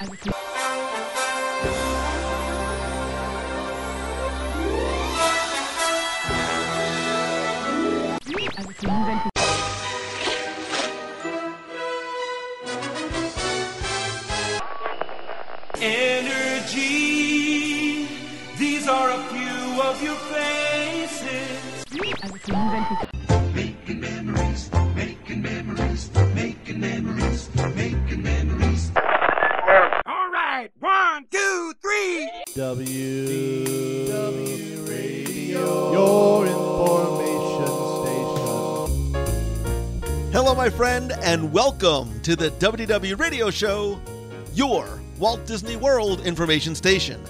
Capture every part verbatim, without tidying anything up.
Energy, these are a few of your faces. Making memories, making memories, making memories, making memories. All right, one, two, three. W D W Radio, your information station. Hello, my friend, and welcome to the W D W Radio Show, your Walt Disney World information station.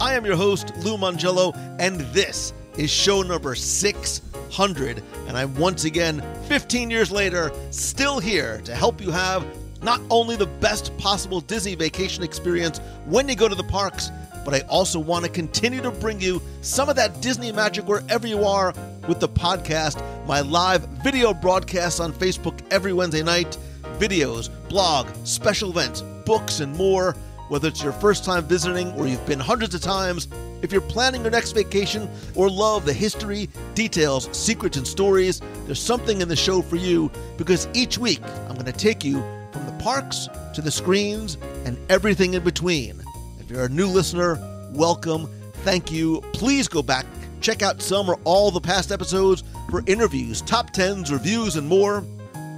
I am your host, Lou Mongello, and this is show number six hundred. And I'm once again, fifteen years later, still here to help you have not only the best possible Disney vacation experience when you go to the parks, but I also want to continue to bring you some of that Disney magic wherever you are with the podcast, my live video broadcasts on Facebook every Wednesday night, videos, blog, special events, books, and more. Whether it's your first time visiting or you've been hundreds of times, if you're planning your next vacation or love the history, details, secrets, and stories, there's something in the show for you, because each week I'm going to take you from the parks to the screens and everything in between. If you're a new listener, welcome. Thank you. Please go back, check out some or all the past episodes for interviews, top tens, reviews, and more.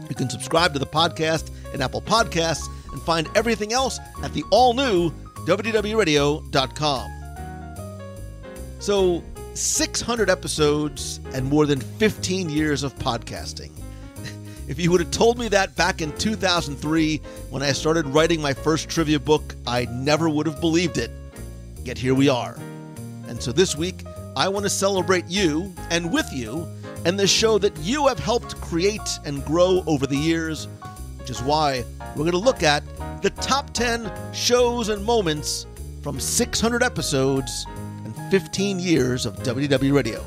You can subscribe to the podcast in Apple Podcasts and find everything else at the all-new W D W radio dot com. So, six hundred episodes and more than fifteen years of podcasting. If you would have told me that back in two thousand three, when I started writing my first trivia book, I never would have believed it. Yet here we are. And so this week, I want to celebrate you, and with you, and the show that you have helped create and grow over the years, which is why we're going to look at the top ten shows and moments from six hundred episodes and fifteen years of W D W Radio.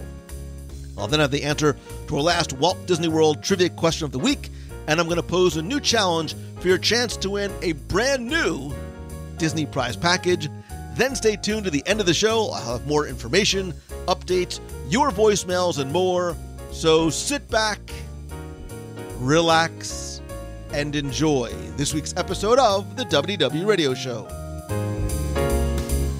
I'll then have the answer to our last Walt Disney World trivia question of the week, and I'm going to pose a new challenge for your chance to win a brand new Disney prize package. Then stay tuned to the end of the show. I'll have more information, updates, your voicemails, and more. So sit back, relax, and enjoy this week's episode of the W D W Radio Show.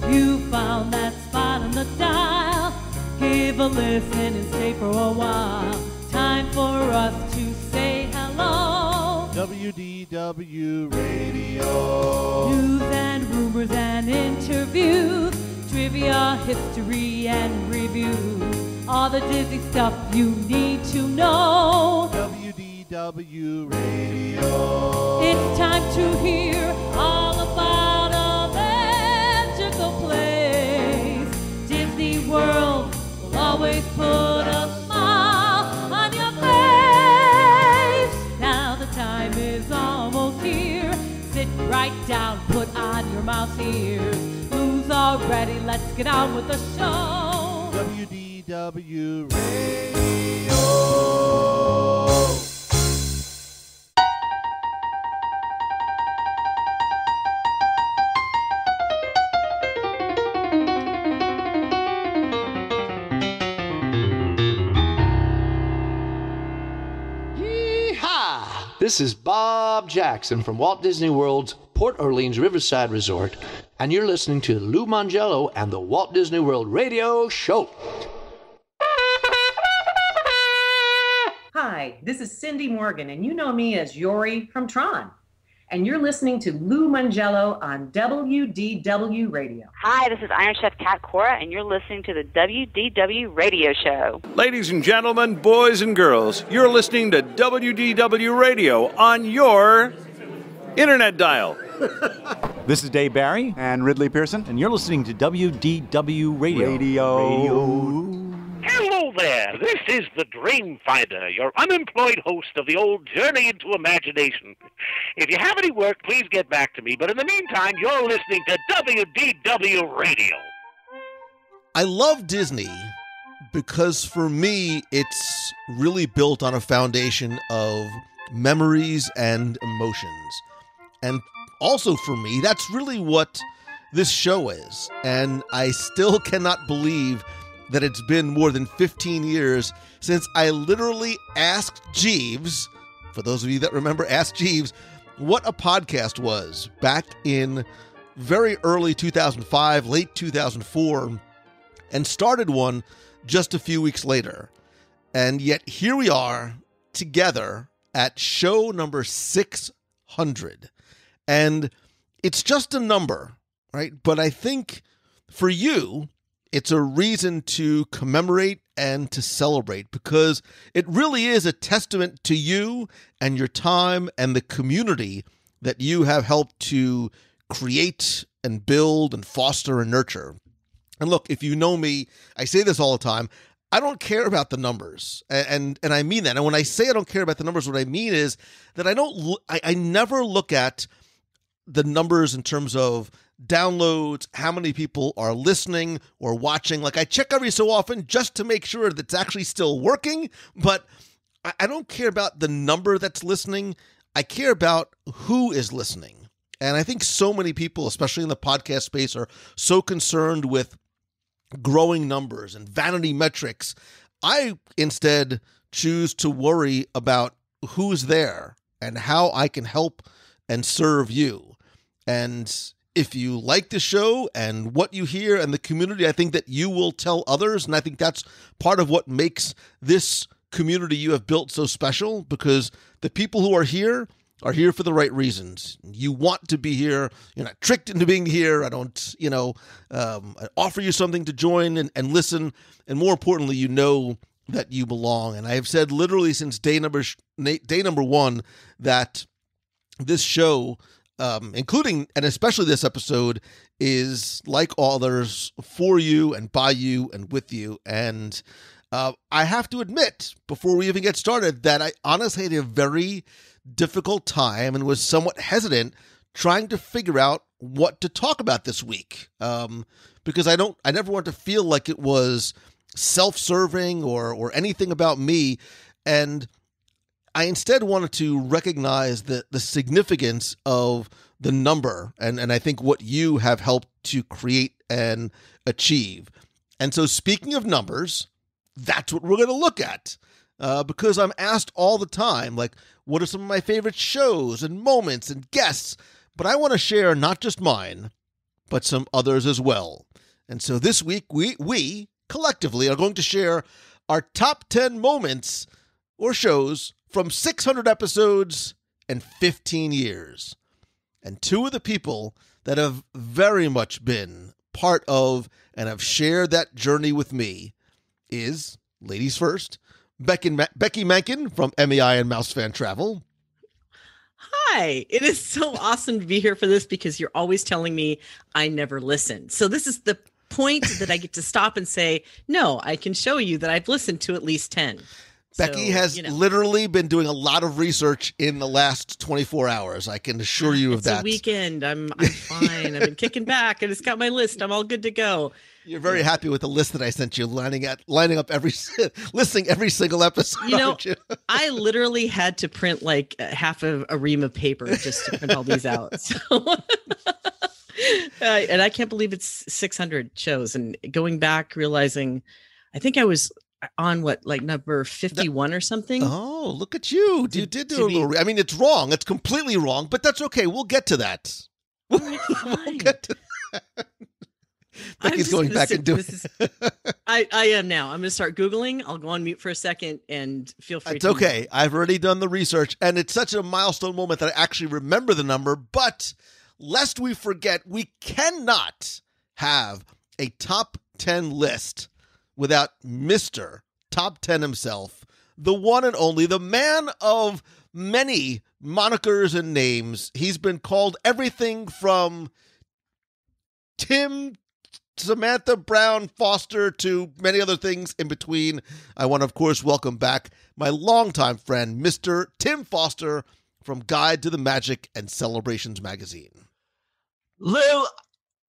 You found that spot on the dial. Give a listen and stay for a while. Time for us to say hello. W D W Radio. News and rumors and interviews. Trivia, history, and reviews. All the Disney stuff you need to know. W D W Radio. It's time to hear all about a magical place. Disney World will always put a smile on your face. Now the time is almost here. Sit right down, put on your mouse ears. Lou's already, let's get on with the show. W D W. W D W Radio. Yee-haw! This is Bob Jackson from Walt Disney World's Port Orleans Riverside Resort, and you're listening to Lou Mongello and the Walt Disney World Radio Show. Hi, this is Cindy Morgan, and you know me as Yori from Tron. And you're listening to Lou Mongello on W D W Radio. Hi, this is Iron Chef Cat Cora, and you're listening to the W D W Radio Show. Ladies and gentlemen, boys and girls, you're listening to W D W Radio on your internet dial. This is Dave Barry and Ridley Pearson, and you're listening to W D W Radio. Radio. Radio. Hello there, this is the Dreamfinder, your unemployed host of the old Journey into Imagination. If you have any work, please get back to me, but in the meantime, you're listening to W D W Radio. I love Disney because for me, it's really built on a foundation of memories and emotions. And also for me, that's really what this show is. And I still cannot believe that it's been more than fifteen years since I literally asked Jeeves, for those of you that remember Ask Jeeves, what a podcast was back in very early two thousand five, late two thousand four, and started one just a few weeks later. And yet here we are together at show number six hundred. And it's just a number, right? But I think for you, it's a reason to commemorate and to celebrate, because it really is a testament to you and your time and the community that you have helped to create and build and foster and nurture. And look, if you know me, I say this all the time, I don't care about the numbers, and, and, and I mean that. And when I say I don't care about the numbers, what I mean is that I don't, I, I never look at the numbers in terms of downloads, how many people are listening or watching. Like, I check every so often just to make sure that it's actually still working, but I don't care about the number that's listening. I care about who is listening. And I think so many people, especially in the podcast space, are so concerned with growing numbers and vanity metrics. I instead choose to worry about who's there and how I can help and serve you. And if you like the show and what you hear and the community, I think that you will tell others. And I think that's part of what makes this community you have built so special, because the people who are here are here for the right reasons. You want to be here. You're not tricked into being here. I don't, you know, um, I offer you something to join and, and listen. And more importantly, you know that you belong. And I have said literally since day number, day number one that this show, Um, including and especially this episode, is like all others for you and by you and with you. And uh, I have to admit, before we even get started, that I honestly had a very difficult time and was somewhat hesitant trying to figure out what to talk about this week, um, because I don't, I never want to feel like it was self-serving or or anything about me, and I instead wanted to recognize the, the significance of the number and, and I think what you have helped to create and achieve. And so, speaking of numbers, that's what we're going to look at, uh, because I'm asked all the time, like, what are some of my favorite shows and moments and guests? But I want to share not just mine, but some others as well. And so this week, we, we collectively are going to share our top ten moments or shows from six hundred episodes and fifteen years. And two of the people that have very much been part of and have shared that journey with me is, ladies first, Becky Ma- Becky Mankin from M E I and Mouse Fan Travel. Hi, it is so awesome to be here for this, because you're always telling me I never listen. So this is the point that I get to stop and say, no, I can show you that I've listened to at least ten. Becky so, has you know. literally been doing a lot of research in the last twenty-four hours. I can assure you of it's that. It's a weekend. I'm, I'm fine. I've been kicking back. I just got my list. I'm all good to go. You're very happy with the list that I sent you, lining at lining up every listing every single episode. You know, you? I literally had to print like half of a ream of paper just to print all these out. So, uh, and I can't believe it's six hundred shows. And going back, realizing, I think I was on what, like number fifty-one that, or something? Oh, look at you. To, you did do a little... Be, I mean, it's wrong. It's completely wrong, but that's okay. We'll get to that. We'll get to that. Becky's going back and doing it. I, I am now. I'm going to start Googling. I'll go on mute for a second and feel free it's to... It's okay. Mute. I've already done the research, and it's such a milestone moment that I actually remember the number, but lest we forget, we cannot have a top ten list without Mister Top ten himself, the one and only, the man of many monikers and names. He's been called everything from Tim, Samantha Brown, Foster, to many other things in between. I want to, of course, welcome back my longtime friend, Mister Tim Foster from Guide to the Magic and Celebrations Magazine. Lou,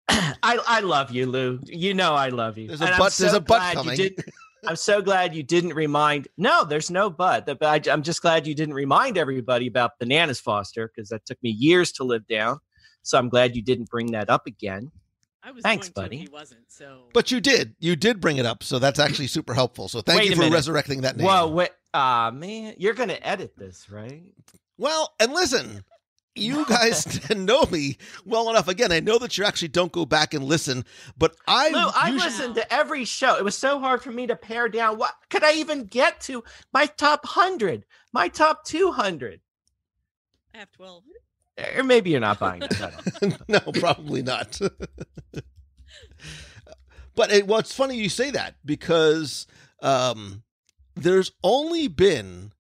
I, I love you, Lou. You know I love you. There's a and butt, so there's a butt coming. I'm so glad you didn't remind. No, there's no butt. I'm just glad you didn't remind everybody about Bananas Foster, because that took me years to live down. So I'm glad you didn't bring that up again. I was Thanks, going buddy. To, he wasn't, so. But you did. You did bring it up, so that's actually super helpful. So thank wait you for resurrecting that name. Well, wait, uh, man, you're going to edit this, right? Well, and listen, you guys know me well enough. Again, I know that you actually don't go back and listen, but I... Lou, I usually... listened to every show. It was so hard for me to pare down. What could I even get to? My top one hundred, my top two hundred. I have twelve. Or maybe you're not buying that. No, probably not. But it, well, it's funny you say that because um, there's only been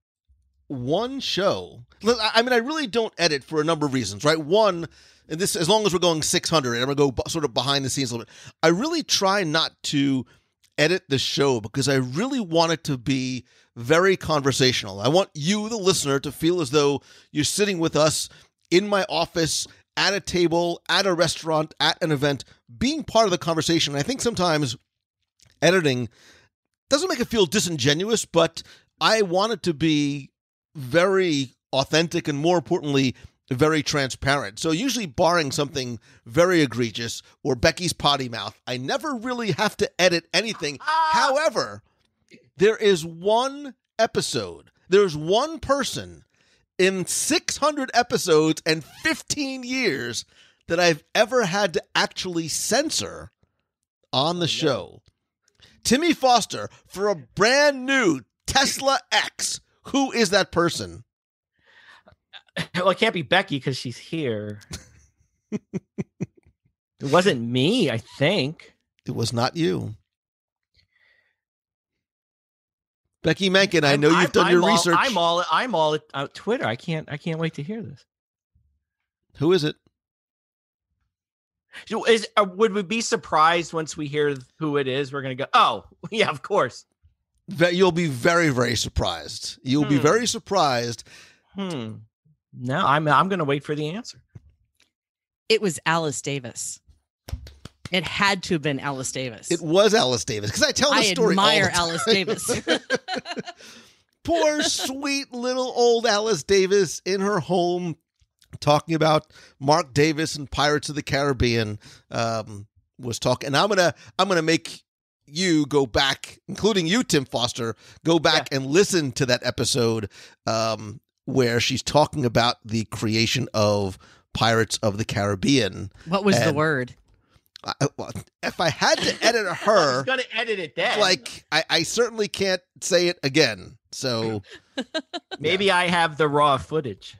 one show. I mean, I really don't edit for a number of reasons, right? One, and this, as long as we're going six hundred, I'm going to go sort of behind the scenes a little bit. I really try not to edit the show because I really want it to be very conversational. I want you, the listener, to feel as though you're sitting with us in my office, at a table, at a restaurant, at an event, being part of the conversation. I think sometimes editing doesn't make it feel disingenuous, but I want it to be very authentic and, more importantly, very transparent. So usually barring something very egregious or Becky's potty mouth, I never really have to edit anything. Ah! However, there is one episode, there's one person in six hundred episodes and fifteen years that I've ever had to actually censor on the show. Timmy Foster for a brand new Tesla X. Who is that person? Well, it can't be Becky because she's here. It wasn't me, I think. It was not you. Becky Mankin, I know I'm, you've done I'm your all, research. I'm all, I'm all at Twitter. I can't, I can't wait to hear this. Who is it? Is, would we be surprised once we hear who it is? We're going to go, oh, yeah, of course. You'll be very, very surprised. You'll hmm. be very surprised. Hmm. No, I'm, I'm going to wait for the answer. It was Alice Davis. It had to have been Alice Davis. It was Alice Davis because I tell the story. I admire all the time. Alice Davis. Poor, sweet little old Alice Davis in her home, talking about Mark Davis and Pirates of the Caribbean. Um, was talking, and I'm gonna, I'm gonna make you go back, including you, Tim Foster, go back yeah. and listen to that episode um, where she's talking about the creation of Pirates of the Caribbean. What was and the word? I, well, if I had to edit her, I'm going to edit it then. Like I, I certainly can't say it again. So maybe yeah. I have the raw footage.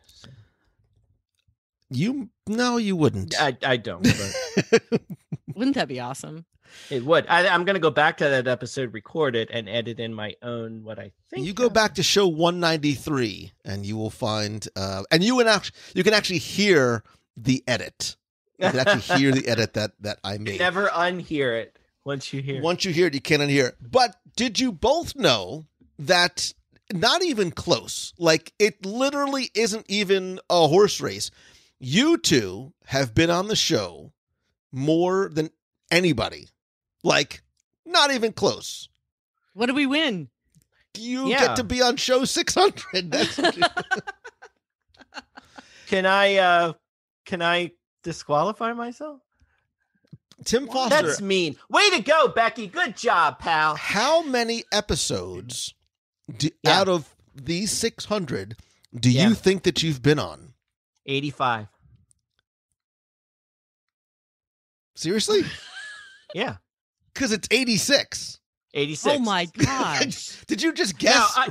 You no, you wouldn't. I, I don't. But... Wouldn't that be awesome? It would. I, I'm going to go back to that episode, record it, and edit in my own what I think. You go of. back to show one ninety-three, and you will find, uh, and you and you can actually hear the edit. You can actually hear the edit that, that I made. You never unhear it once you hear it. Once you hear it, you can't unhear it. But did you both know that not even close, like it literally isn't even a horse race. You two have been on the show more than anybody. Like, not even close. What do we win? You yeah. get to be on show six hundred. That's can I, uh, can I, disqualify myself? Tim Foster. That's mean. Way to go, Becky. Good job, pal. How many episodes do, yeah. out of these six hundred do yeah. you think that you've been on? eighty-five. Seriously? Yeah. Because it's eighty-six. eighty-six. Oh, my gosh. Did you just guess? No, I,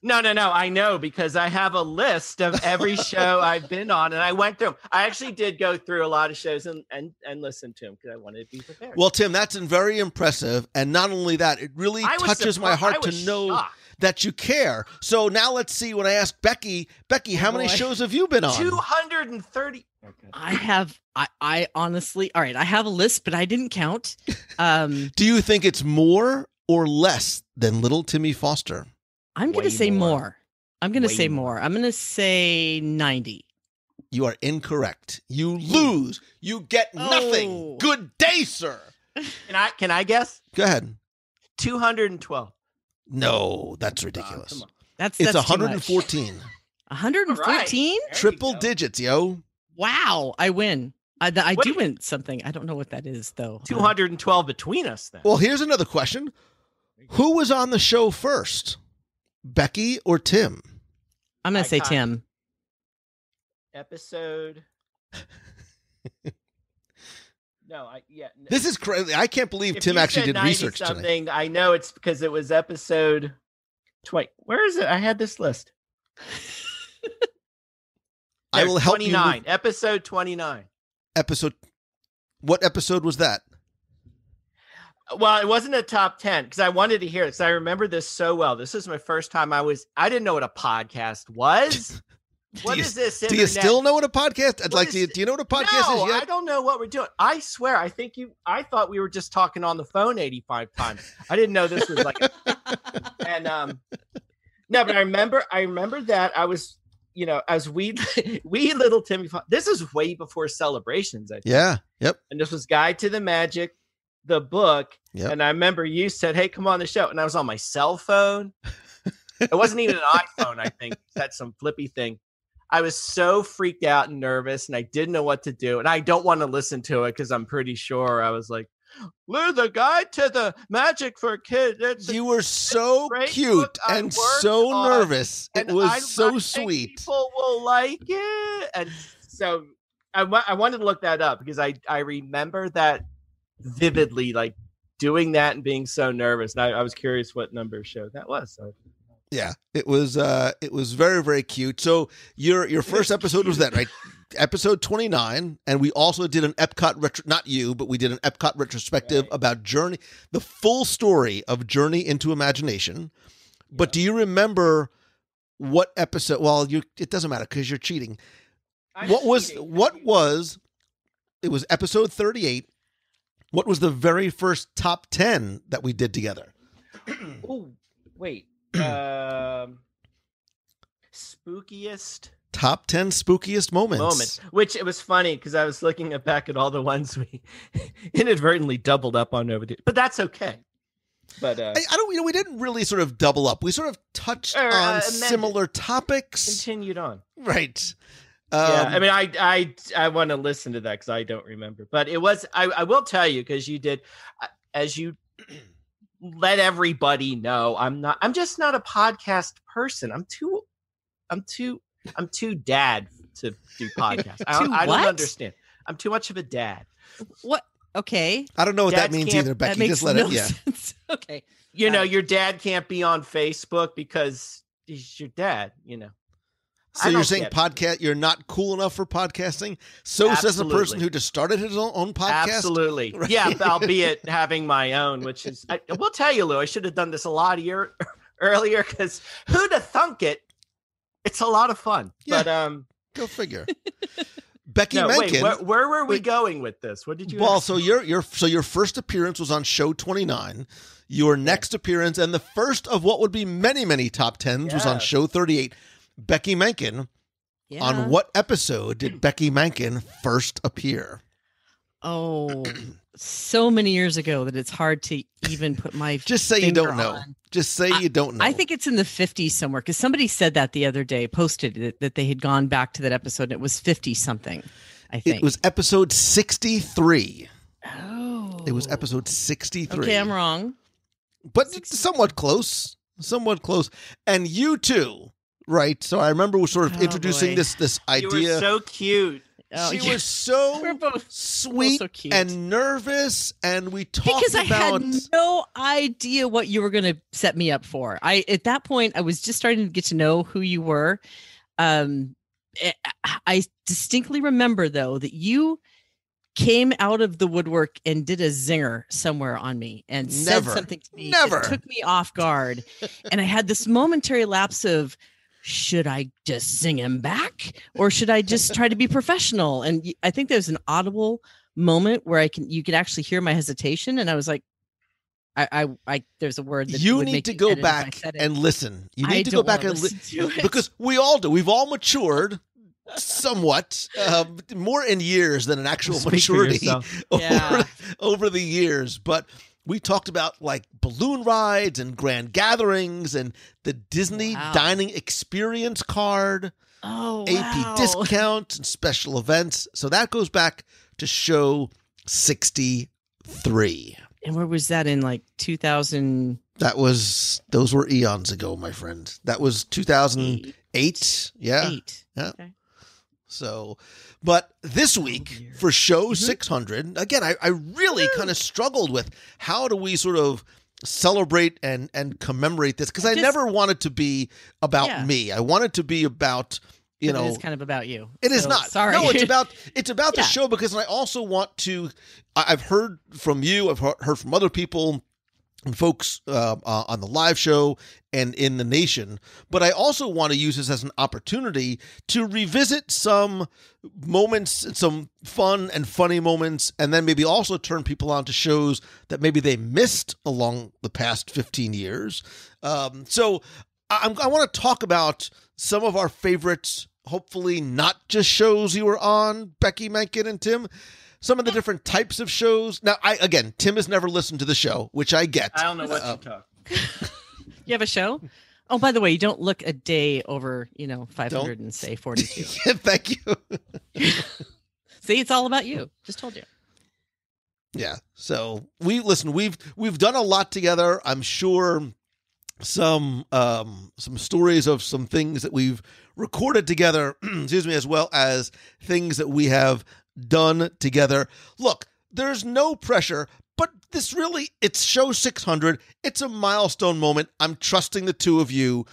no, no, no. I know because I have a list of every show I've been on, and I went through them. I actually did go through a lot of shows and, and, and listen to them because I wanted to be prepared. Well, Tim, that's very impressive. And not only that, it really I touches my heart to know shocked. that you care. So now let's see when I ask Becky, Becky, how oh, many I, shows have you been on? two hundred thirty. Okay. I have, I, I honestly, all right, I have a list, but I didn't count. Um, Do you think it's more or less than little Timmy Foster? I'm going to say more. more. I'm going to say more. more. I'm going to say ninety. You are incorrect. You lose. You get oh. nothing. Good day, sir. Can I can I guess? Go ahead. two hundred twelve. No, that's ridiculous. Uh, come on. That's It's that's one hundred fourteen. one hundred fourteen? Right. Triple digits, yo. Wow, I win. I, I do win something. I don't know what that is, though. two hundred twelve between us, then. Well, here's another question. Who was on the show first, Becky or Tim? I'm going to say Tim. Episode. No, I, yeah. No. This is crazy. I can't believe if Tim actually did research something, tonight. I know it's because it was episode twenty. Where is it? I had this list. I will help you. With... Episode twenty-nine. Episode, what episode was that? Well, it wasn't a top ten because I wanted to hear it because I remember this so well. This is my first time I was, I didn't know what a podcast was. What you, is this? Do internet? You still know what a podcast? I'd what like is, to, do you know what a podcast no, is yet? I don't know what we're doing. I swear, I think you, I thought we were just talking on the phone eighty-five times. I didn't know this was like, a, and um, no, but I remember, I remember that I was, you know, as we, we little Timmy, this is way before Celebrations, I think. Yeah. Yep. And this was Guide to the Magic, the book. Yep. And I remember you said, hey, come on the show. And I was on my cell phone. It wasn't even an iPhone. I think that's some flippy thing. I was so freaked out and nervous and I didn't know what to do. And I don't want to listen to it because I'm pretty sure I was like, Lou, the Guide to the Magic for Kids. You were so cute and so nervous. It was so sweet. People will like it. And so I, w- I wanted to look that up because I, I remember that vividly, like doing that and being so nervous. And I, I was curious what number show that was. So. Yeah, it was uh, it was very, very cute. So your your first episode was that, right? Episode twenty-nine, and we also did an Epcot retro, not you, but we did an Epcot retrospective right. about Journey, the full story of Journey into Imagination. Yeah. But do you remember what episode? Well, you it doesn't matter because you're cheating. I'm what was cheating. what was it was episode thirty-eight. What was the very first top ten that we did together? Oh, wait. Um, uh, spookiest top ten spookiest moments. Moments, which it was funny because I was looking at back at all the ones we inadvertently doubled up on over, but that's okay. But uh, I, I don't, you know, we didn't really sort of double up. We sort of touched or, on uh, similar topics. Continued on, right? Um, yeah, I mean, I I I want to listen to that because I don't remember, but it was. I I will tell you because you did as you. Let everybody know I'm not, I'm just not a podcast person. I'm too, I'm too, I'm too dad to do podcasts. I, I don't understand. I'm too much of a dad. What? Okay. I don't know what Dads that means either, Becky. Just let no it, yeah. Sense. Okay. You know, your dad can't be on Facebook because he's your dad, you know. So you're saying podcast, you're not cool enough for podcasting? So Absolutely. Says the person who just started his own, own podcast. Absolutely. Right? Yeah, albeit having my own, which is, I will tell you, Lou, I should have done this a lot year, earlier because who'd have thunk it? It's a lot of fun. Yeah. But um, go figure. Becky no, Mankin. Wait, where, where were we wait, going with this? What did you Well, ask? so your your so your first appearance was on show twenty-nine. Your next appearance and the first of what would be many, many top tens yeah. was on show thirty-eight. Becky Mankin, yeah. on what episode did Becky Mankin first appear? Oh, so many years ago that it's hard to even put my Just say you don't know. On. Just say I, you don't know. I think it's in the fifties somewhere because somebody said that the other day, posted it, that they had gone back to that episode. And it was fifty-something, I think. It was episode sixty-three. Oh. It was episode sixty-three. Okay, I'm wrong. But sixty-three. Somewhat close. Somewhat close. And you too. Right, so I remember we sort of oh, introducing boy. this this idea. You were so cute. Oh, she yeah. was so sweet so and nervous, and we talked because about... Because I had no idea what you were going to set me up for. I At that point, I was just starting to get to know who you were. Um, I distinctly remember, though, that you came out of the woodwork and did a zinger somewhere on me and Never. said something to me Never. that took me off guard. And I had this momentary lapse of... Should I just sing him back or should I just try to be professional? And I think there's an audible moment where I can, you can actually hear my hesitation. And I was like, I, I, I there's a word that you would need make to go back and listen. You need I to go back and listen li- because we all do. We've all matured somewhat uh, more in years than an actual Speak maturity over, yeah. over the years. But we talked about like balloon rides and grand gatherings and the Disney wow. dining experience card, oh, A P wow. discount and special events. So that goes back to show sixty-three. And where was that in, like two thousand? That was, those were eons ago, my friend. That was two thousand eight. Eight. Yeah. Eight. Yeah. Okay. So, but this week oh, for show mm-hmm. six hundred, again, I, I really kind of struggled with how do we sort of celebrate and, and commemorate this? Because I, I just, never want it to be about yeah. me. I want it to be about, you know, it's kind of about you. It is so, not. Sorry. No, it's about, it's about yeah. the show, because I also want to, I've heard from you, I've heard from other people, folks uh, uh, on the live show and in the nation, but I also want to use this as an opportunity to revisit some moments, some fun and funny moments, and then maybe also turn people on to shows that maybe they missed along the past fifteen years. Um, so I, I want to talk about some of our favorites, hopefully not just shows you were on, Becky Mankin and Tim. Some of the different types of shows. Now, I again, Tim has never listened to the show, which I get. I don't know what uh, you talk. You have a show? Oh, by the way, you don't look a day over, you know, five hundred don't. And say forty-two. Yeah, thank you. See, it's all about you. Just told you. Yeah. So we listen. We've we've done a lot together. I'm sure some um, some stories of some things that we've recorded together. Excuse me, as well as things that we have done together. Look, there's no pressure, but this really, it's show six hundred. It's a milestone moment. I'm trusting the two of you.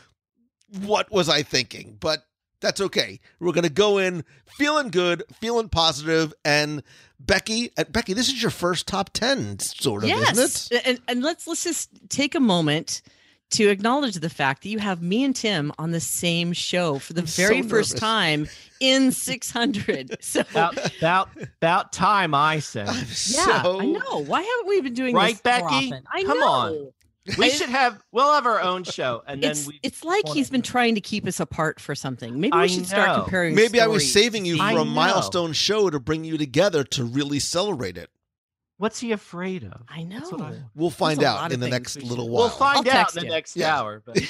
What was I thinking? But that's okay. We're going to go in feeling good, feeling positive. And Becky, uh, Becky, this is your first top ten, sort of, yes. isn't it? And, and let's, let's just take a moment to acknowledge the fact that you have me and Tim on the same show for the I'm very so first time in six hundred. So about, about, about time, I said. I'm yeah, so... I know. Why haven't we been doing right, this Becky? More often? I Come know. on. We I, should have, we'll have our own show. And then it's, we. It's like he's been trying to keep us apart for something. Maybe we I should know. start comparing Maybe stories. I was saving you for a milestone show to bring you together to really celebrate it. What's he afraid of? I know. I, we'll find out in the next little while. We'll find I'll out in the you. next yeah. hour. But.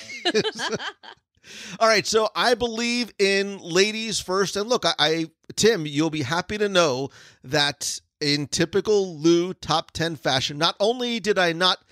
All right. So I believe in ladies first. And look, I, I Tim, you'll be happy to know that in typical Lou top ten fashion, not only did I not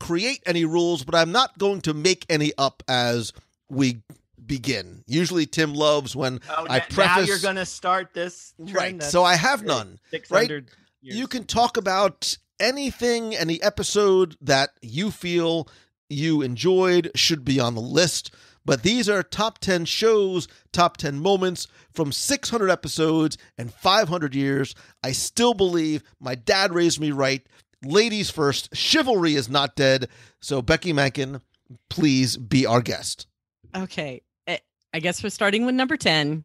create any rules, but I'm not going to make any up as we begin. Usually Tim loves when oh, I preface. Now you're going to start this. Right. So I have none. six hundred. Right? Years. You can talk about anything, any episode that you feel you enjoyed should be on the list. But these are top ten shows, top ten moments from six hundred episodes and five hundred years. I still believe my dad raised me right. Ladies first. Chivalry is not dead. So Becky Mankin, please be our guest. Okay. I guess we're starting with number ten.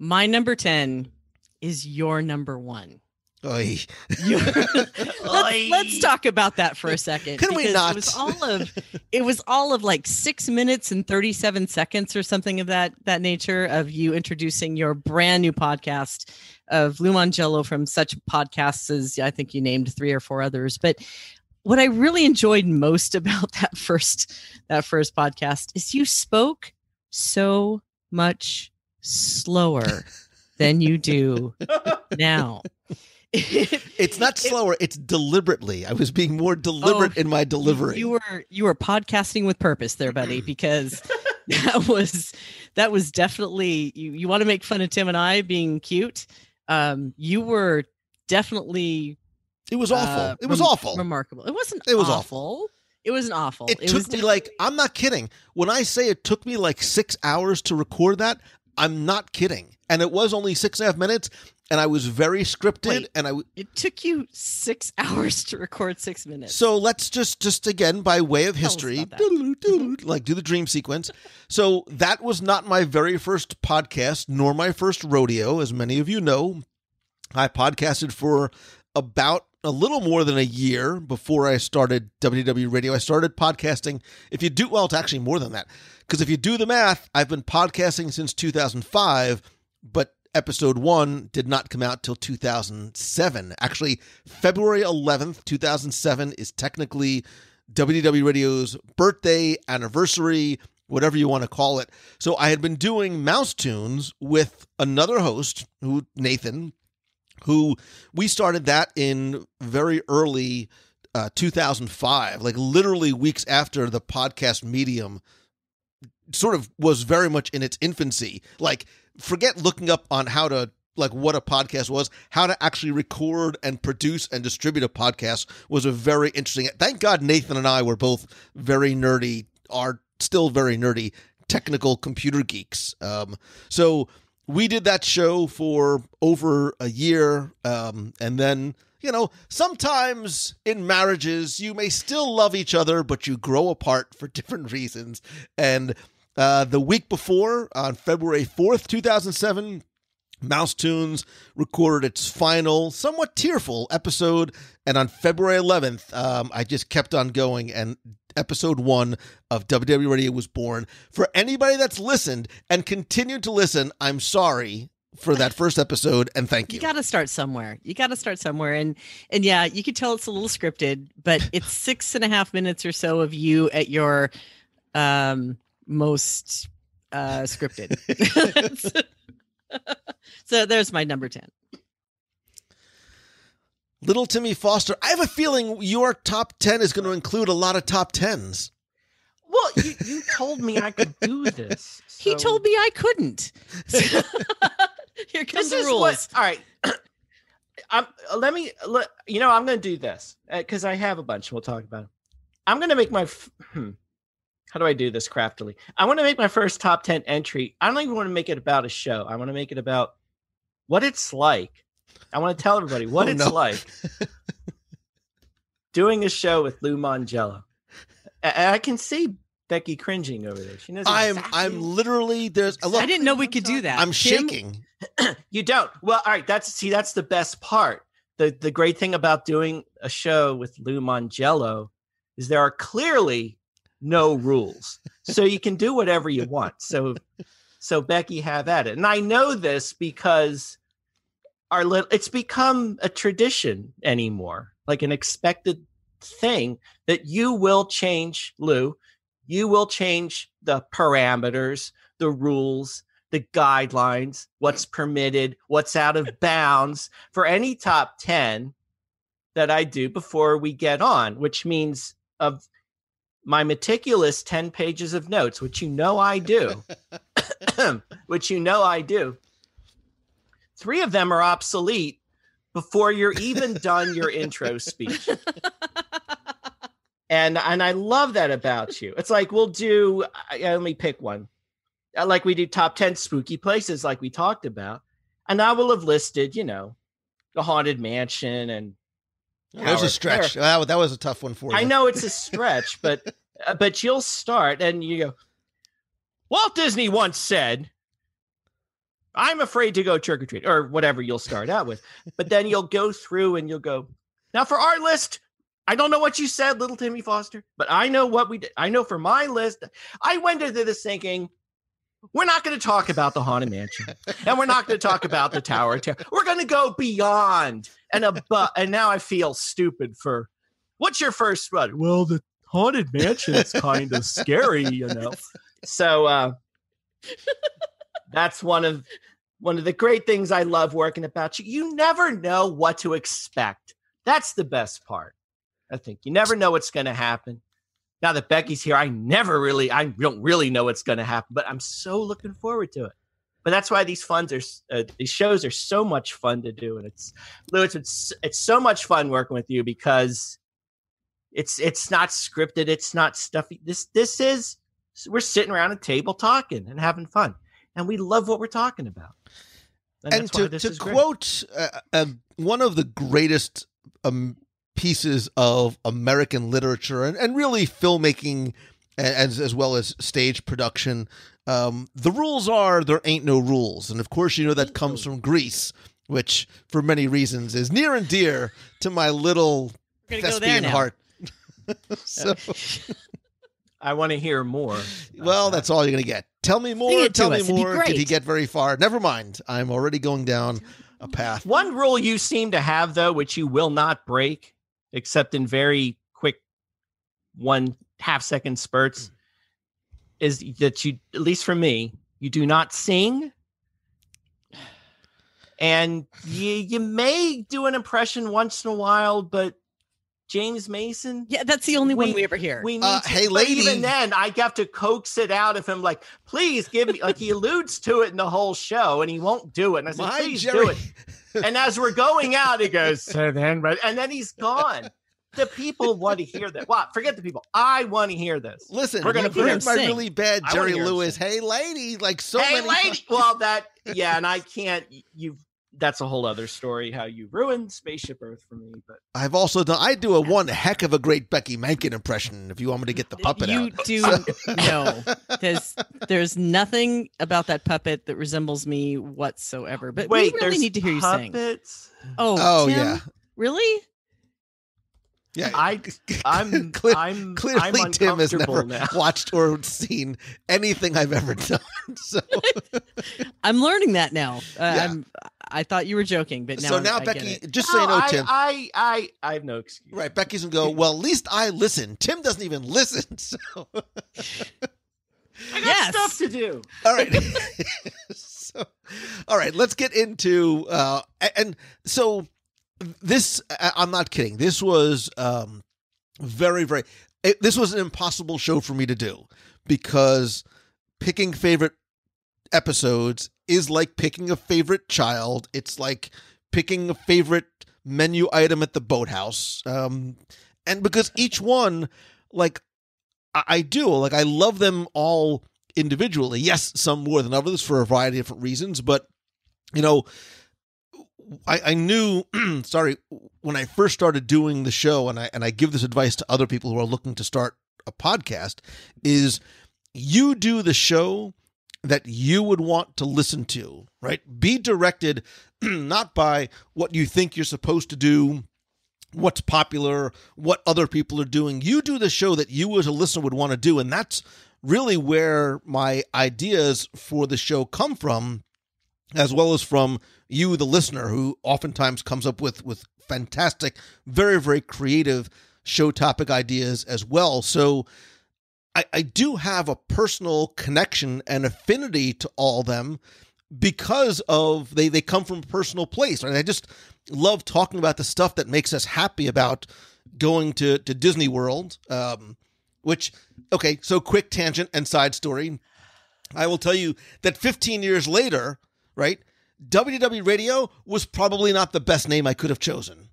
My number ten is your number one. Oy. let's, Oy. let's talk about that for a second. Can we not? It was all of, it was all of like six minutes and thirty-seven seconds or something of that that nature of you introducing your brand new podcast of Lou Mongello from such podcasts as I think you named three or four others. But what I really enjoyed most about that first that first podcast is you spoke so much slower than you do now. It's not slower. It's deliberately. I was being more deliberate oh, in my delivery. You were you were podcasting with purpose there, buddy, because that was that was definitely you, you want to make fun of Tim and I being cute. Um, you were definitely It was awful. Uh, it was rem- awful. Remarkable. It wasn't it was awful. awful. It wasn't awful. It, it took was me like I'm not kidding. When I say it took me like six hours to record that, I'm not kidding. And it was only six and a half minutes. And I was very scripted. Wait, and I w- it took you six hours to record six minutes. So let's just, just again, by way of history, like do the dream sequence. So that was not my very first podcast, nor my first rodeo. As many of you know, I podcasted for about a little more than a year before I started W D W Radio. I started podcasting. If you do, well, it's actually more than that. Because if you do the math, I've been podcasting since two thousand five, but episode one did not come out till two thousand seven. Actually, February eleventh, two thousand seven is technically W D W Radio's birthday, anniversary, whatever you want to call it. So I had been doing Mouse Tunes with another host, who Nathan, who we started that in very early uh, two thousand five, like literally weeks after the podcast medium sort of was very much in its infancy. Like, forget looking up on how to, like, what a podcast was. How to actually record and produce and distribute a podcast was a very interesting. Thank God Nathan and I were both very nerdy, are still very nerdy, technical computer geeks. Um, so we did that show for over a year. Um, and then, you know, sometimes in marriages, you may still love each other, but you grow apart for different reasons. And uh, the week before, on February fourth, two thousand seven, Mouse Tunes recorded its final, somewhat tearful episode. And on February eleventh, um, I just kept on going, and episode one of W W Radio was born. For anybody that's listened and continued to listen, I'm sorry for that first episode, and thank you. You got to start somewhere. You got to start somewhere. And, and yeah, you can tell it's a little scripted, but it's six and a half minutes or so of you at your um, most uh, scripted. So there's my number ten. Little Timmy Foster. I have a feeling your top ten is going to include a lot of top tens. Well, you, you told me I could do this. So. He told me I couldn't. Here comes this the rules. What, all right. I'm, let me, let, you know, I'm going to do this because uh, I have a bunch. We'll talk about it. I'm going to make my, hmm, how do I do this craftily? I want to make my first top ten entry. I don't even want to make it about a show. I want to make it about what it's like. I want to tell everybody what oh, it's no. like doing a show with Lou Mongello. I, I can see Becky cringing over there. She knows. I'm exactly. I'm literally there's. Exactly. Look, I didn't know we could do that. I'm shaking. You don't. Well, all right. That's see. That's the best part. the The great thing about doing a show with Lou Mongello is there are clearly no rules, so you can do whatever you want. So, so Becky, have at it. And I know this because. Our little, it's become a tradition anymore, like an expected thing that you will change, Lou. You will change the parameters, the rules, the guidelines, what's permitted, what's out of bounds for any top ten that I do before we get on, which means of my meticulous ten pages of notes, which you know I do, which you know I do. Three of them are obsolete before you're even done your intro speech. And and I love that about you. It's like, we'll do, I only pick one. Like we do top ten spooky places like we talked about. And I will have listed, you know, the Haunted Mansion and. That Howard was a stretch. Fair. That was a tough one for you. I know it's a stretch, but but you'll start and you go, Walt Disney once said, I'm afraid to go trick or treat, or whatever you'll start out with. But then you'll go through and you'll go, now for our list, I don't know what you said, Little Timmy Foster, but I know what we did. I know for my list, I went into this thinking, we're not going to talk about the Haunted Mansion, and we're not going to talk about the Tower of Terror. We're going to go beyond and above. And now I feel stupid for, what's your first one? Well, the Haunted Mansion is kind of scary, you know. So, uh, that's one of one of the great things I love working about you. You never know what to expect. That's the best part. I think you never know what's going to happen. Now that Becky's here, I never really, I don't really know what's going to happen, but I'm so looking forward to it. But that's why these funds are, uh, these shows are so much fun to do. And it's, Lou, it's, it's so much fun working with you because it's, it's not scripted. It's not stuffy. This, this is, we're sitting around a table talking and having fun. And we love what we're talking about. And, and to, to quote uh, uh, one of the greatest um, pieces of American literature and, and really filmmaking as, as well as stage production, um, the rules are there ain't no rules. And, of course, you know that comes from Greece, which for many reasons is near and dear to my little thespian heart. So... I want to hear more. Well, that. That's all you're going to get. Tell me more. Tell me us. more. Did he get very far? Never mind. I'm already going down a path. One rule you seem to have, though, which you will not break, except in very quick one half second spurts, is that you, at least for me, you do not sing And you, you may do an impression once in a while, but James Mason? Yeah, that's the only we, one we ever hear. We need uh, to, hey, lady. Even then, I have to coax it out of him, like, please give me, like, he alludes to it in the whole show, and he won't do it. And I said, My please Jerry. do it. And as we're going out, he goes, and then he's gone. The people want to hear that. Wow, forget the people. I want to hear this. Listen, we're going to hear my really bad Jerry Lewis, hey, lady, like so hey, many. Hey, lady. Well, that, yeah, and I can't, you've, that's a whole other story, how you ruined Spaceship Earth for me. But I've also done, I do a one heck of a great Becky Mankin impression if you want me to get the puppet you out. You do, no. There's, there's nothing about that puppet that resembles me whatsoever. But wait, we really need to hear puppets? You sing. Oh, oh Tim? yeah. Really? Yeah, I, I'm, Cle- I'm clearly I'm Tim has never now. watched or seen anything I've ever done. So I'm learning that now. Uh, yeah. I'm, I thought you were joking, but now so now I Becky, just so no, you know, I, Tim, I, I, I have no excuse. Right, Becky's gonna go. Well, at least I listen. Tim doesn't even listen. So I got yes. stuff to do. All right. so, all right, let's get into uh, and so. This, I'm not kidding. This was um, very, very, it, this was an impossible show for me to do because picking favorite episodes is like picking a favorite child. It's like picking a favorite menu item at the boathouse. Um, and because each one, like I, I do, like I love them all individually. Yes, some more than others for a variety of different reasons, but you know, I, I knew, sorry, when I first started doing the show, and I and I give this advice to other people who are looking to start a podcast, is you do the show that you would want to listen to, right? Be directed not by what you think you're supposed to do, what's popular, what other people are doing. You do the show that you as a listener would want to do, and that's really where my ideas for the show come from, as well as from you, the listener, who oftentimes comes up with, with fantastic, very, very creative show topic ideas as well. So I, I do have a personal connection and affinity to all of them because of they, they come from a personal place. Right? I just love talking about the stuff that makes us happy about going to, to Disney World, um, which, okay, so quick tangent and side story. I will tell you that fifteen years later, right? W D W Radio was probably not the best name I could have chosen.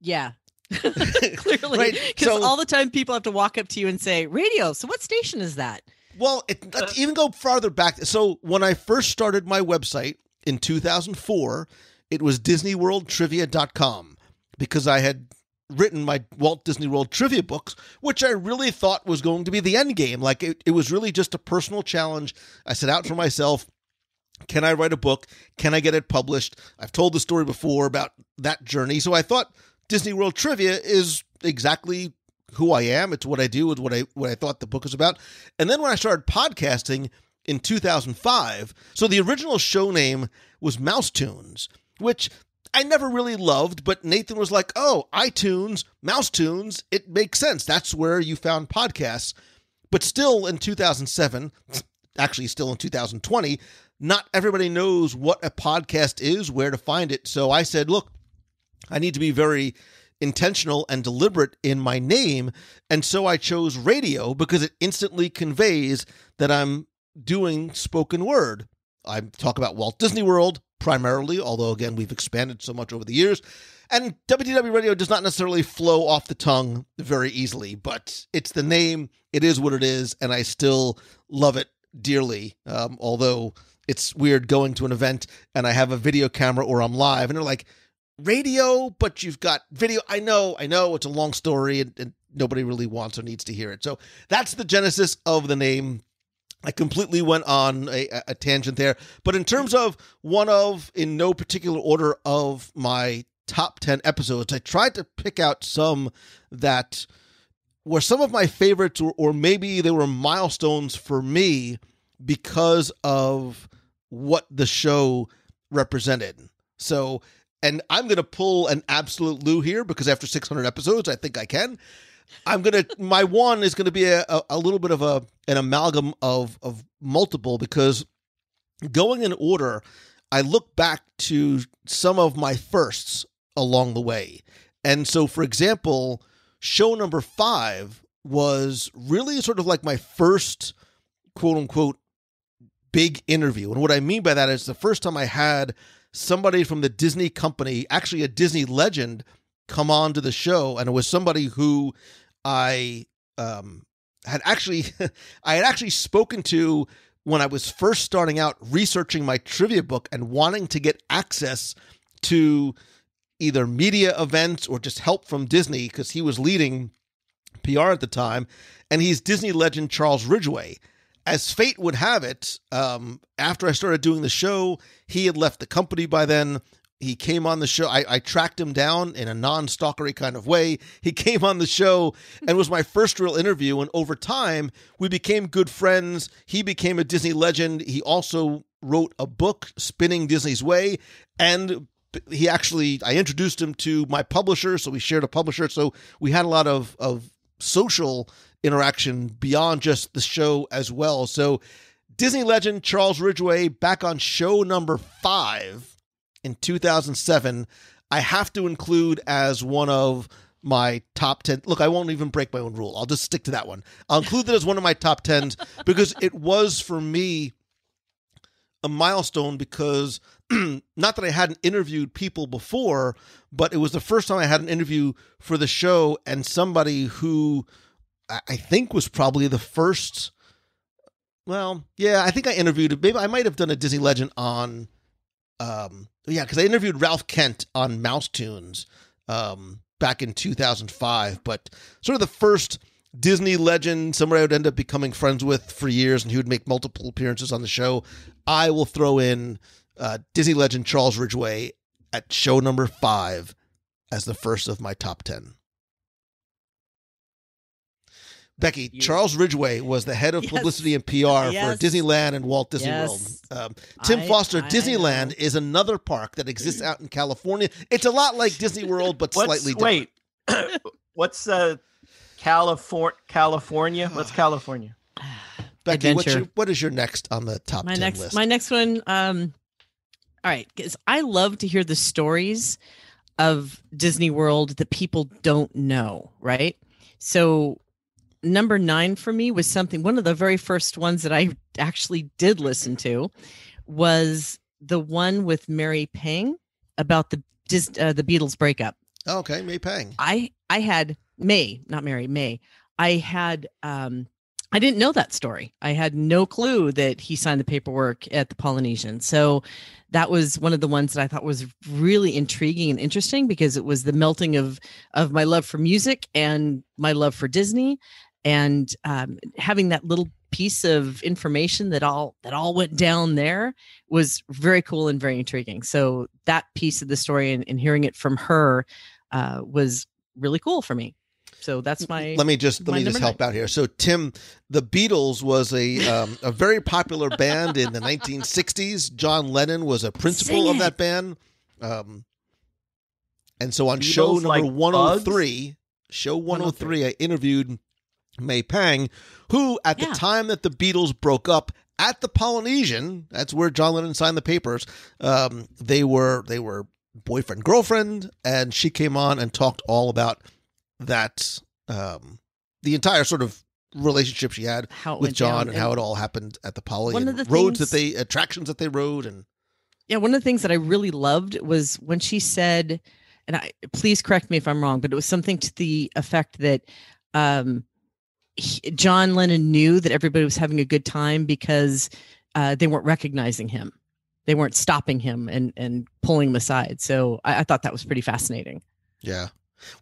Yeah. Clearly. Right? Cuz so, all the time people have to walk up to you and say, "Radio, so what station is that?" Well, it let's even go farther back. So when I first started my website in two thousand four, it was disney world trivia dot com because I had written my Walt Disney World trivia books, which I really thought was going to be the end game. Like it, it was really just a personal challenge I set out for myself. Can I write a book? Can I get it published? I've told the story before about that journey. So I thought Disney World Trivia is exactly who I am. It's what I do. It's what I what I thought the book was about. And then when I started podcasting in two thousand five, so the original show name was Mouse Tunes, which I never really loved, but Nathan was like, oh, iTunes, Mouse Tunes, it makes sense. That's where you found podcasts. But still in two thousand seven, actually still in two thousand twenty, not everybody knows what a podcast is, where to find it. So I said, look, I need to be very intentional and deliberate in my name. And so I chose radio because it instantly conveys that I'm doing spoken word. I talk about Walt Disney World primarily, although, again, we've expanded so much over the years. And W D W Radio does not necessarily flow off the tongue very easily, but it's the name. It is what it is. And I still love it dearly, um, although it's weird going to an event and I have a video camera or I'm live and they're like, radio, but you've got video. I know, I know it's a long story and, and nobody really wants or needs to hear it. So that's the genesis of the name. I completely went on a, a tangent there, but in terms of one of, in no particular order of my top ten episodes, I tried to pick out some that were some of my favorites or, or maybe they were milestones for me because of what the show represented. So, and I'm going to pull an absolute Lou here because after six hundred episodes, I think I can. I'm going to, my one is going to be a, a little bit of a, an amalgam of, of multiple because going in order, I look back to some of my firsts along the way. And so, for example, show number five was really sort of like my first quote unquote big interview. And what I mean by that is the first time I had somebody from the Disney company, actually a Disney legend, come on to the show. And it was somebody who I um, had actually, I had actually spoken to when I was first starting out researching my trivia book and wanting to get access to either media events or just help from Disney, because he was leading P R at the time. And he's Disney legend Charles Ridgway. As fate would have it, um, after I started doing the show, he had left the company by then. He came on the show. I, I tracked him down in a non-stalkery kind of way. He came on the show and was my first real interview. And over time, we became good friends. He became a Disney legend. He also wrote a book, Spinning Disney's Way. And he actually, I introduced him to my publisher. So we shared a publisher. So we had a lot of, of social interaction beyond just the show as well. So Disney legend Charles Ridgway back on show number five. In two thousand seven, I have to include as one of my top ten. Look, I won't even break my own rule. I'll just stick to that one. I'll include that as one of my top tens because it was, for me, a milestone because not that I hadn't interviewed people before, but it was the first time I had an interview for the show, and somebody who I think was probably the first. Well, yeah, I think I interviewed. Maybe I might have done a Disney legend on. Um, yeah, because I interviewed Ralph Kent on Mouse Tunes um, back in two thousand five, but sort of the first Disney legend, somebody I would end up becoming friends with for years, and he would make multiple appearances on the show. I will throw in uh, Disney legend Charles Ridgway at show number five as the first of my top ten. Becky, you. Charles Ridgway was the head of yes. publicity and P R yes. for Disneyland and Walt Disney yes. World. Um, Tim I, Foster, I, Disneyland I is another park that exists out in California. It's a lot like Disney World, but slightly different. Wait, what's uh, Californ- California? What's California? Becky, what's your, what is your next on the top my ten next, list? My next one. Um, all right. Because I love to hear the stories of Disney World that people don't know, right? So number nine for me was something, one of the very first ones that I actually did listen to was the one with May Pang about the uh, the Beatles breakup. Okay, May Pang. I, I had May, not Mary, May. I had, um, I didn't know that story. I had no clue that he signed the paperwork at the Polynesian. So that was one of the ones that I thought was really intriguing and interesting because it was the melting of, of my love for music and my love for Disney. And um, having that little piece of information that all that all went down there was very cool and very intriguing. So that piece of the story and, and hearing it from her uh, was really cool for me. So that's my. Let me just let me just help nine. out here. So Tim, the Beatles was a um, a very popular band in the nineteen sixties. John Lennon was a principal of that band, um, and so on Beatles show number like one oh three, bugs? show one oh three, I interviewed May Pang, who at yeah. the time that the Beatles broke up at the Polynesian, that's where John Lennon signed the papers. Um, they were they were boyfriend girlfriend, and she came on and talked all about that um, the entire sort of relationship she had how with John and, and how it all happened at the Poly one and of the roads things, that they attractions that they rode. And yeah, one of the things that I really loved was when she said, and I please correct me if I'm wrong, but it was something to the effect that um, he, John Lennon knew that everybody was having a good time because uh, they weren't recognizing him. They weren't stopping him and, and pulling him aside. So I, I thought that was pretty fascinating. Yeah.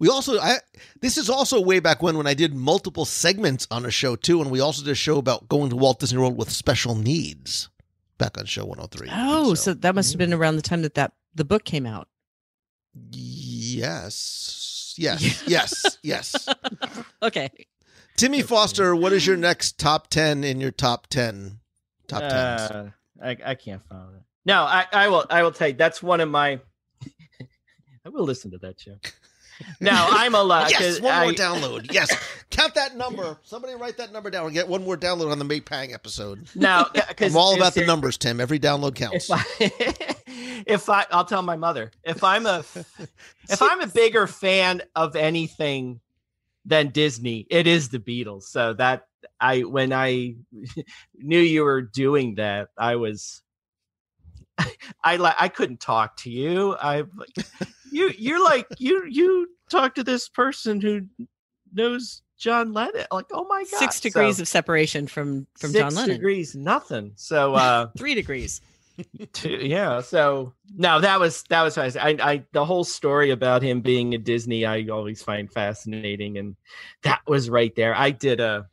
We also, I, this is also way back when, when I did multiple segments on a show too. And we also did a show about going to Walt Disney World with special needs back on show one oh three. Oh, so. so that must've been around the time that, that the book came out. Yes. Yes. Yes. Yes. Okay. Timmy Foster, what is your next top ten in your top ten? Top uh, tens? I, I can't follow that. No, I, I will. I will tell you, that's one of my, I will listen to that show. Now I'm allowed. Yes, one I, more download. Yes, count that number. Somebody write that number down and get one more download on the May Pang episode. Now, I'm all about the numbers, Tim. Every download counts. If I, if I, I'll tell my mother, if I'm a, if I'm a bigger fan of anything than Disney, it is the Beatles. So that I, when I knew you were doing that, I was, I like, I couldn't talk to you. I, you, you're like, you, you talk to this person who knows John Lennon, like, oh my God, six degrees so, of separation from, from John Lennon, six degrees, nothing. So, uh, three degrees. Two, yeah. So no, that was, that was, I, I, the whole story about him being a Disney, I always find fascinating. And that was right there. I did a,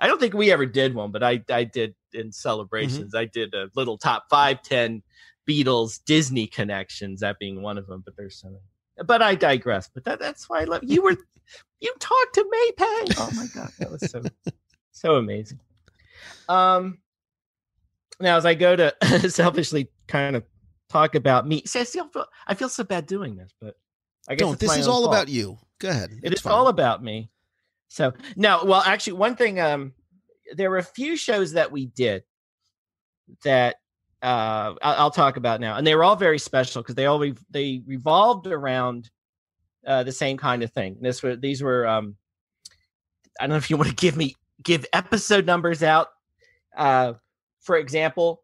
I don't think we ever did one, but I, I did in Celebrations. Mm-hmm. I did a little top five, ten Beatles Disney connections, that being one of them, but there's so many. But I digress. But that, that's why I love you were you talked to May Pang. Oh my God, that was so so amazing. Um now as I go to selfishly kind of talk about me. See, I still feel I feel so bad doing this, but I guess don't, this is all fault. About you. Go ahead. It it's is fine. All about me. So no, well, actually one thing, um there were a few shows that we did that uh I'll talk about now, and they were all very special because they all re- they revolved around uh the same kind of thing. This were these were um I don't know if you want to give me give episode numbers out. Uh for example,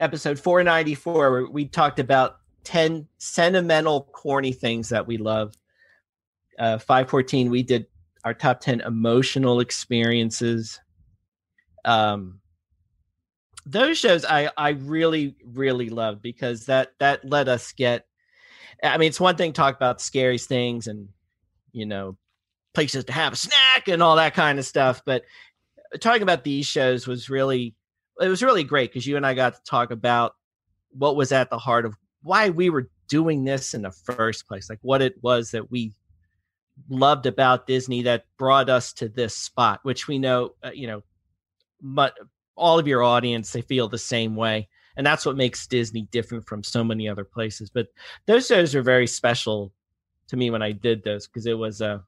episode four ninety-four, where we talked about ten sentimental corny things that we love. uh five fourteen, we did our top ten emotional experiences. um Those shows I, I really, really love because that, that let us get, I mean, it's one thing to talk about scary things and, you know, places to have a snack and all that kind of stuff. But talking about these shows was really, it was really great because you and I got to talk about what was at the heart of why we were doing this in the first place. Like what it was that we loved about Disney that brought us to this spot, which we know, uh, you know, but all of your audience, they feel the same way. And that's what makes Disney different from so many other places. But those shows are very special to me when I did those, because it was a,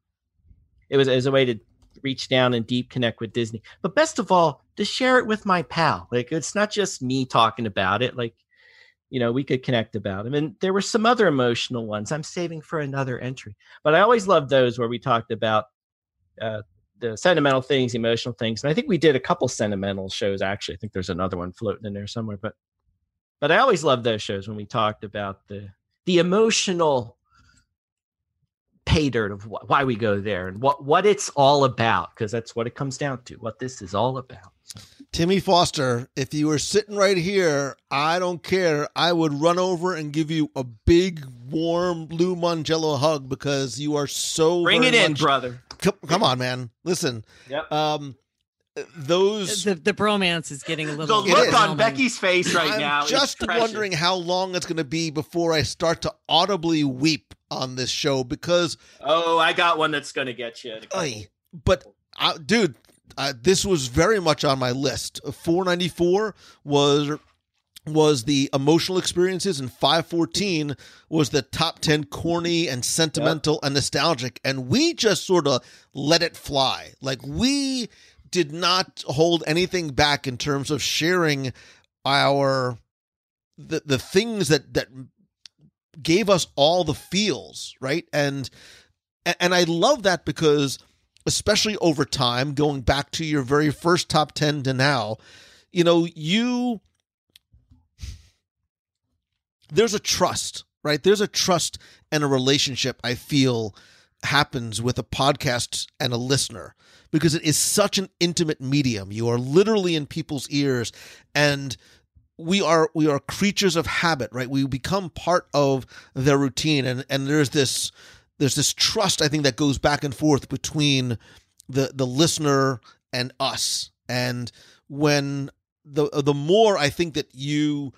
it was, it was a way to reach down and deep connect with Disney. But best of all, to share it with my pal. Like, it's not just me talking about it. Like, you know, we could connect about them. And there were some other emotional ones I'm saving for another entry. But I always loved those where we talked about, uh, the sentimental things, emotional things. And I think we did a couple sentimental shows, actually. I think there's another one floating in there somewhere, but, but I always loved those shows when we talked about the, the emotional pay dirt of wh- why we go there and what, what it's all about. Cause that's what it comes down to, what this is all about. So. Timmy Foster, if you were sitting right here, I don't care. I would run over and give you a big warm Lou Mongello hug because you are so bring it in, much- brother. Come on, man. Listen, yep. um, those the, the bromance is getting a little. The look on Becky's face right I'm now. I'm just wondering how long it's going to be before I start to audibly weep on this show because. Oh, I got one that's going to get you. Ay, but, I, dude, uh, this was very much on my list. four ninety-four was was the emotional experiences, and five fourteen was the top ten corny and sentimental yep. and nostalgic. And we just sort of let it fly. Like we did not hold anything back in terms of sharing our, the, the things that, that gave us all the feels. Right. And, and I love that because especially over time, going back to your very first top ten to now, you know, you, there's a trust, right? There's a trust and a relationship I feel happens with a podcast and a listener because it is such an intimate medium. You are literally in people's ears, and we are we are creatures of habit, right? We become part of their routine, and and there's this there's this trust I think that goes back and forth between the the listener and us. And when the the more I think that you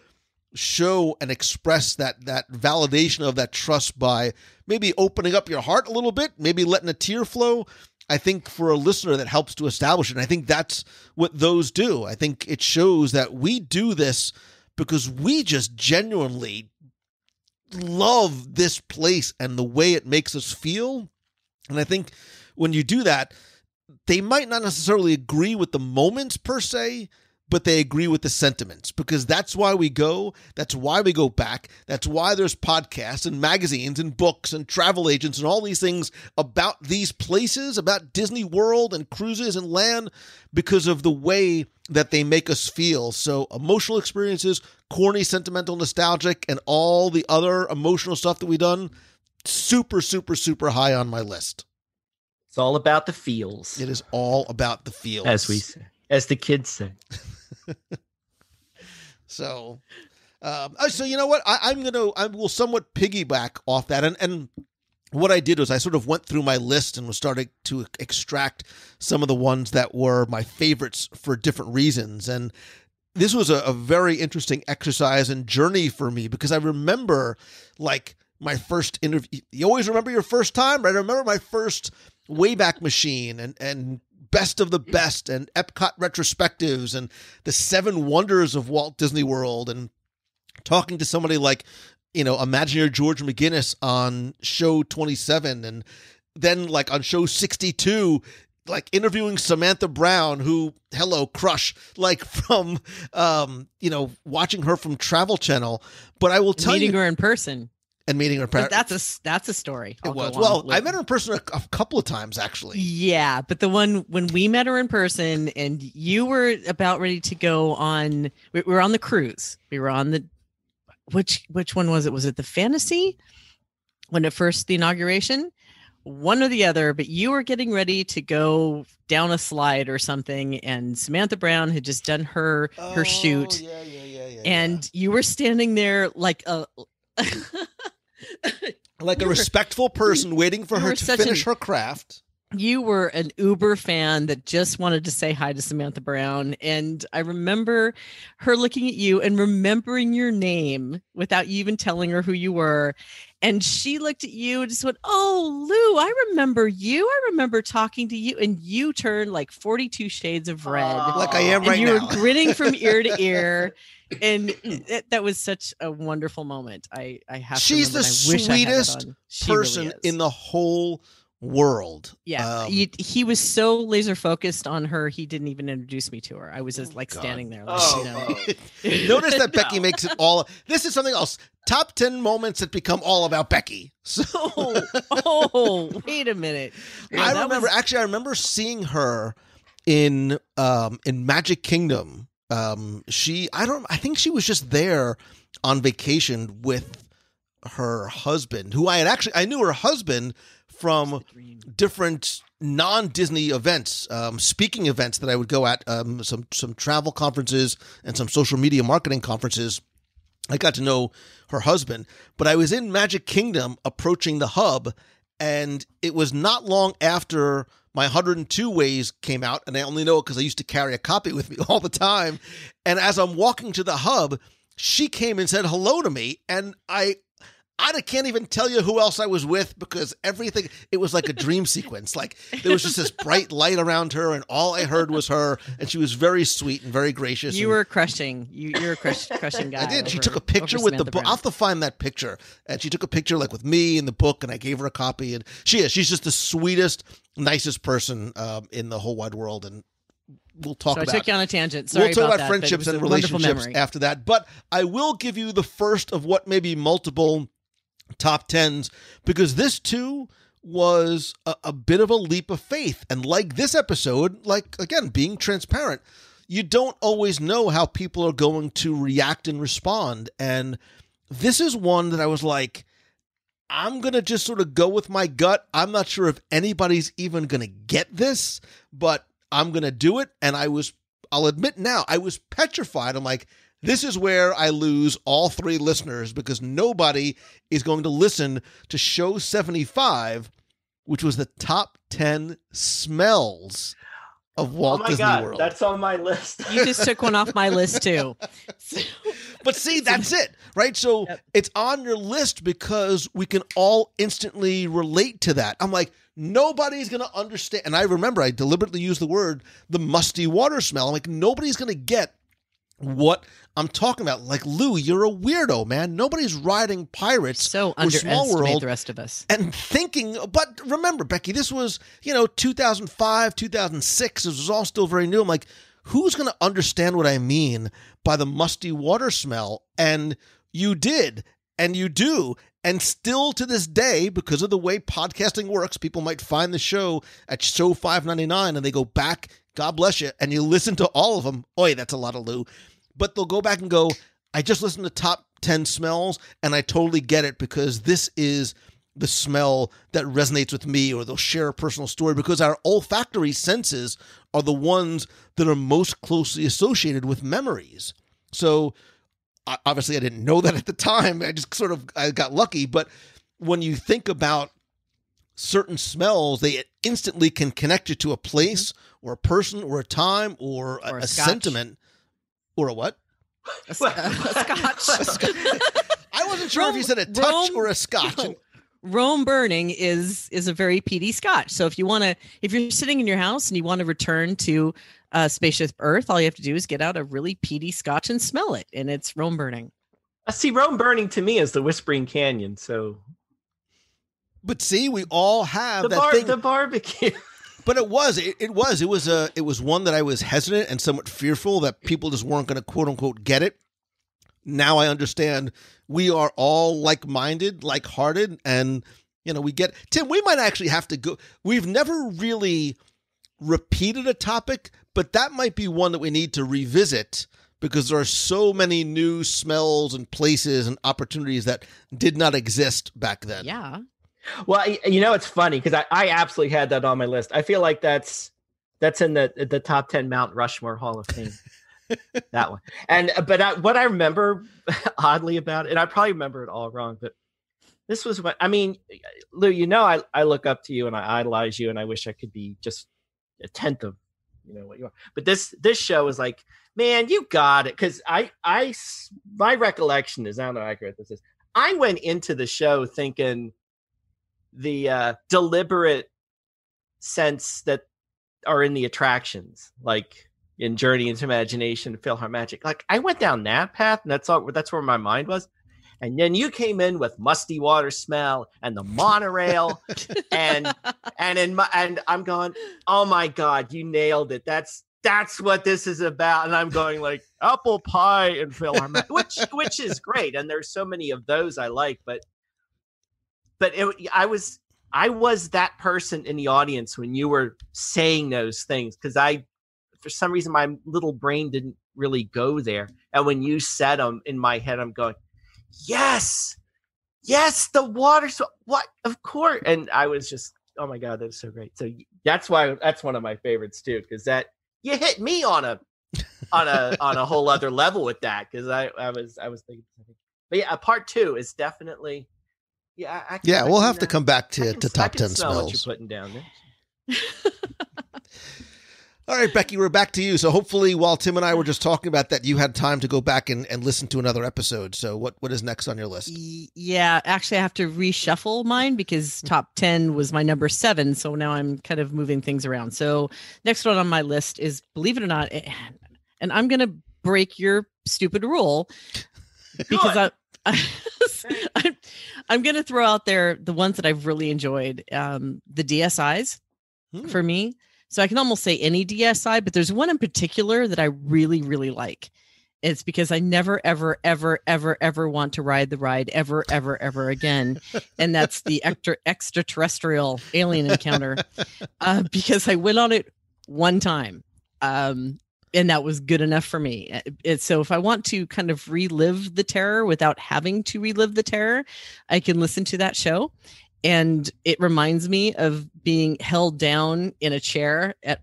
show and express that that validation of that trust by maybe opening up your heart a little bit, maybe letting a tear flow, I think for a listener that helps to establish it. And I think that's what those do. I think it shows that we do this because we just genuinely love this place and the way it makes us feel. And I think when you do that, they might not necessarily agree with the moments per se, but they agree with the sentiments, because that's why we go. That's why we go back. That's why there's podcasts and magazines and books and travel agents and all these things about these places, about Disney World and cruises and land, because of the way that they make us feel. So emotional experiences, corny, sentimental, nostalgic, and all the other emotional stuff that we've done, super, super, super high on my list. It's all about the feels. It is all about the feels. As we say. As the kids say. So, um, so you know what? I, I'm going to, I will somewhat piggyback off that. And, and what I did was I sort of went through my list and was starting to extract some of the ones that were my favorites for different reasons. And this was a, a very interesting exercise and journey for me, because I remember like my first interview. You always remember your first time, right? I remember my first Wayback Machine and, and, Best of the Best and Epcot retrospectives and the Seven Wonders of Walt Disney World, and talking to somebody like, you know, Imagineer George McGinnis on show twenty-seven. And then like on show sixty-two, like interviewing Samantha Brown, who, hello, crush, like from, um, you know, watching her from Travel Channel. But I will tell you. Meeting her in person. And meeting her parents. That's a, that's a story. I'll it was. Well, with. I met her in person a, a couple of times, actually. Yeah. But the one when we met her in person and you were about ready to go on, we were on the cruise. We were on the, which, which one was it? Was it the Fantasy when it first, the inauguration? One or the other, but you were getting ready to go down a slide or something, and Samantha Brown had just done her, oh, her shoot. Yeah, yeah, yeah, yeah. And yeah. You were standing there like a, like you a respectful were, person waiting for her to finish an, her craft. You were an Uber fan that just wanted to say hi to Samantha Brown. And I remember her looking at you and remembering your name without you even telling her who you were. And she looked at you and just went, oh, Lou, I remember you. I remember talking to you. And you turned like forty-two shades of red. Aww. Like I am and right you now. You were grinning from ear to ear. And it, that was such a wonderful moment. I, I have She's to remember, the I wish sweetest I she person really in the whole world. Yeah. Um, he, he was so laser focused on her. He didn't even introduce me to her. I was just like God. standing there. Like, oh, no. No. Notice that no. Becky makes it all. This is something else. Top ten moments that become all about Becky. So, oh, oh wait a minute. Man, I remember was... actually, I remember seeing her in, um, in Magic Kingdom. Um, she, I don't, I think she was just there on vacation with her husband, who I had actually, I knew her husband from different non-Disney events, um, speaking events that I would go at, um, some, some travel conferences and some social media marketing conferences. I got to know her husband, but I was in Magic Kingdom approaching the hub, and it was not long after my one oh two Ways came out, and I only know it because I used to carry a copy with me all the time. And as I'm walking to the hub, she came and said hello to me, and I... I can't even tell you who else I was with, because everything, it was like a dream sequence. Like there was just this bright light around her, and all I heard was her, and she was very sweet and very gracious. You and, were crushing. You, you were a crush, crushing guy. I did. Over, she took a picture with Samantha the book. I'll have to find that picture. And she took a picture like with me and the book, and I gave her a copy. And she is. She's just the sweetest, nicest person um, in the whole wide world. And we'll talk so about I took you on a tangent. Sorry we'll talk about, about that, friendships and relationships after that. But I will give you the first of what may be multiple top tens, because this too was a, a bit of a leap of faith. And like this episode, like again, being transparent, you don't always know how people are going to react and respond. And this is one that I was like, I'm going to just sort of go with my gut. I'm not sure if anybody's even going to get this, but I'm going to do it. And I was, I'll admit now, I was petrified. I'm like, this is where I lose all three listeners, because nobody is going to listen to show seventy-five, which was the top ten smells of Walt Disney World. Oh my God, that's on my list. You just took one off my list too. But see, that's it, right? So yep. It's on your list because we can all instantly relate to that. I'm like, nobody's going to understand. And I remember I deliberately used the word, the musty water smell. I'm like, nobody's going to get what I'm talking about. Like, Lou, you're a weirdo, man. Nobody's riding Pirates so or Small World the rest of us. And thinking, but remember, Becky, this was, you know, two thousand five, two thousand six. This was all still very new. I'm like, who's going to understand what I mean by the musty water smell? And you did, and you do. And still to this day, because of the way podcasting works, people might find the show at show five ninety-nine and they go back, God bless you, and you listen to all of them. Oy, that's a lot of Lou. But they'll go back and go, I just listened to top ten smells and I totally get it because this is the smell that resonates with me, or they'll share a personal story because our olfactory senses are the ones that are most closely associated with memories. So obviously I didn't know that at the time. I just sort of, I got lucky. But when you think about certain smells, they instantly can connect you to a place or a person or a time or, or a, a sentiment or a what? A, sc a scotch. A sc I wasn't sure Rome, if you said a touch Rome, or a scotch. No. Rome burning is is a very peaty scotch. So if you want to, if you're sitting in your house and you want to return to uh, Spacious Earth, all you have to do is get out a really peaty scotch and smell it, and it's Rome burning. I see Rome burning to me is the Whispering Canyon. So, but see, we all have the that bar thing. The barbecue. But it was, it, it was, it was a, it was one that I was hesitant and somewhat fearful that people just weren't going to quote unquote get it. Now I understand we are all like-minded, like-hearted, and you know we get. Tim, we might actually have to go. We've never really repeated a topic, but that might be one that we need to revisit because there are so many new smells and places and opportunities that did not exist back then. Yeah. Well, you know, it's funny because I, I absolutely had that on my list. I feel like that's that's in the the top ten Mount Rushmore Hall of Fame, that one. And but I, what I remember oddly about it, and I probably remember it all wrong, but this was what I mean, Lou. You know, I I look up to you and I idolize you, and I wish I could be just a tenth of you know what you are. But this this show was like, man, you got it, because I I my recollection is I don't know how accurate this is. I went into the show thinking the uh deliberate sense that are in the attractions, like in Journey into Imagination, PhilharMagic. Like I went down that path, and that's all that's where my mind was. And then you came in with musty water smell and the monorail, and and in my and I'm going, oh my God, you nailed it. That's that's what this is about. And I'm going like apple pie and PhilharMagic, which which is great. And there's so many of those I like, but. But it, I was I was that person in the audience when you were saying those things, because I, for some reason, my little brain didn't really go there. And when you said them in my head, I'm going, yes, yes, the water. So what? Of course. And I was just, oh, my God, that's so great. So that's why that's one of my favorites, too, because that you hit me on a on a on a whole other level with that, because I, I was I was thinking. But yeah, part two is definitely. Yeah, I, I can, yeah, we'll I have know. to come back to, can, to top ten smells. What you're putting down there. All right, Becky, we're back to you. So hopefully while Tim and I were just talking about that, you had time to go back and, and listen to another episode. So what, what is next on your list? Yeah, actually I have to reshuffle mine because top ten was my number seven. So now I'm kind of moving things around. So next one on my list is, believe it or not, and I'm going to break your stupid rule because I... I'm, I'm going to throw out there the ones that I've really enjoyed, um, the D S Is hmm. for me. So I can almost say any D S I, but there's one in particular that I really, really like. It's because I never, ever, ever, ever, ever want to ride the ride ever, ever, ever again. And that's the extra, extraterrestrial alien encounter, uh, because I went on it one time. Um, And that was good enough for me. It's, so if I want to kind of relive the terror without having to relive the terror, I can listen to that show. And it reminds me of being held down in a chair at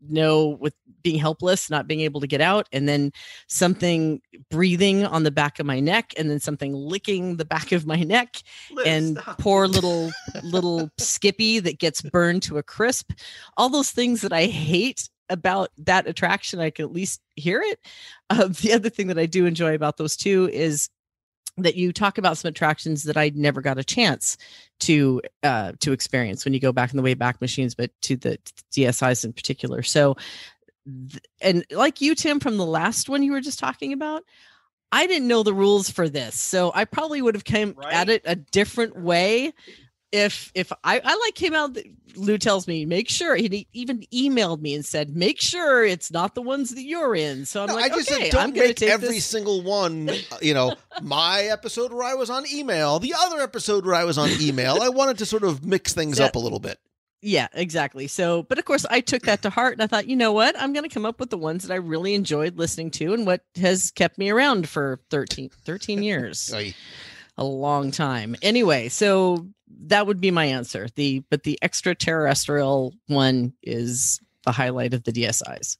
no, with being helpless, not being able to get out. And then something breathing on the back of my neck, and then something licking the back of my neck. Liz, and stop. Poor little, little Skippy that gets burned to a crisp. All those things that I hate about that attraction, I can at least hear it. Uh, the other thing that I do enjoy about those two is that you talk about some attractions that I never got a chance to uh, to experience when you go back in the Wayback Machines, but to the D S Is in particular. So, and like you, Tim, from the last one you were just talking about, I didn't know the rules for this. So I probably would have come right at it a different way. if if I, I like came out, Lou tells me, make sure. He even emailed me and said, make sure it's not the ones that you're in. So I'm no, like, I just okay, said, don't I'm make take every this. single one, you know, my episode where I was on email, the other episode where I was on email. I wanted to sort of mix things that, up a little bit. Yeah, exactly. So, but of course I took that to heart and I thought, you know what, I'm going to come up with the ones that I really enjoyed listening to and what has kept me around for thirteen, thirteen years, a long time. Anyway, so that would be my answer. The, but the extraterrestrial one is the highlight of the D S Is.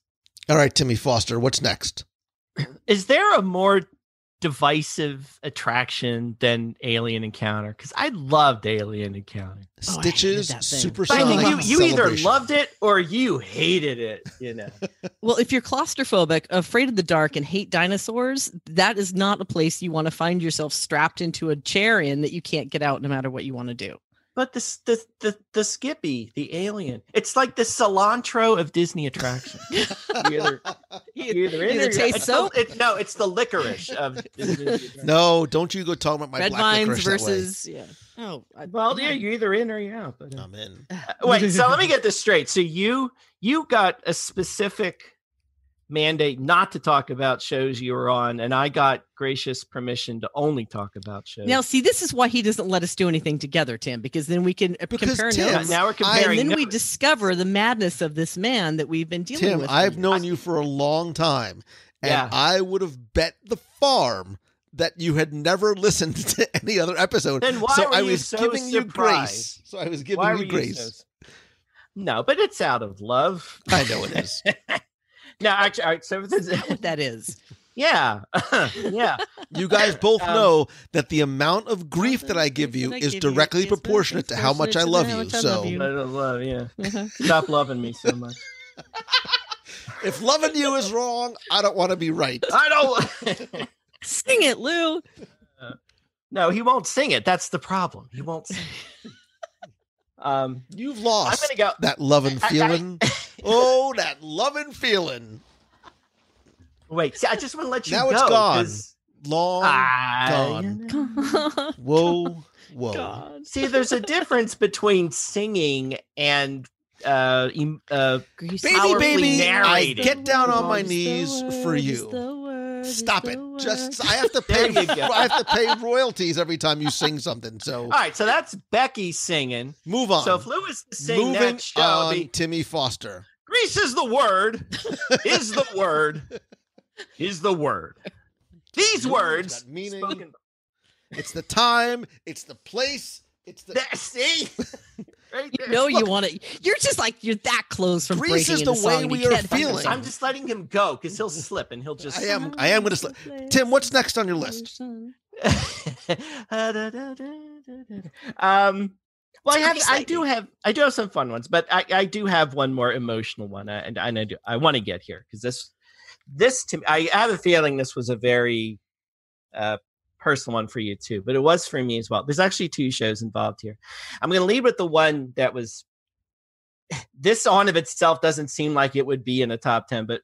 All right, Timmy Foster, what's next? Is there a more divisive attraction than Alien Encounter? Because I loved Alien Encounter. Stitches, oh, Super Sonic, you, you either loved it or you hated it, you know. Well, if you're claustrophobic, afraid of the dark, and hate dinosaurs, that is not a place you want to find yourself strapped into a chair in that you can't get out no matter what you want to do. But the the the, the Skippy, the alien, it's like the cilantro of Disney attractions. You either, you either, either taste soap. It, no, it's the licorice of Disney. No, don't you go talk about my red black licorice versus that way. Yeah. Oh, I, well, yeah, you're either in or you're out. But, uh, I'm in. Uh, wait, so let me get this straight. So you you got a specific mandate not to talk about shows you were on, and I got gracious permission to only talk about shows. Now, see, this is why he doesn't let us do anything together, Tim, because then we can because compare Tim, notes. Now we're comparing, and then notes. We discover the madness of this man that we've been dealing Tim, with. Tim, I've known you for a long time, and yeah. I would have bet the farm that you had never listened to any other episode. Then why so were I was you so giving surprised? You grace. So I was giving why you grace. You so... No, but it's out of love. I know it is. No, actually, all right, so this is what that is. Yeah. Yeah. You guys both um, know that the amount of grief that I give you I is give directly you. proportionate to how much I love you. I so love you. I love, yeah. Uh-huh. Stop loving me so much. If loving you is wrong, I don't want to be right. I don't sing it, Lou. Uh, no, he won't sing it. That's the problem. He won't sing it. Um, You've lost I'm gonna go. that loving feeling. I, I, oh, that loving feeling. Wait, see, I just want to let you now go. Now it's gone. Long I... gone. God. Whoa, whoa. God. See, there's a difference between singing and uh, uh, baby, baby, narrating. I get down on my knees word, for you. Word, Stop it. Word. Just I have to pay. I have to pay royalties every time you sing something. So all right, so that's Becky singing. Move on. So if Lou is to sing Moving next, shall be Timmy Foster. Grease is the word. Is the word. Is the word. These words. Meaning. Spoken. It's the time. It's the place. It's the that, see. Right there. You know Look, you want it. You're just like you're that close from Grease breaking is the, the way we are feeling. I'm just letting him go because he'll slip and he'll just. I am. I am going to slip. Tim, what's next on your list? um. Well, I have. I do have. I do have some fun ones, but I, I do have one more emotional one, I, and, and I do. I want to get here because this, this to me, I have a feeling this was a very, uh. personal one for you too, but it was for me as well. There's actually two shows involved here. I'm going to lead with the one that was this on of itself doesn't seem like it would be in the top ten, but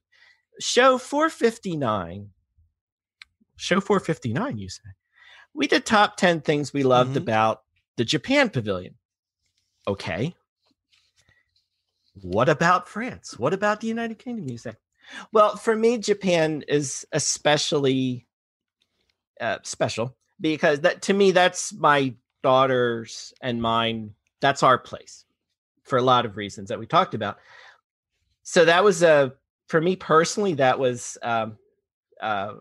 show four fifty-nine, show four fifty-nine, you say we did top ten things we loved mm-hmm. about the Japan Pavilion. Okay. What about France? What about the United Kingdom? You say, well, for me, Japan is especially Uh, special because that to me that's my daughter's and mine. That's our place for a lot of reasons that we talked about. So that was a for me personally that was um, uh,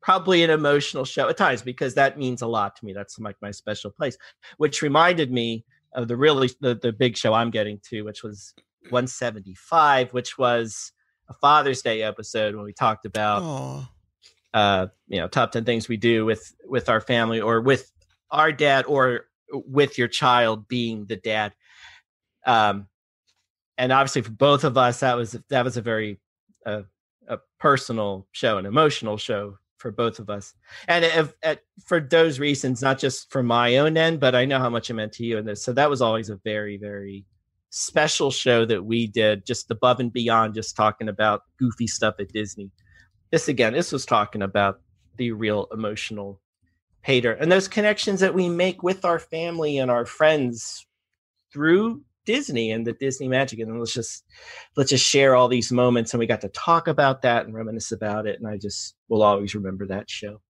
probably an emotional show at times because that means a lot to me. That's like my special place, which reminded me of the really the, the big show I'm getting to, which was one seventy-five, which was a Father's Day episode when we talked about. Aww. Uh, you know, top ten things we do with, with our family or with our dad or with your child being the dad. Um, and obviously for both of us, that was, that was a very, uh, a personal show, an emotional show for both of us. And if, at, for those reasons, not just for my own end, but I know how much it meant to you and this. So that was always a very, very special show that we did just above and beyond, just talking about goofy stuff at Disney. This again, this was talking about the real emotional pater and those connections that we make with our family and our friends through Disney and the Disney magic. And let's just, let's just share all these moments. And we got to talk about that and reminisce about it. And I just will always remember that show.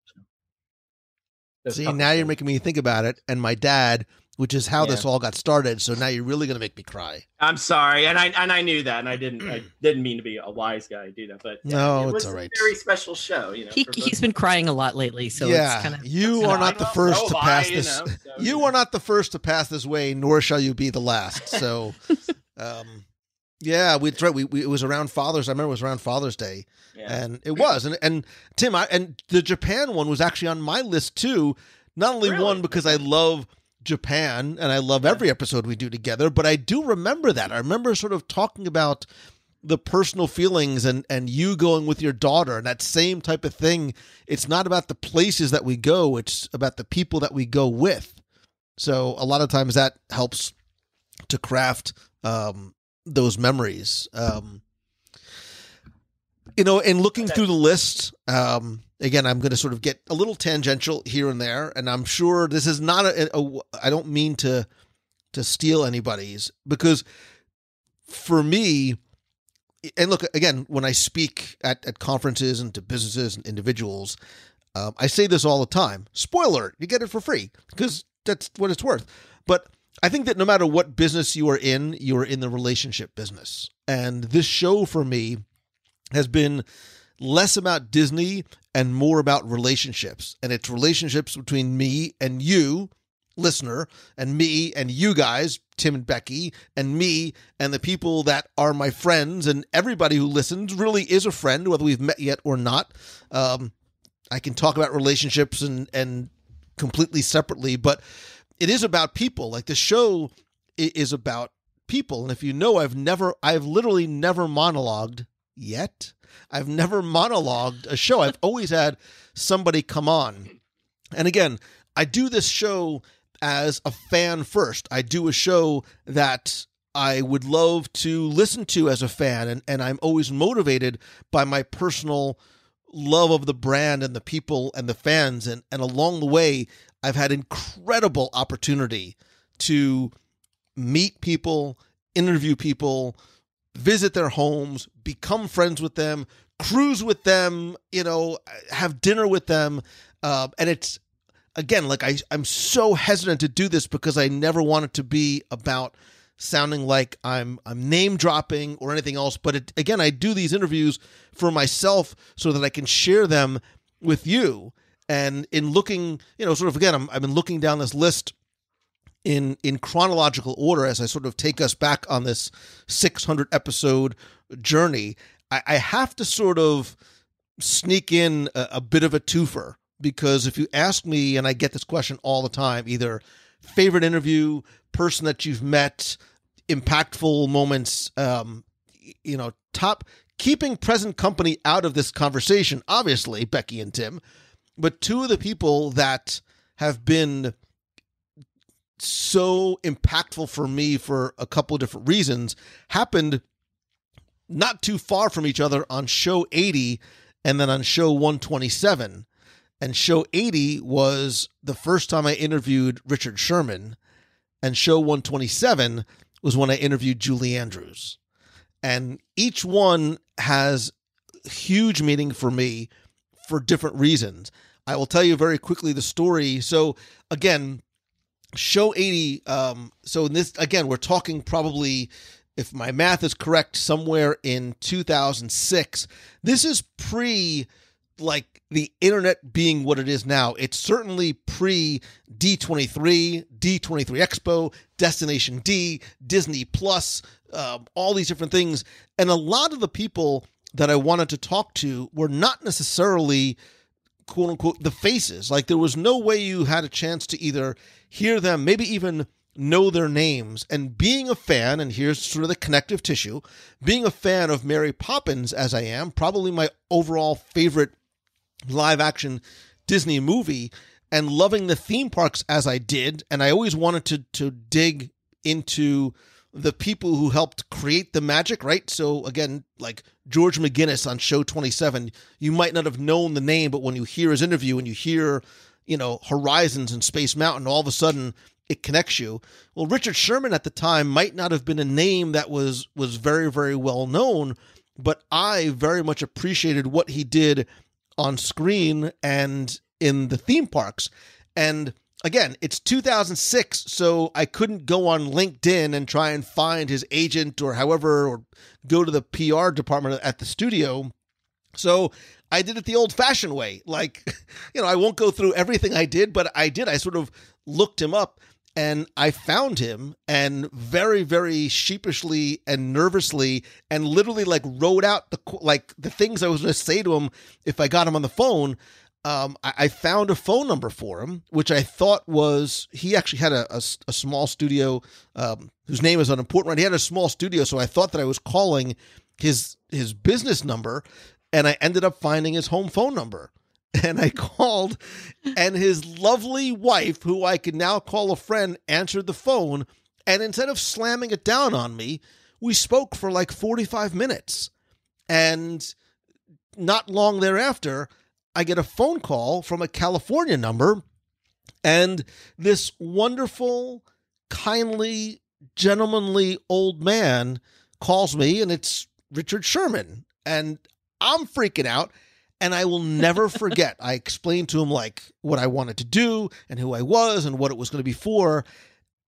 So see, now things. You're making me think about it. And my dad, which is how yeah. this all got started. So now you're really going to make me cry. I'm sorry. And I, and I knew that, and I didn't, I didn't mean to be a wise guy to do that, but yeah, no, it was it's all right. a very special show. You know, he, he's been crying a lot lately. So yeah, it's kind of, you are not the first to pass this. You are not the first to pass this way, nor shall you be the last. So, um, yeah, we, we, we, it was around Father's. I remember it was around Father's Day, yeah. and it was, and, and Tim, I, and the Japan one was actually on my list too. Not only really? one, because I love Japan and I love every episode we do together, but I do remember that. I remember sort of talking about the personal feelings and, and you going with your daughter and that same type of thing. It's not about the places that we go. It's about the people that we go with. So a lot of times that helps to craft, um, those memories, um, you know, and looking through the list, um, again, I'm going to sort of get a little tangential here and there, and I'm sure this is not a, a, a I don't mean to to steal anybody's, because for me, and look, again, when I speak at, at conferences and to businesses and individuals, um, I say this all the time. Spoiler, you get it for free because that's what it's worth. But I think that no matter what business you are in, you are in the relationship business. And this show for me has been less about Disney and more about relationships, and it's relationships between me and you, listener, and me and you guys, Tim and Becky, and me and the people that are my friends, and everybody who listens really is a friend, whether we've met yet or not. Um, I can talk about relationships and, and completely separately, but it is about people. Like, the show is about people. And if you know, I've never, I've literally never monologued yet. I've never monologued a show. I've always had somebody come on. And again, I do this show as a fan first. I do a show that I would love to listen to as a fan. And, and I'm always motivated by my personal love of the brand and the people and the fans. And, and along the way, I've had incredible opportunity to meet people, interview people, visit their homes, become friends with them, cruise with them, you know, have dinner with them. Uh, and it's, again, like I, I'm so hesitant to do this because I never want it to be about sounding like I'm, I'm name dropping or anything else. But it, again, I do these interviews for myself so that I can share them with you. And in looking, you know, sort of, again, I'm, I've been looking down this list in, in chronological order as I sort of take us back on this six hundred episode journey. I, I have to sort of sneak in a, a bit of a twofer, because if you ask me, and I get this question all the time, either favorite interview, person that you've met, impactful moments, um, you know, top, keeping present company out of this conversation, obviously, Becky and Tim, but two of the people that have been so impactful for me for a couple of different reasons happened not too far from each other on show eighty and then on show one twenty-seven. And show eighty was the first time I interviewed Richard Sherman, and show one twenty-seven was when I interviewed Julie Andrews. And each one has huge meaning for me for different reasons. I will tell you very quickly the story. So again, show eighty, um, so in this, again, we're talking probably, if my math is correct, somewhere in two thousand six. This is pre, like, the internet being what it is now. It's certainly pre D twenty-three, D twenty-three Expo, Destination D, Disney Plus, uh, all these different things. And a lot of the people that I wanted to talk to were not necessarily, quote unquote, the faces. Like, there was no way you had a chance to either hear them, maybe even know their names. And being a fan, and here's sort of the connective tissue, being a fan of Mary Poppins, as I am, probably my overall favorite live action Disney movie, and loving the theme parks as I did. And I always wanted to, to dig into the people who helped create the magic, right? So again, like George McGinnis on show twenty-seven, you might not have known the name, but when you hear his interview and you hear, you know, Horizons and Space Mountain, all of a sudden it connects you. Well, Richard Sherman at the time might not have been a name that was was very, very well known, but I very much appreciated what he did on screen and in the theme parks. And again, it's two thousand six, so I couldn't go on LinkedIn and try and find his agent or however, or go to the P R department at the studio. So I did it the old-fashioned way. Like, you know, I won't go through everything I did, but I did. I sort of looked him up, and I found him, and very, very sheepishly and nervously, and literally, like, wrote out the like the things I was going to say to him if I got him on the phone. Um, I, I found a phone number for him, which I thought was, he actually had a, a, a small studio, um, whose name is unimportant, right? He had a small studio. So I thought that I was calling his, his business number, and I ended up finding his home phone number, and I called, and his lovely wife, who I could now call a friend, answered the phone. And instead of slamming it down on me, we spoke for like forty-five minutes, and not long thereafter, I get a phone call from a California number, and this wonderful, kindly, gentlemanly old man calls me, and it's Richard Sherman, and I'm freaking out, and I will never forget. I explained to him like what I wanted to do and who I was and what it was going to be for.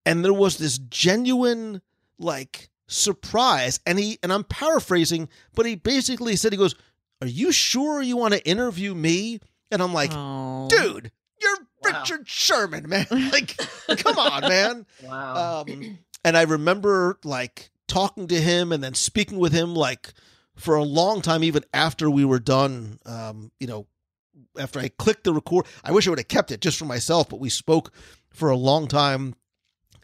And there was this genuine like surprise, and he, and I'm paraphrasing, but he basically said, he goes, "Are you sure you want to interview me?" And I'm like, oh, dude, you're wow. Richard Sherman, man. Like, come on, man. Wow. Um, and I remember like talking to him and then speaking with him like for a long time, even after we were done, um, you know, after I clicked the record. I wish I would have kept it just for myself, but we spoke for a long time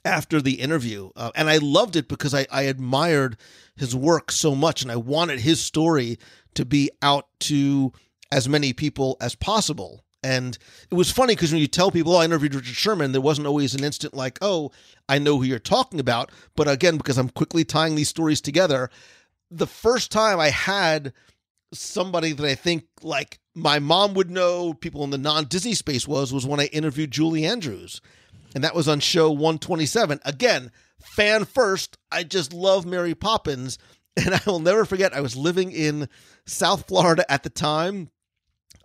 after the interview. Uh, and I loved it because I, I admired his work so much, and I wanted his story to be out to as many people as possible. And it was funny because when you tell people, oh, I interviewed Richard Sherman, there wasn't always an instant like, oh, I know who you're talking about. But again, because I'm quickly tying these stories together, the first time I had somebody that I think like my mom would know, people in the non-Disney space was, was when I interviewed Julie Andrews. And that was on show one twenty-seven. Again, fan first, I just love Mary Poppins. And I will never forget, I was living in South Florida at the time.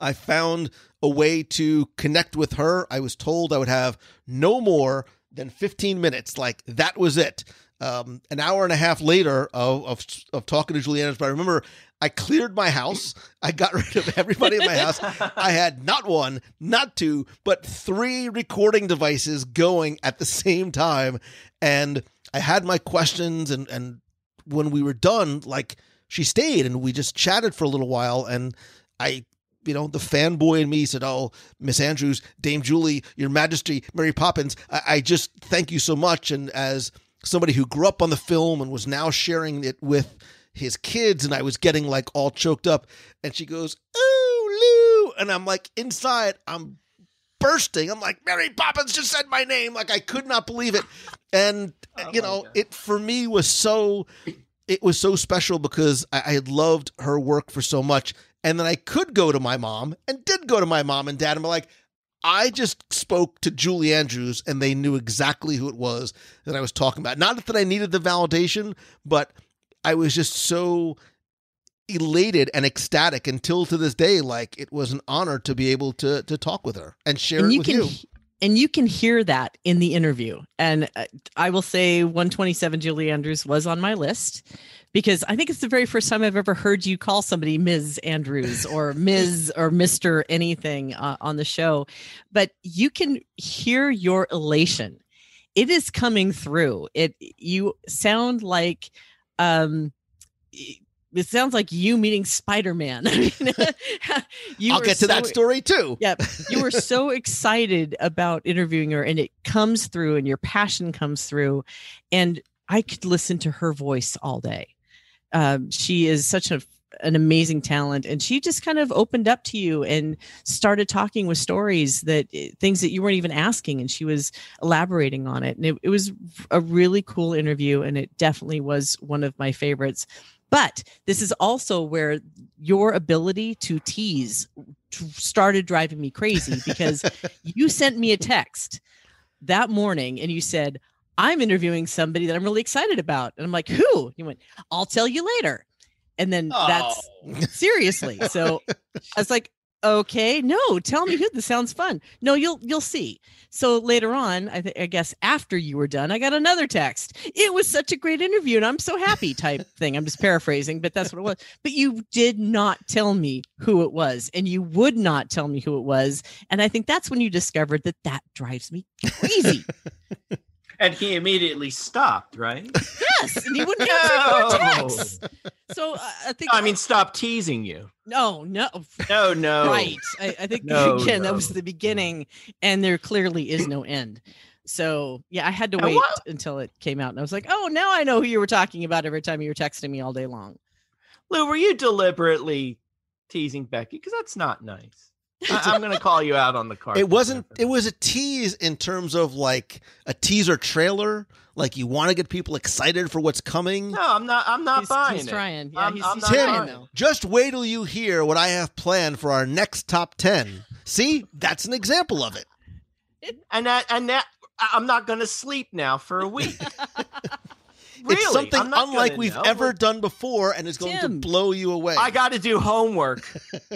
I found a way to connect with her. I was told I would have no more than fifteen minutes. Like, that was it. Um, an hour and a half later of, of, of talking to Juliana, but I remember I cleared my house. I got rid of everybody in my house. I had not one, not two, but three recording devices going at the same time. And I had my questions, and, and, when we were done, like, she stayed and we just chatted for a little while. And I, you know, the fanboy in me said, "Oh, Miss Andrews, Dame Julie, Your Majesty, Mary Poppins, I, I just thank you so much." And as somebody who grew up on the film and was now sharing it with his kids, and I was getting like all choked up, and she goes, "Oh, Lou." And I'm like, inside, I'm bursting. I'm like, Mary Poppins just said my name. Like, I could not believe it. And oh, you know, it for me was so, it was so special because I, I had loved her work for so much. And then I could go to my mom, and did go to my mom and dad, and be like, I just spoke to Julie Andrews, and they knew exactly who it was that I was talking about. Not that I needed the validation, but I was just so elated and ecstatic until to this day. Like, it was an honor to be able to to talk with her and share and it with can- you. And you can hear that in the interview. And uh, I will say one twenty-seven Julie Andrews was on my list, because I think it's the very first time I've ever heard you call somebody Miz Andrews or Miz or Mister anything uh, on the show. But you can hear your elation. It is coming through. It you sound like um It sounds like you meeting Spider-Man. I mean, you I'll get so, to that story too. Yep. You were so excited about interviewing her, and it comes through, and your passion comes through. And I could listen to her voice all day. Um, she is such a, an amazing talent, and she just kind of opened up to you and started talking with stories that things that you weren't even asking. And she was elaborating on it. And it, it was a really cool interview, and it definitely was one of my favorites. But this is also where your ability to tease started driving me crazy, because you sent me a text that morning and you said, I'm interviewing somebody that I'm really excited about. And I'm like, who? You went, I'll tell you later. And then oh. that's seriously. So I was like, okay, no, tell me who. This sounds fun. No, you'll, you'll see. So later on, I, th- I guess after you were done, I got another text. It was such a great interview and I'm so happy type thing. I'm just paraphrasing, but that's what it was. But you did not tell me who it was and you would not tell me who it was. And I think that's when you discovered that that drives me crazy. And he immediately stopped, right? Yes, and he wouldn't answer no. your text. So uh, I think. No, I mean, stop teasing you. No, no, no, no. Right. I, I think no, again no. that was the beginning, and there clearly is no end. So yeah, I had to wait until it came out, and I was like, oh, now I know who you were talking about every time you were texting me all day long. Lou, were you deliberately teasing Becky? Because that's not nice. I'm going to call you out on the card. It wasn't, it was a tease in terms of like a teaser trailer. Like you want to get people excited for what's coming. No, I'm not, I'm not he's, buying he's it. Trying. Yeah, I'm, he's, I'm he's Tim, trying. Tim, just wait till you hear what I have planned for our next top ten. See, that's an example of it. it and that, and that, I'm not going to sleep now for a week. Really? It's something unlike we've know. ever done before, and it's going Tim, to blow you away. I got to do homework.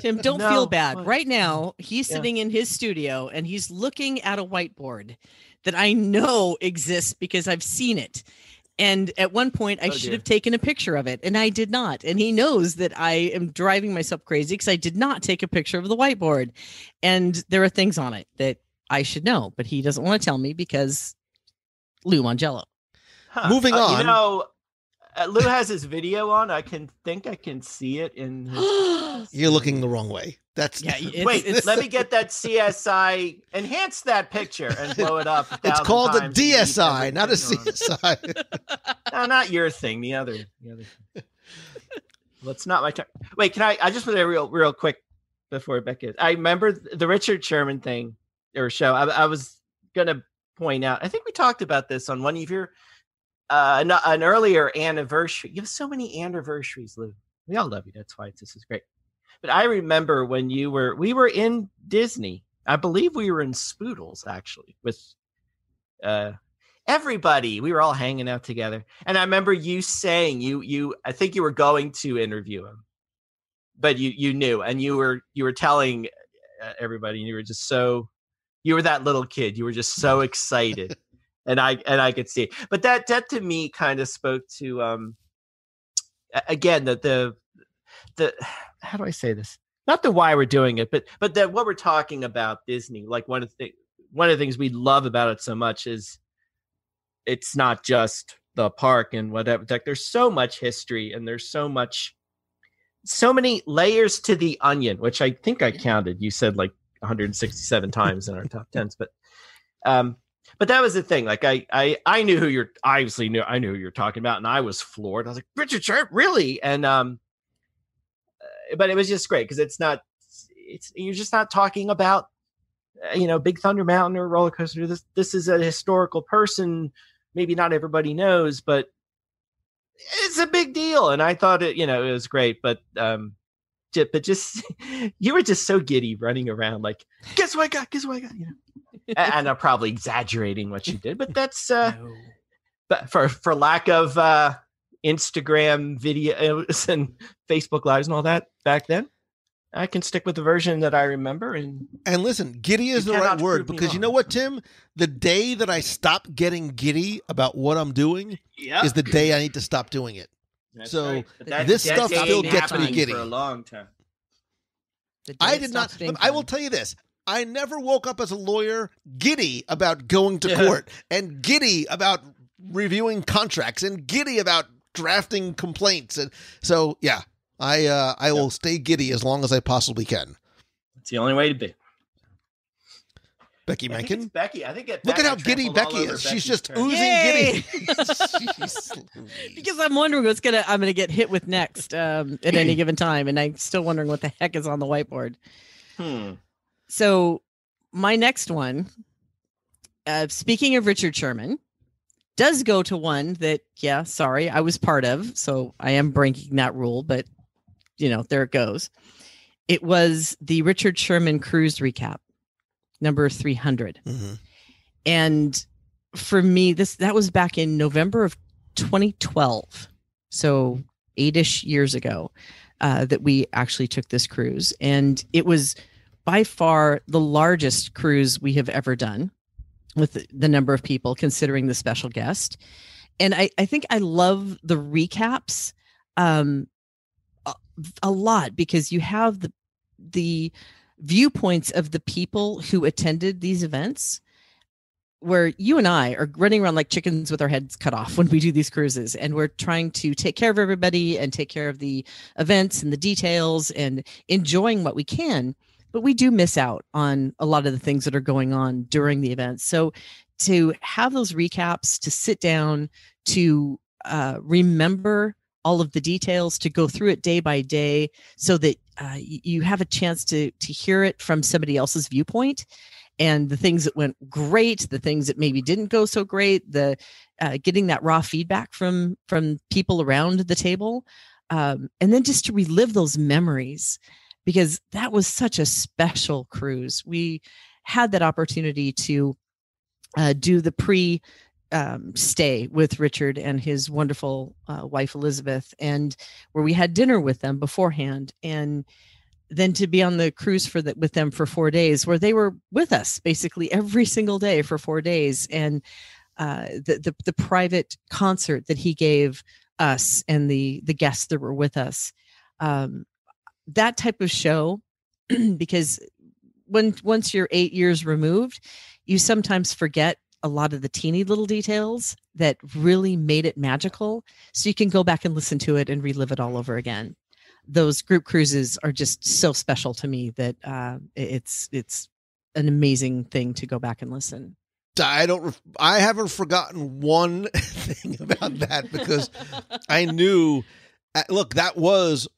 Tim, don't no. feel bad. Right now, he's yeah. sitting in his studio, and he's looking at a whiteboard that I know exists because I've seen it. And at one point, I oh, should dear. have taken a picture of it, and I did not. And he knows that I am driving myself crazy because I did not take a picture of the whiteboard. And there are things on it that I should know, but he doesn't want to tell me because Lou Mongello. Huh. Moving uh, on. You know, uh, Lou has his video on. I can think I can see it in. His... You're looking the wrong way. That's yeah. It's, Wait, it's... let me get that C S I. Enhance that picture and blow it up. It's called a D S I, not a C S I. No, not your thing. The other. The other. Thing. Well, it's not my turn. Wait, can I? I just put it real, real quick before Becca. I remember the Richard Sherman thing or show. I, I was gonna point out. I think we talked about this on one of your. Uh, an, an earlier anniversary. You have so many anniversaries, Lou. We all love you. That's why this is great. But I remember when you were, we were in Disney. I believe we were in Spoodles, actually, with uh, everybody. We were all hanging out together. And I remember you saying, you, you, I think you were going to interview him, but you, you knew, and you were, you were telling everybody, and you were just so, you were that little kid. You were just so excited. And I and I could see it. But that that to me kind of spoke to um again that the the how do I say this? Not the why we're doing it, but but that what we're talking about Disney, like one of the one of the things we love about it so much is it's not just the park and whatever. Like there's so much history and there's so much so many layers to the onion, which I think I counted. You said like one hundred sixty-seven times in our top tens, but um But that was the thing. Like I, I, I knew who you're. I obviously knew. I knew who you're talking about, and I was floored. I was like, Richard Sharp, really? And um, but it was just great because it's not. It's you're just not talking about, you know, Big Thunder Mountain or roller coaster. This this is a historical person. Maybe not everybody knows, but it's a big deal. And I thought it. You know, it was great. But um, just, but just you were just so giddy running around. Like, guess what I got? Guess what I got? You know. And I'm probably exaggerating what you did, but that's uh, no. but for for lack of uh, Instagram videos and Facebook lives and all that back then, I can stick with the version that I remember. And and listen, giddy is the right word because you know what, Tim? The day that I stop getting giddy about what I'm doing yep. is the day I need to stop doing it. That's so right. that, this that stuff still gets me giddy for a long time. I did not. I will tell you this. I never woke up as a lawyer giddy about going to yeah. court and giddy about reviewing contracts and giddy about drafting complaints. And so, yeah, I uh, I will stay giddy as long as I possibly can. It's the only way to be. Becky Mankin. I think it's Becky. I think it Look at how giddy Becky is. Becky's She's just turn. oozing Yay! Giddy. Because I'm wondering what's gonna I'm going to get hit with next um, at any given time. And I'm still wondering what the heck is on the whiteboard. Hmm. So my next one, uh, speaking of Richard Sherman, does go to one that, yeah, sorry, I was part of. So I am breaking that rule, but, you know, there it goes. It was the Richard Sherman cruise recap, number three hundred. Mm-hmm. And for me, this that was back in November of twenty twelve. So eight-ish years ago uh, that we actually took this cruise. And it was by far the largest cruise we have ever done with the number of people, considering the special guest. And I, I think I love the recaps um, a, a lot, because you have the the viewpoints of the people who attended these events, where you and I are running around like chickens with our heads cut off when we do these cruises, and we're trying to take care of everybody and take care of the events and the details and enjoying what we can. But we do miss out on a lot of the things that are going on during the events. So to have those recaps, to sit down, to uh, remember all of the details, to go through it day by day so that uh, you have a chance to to hear it from somebody else's viewpoint, and the things that went great, the things that maybe didn't go so great, the uh, getting that raw feedback from from people around the table, um, and then just to relive those memories, because that was such a special cruise. We had that opportunity to uh, do the pre um, stay with Richard and his wonderful uh, wife, Elizabeth, and where we had dinner with them beforehand. And then to be on the cruise for the, with them for four days, where they were with us basically every single day for four days. And uh, the, the, the private concert that he gave us and the, the guests that were with us, um, that type of show, because when, once you're eight years removed, you sometimes forget a lot of the teeny little details that really made it magical. So you can go back and listen to it and relive it all over again. Those group cruises are just so special to me that uh, it's it's an amazing thing to go back and listen. I don't. I haven't forgotten one thing about that, because I knew. Look, that was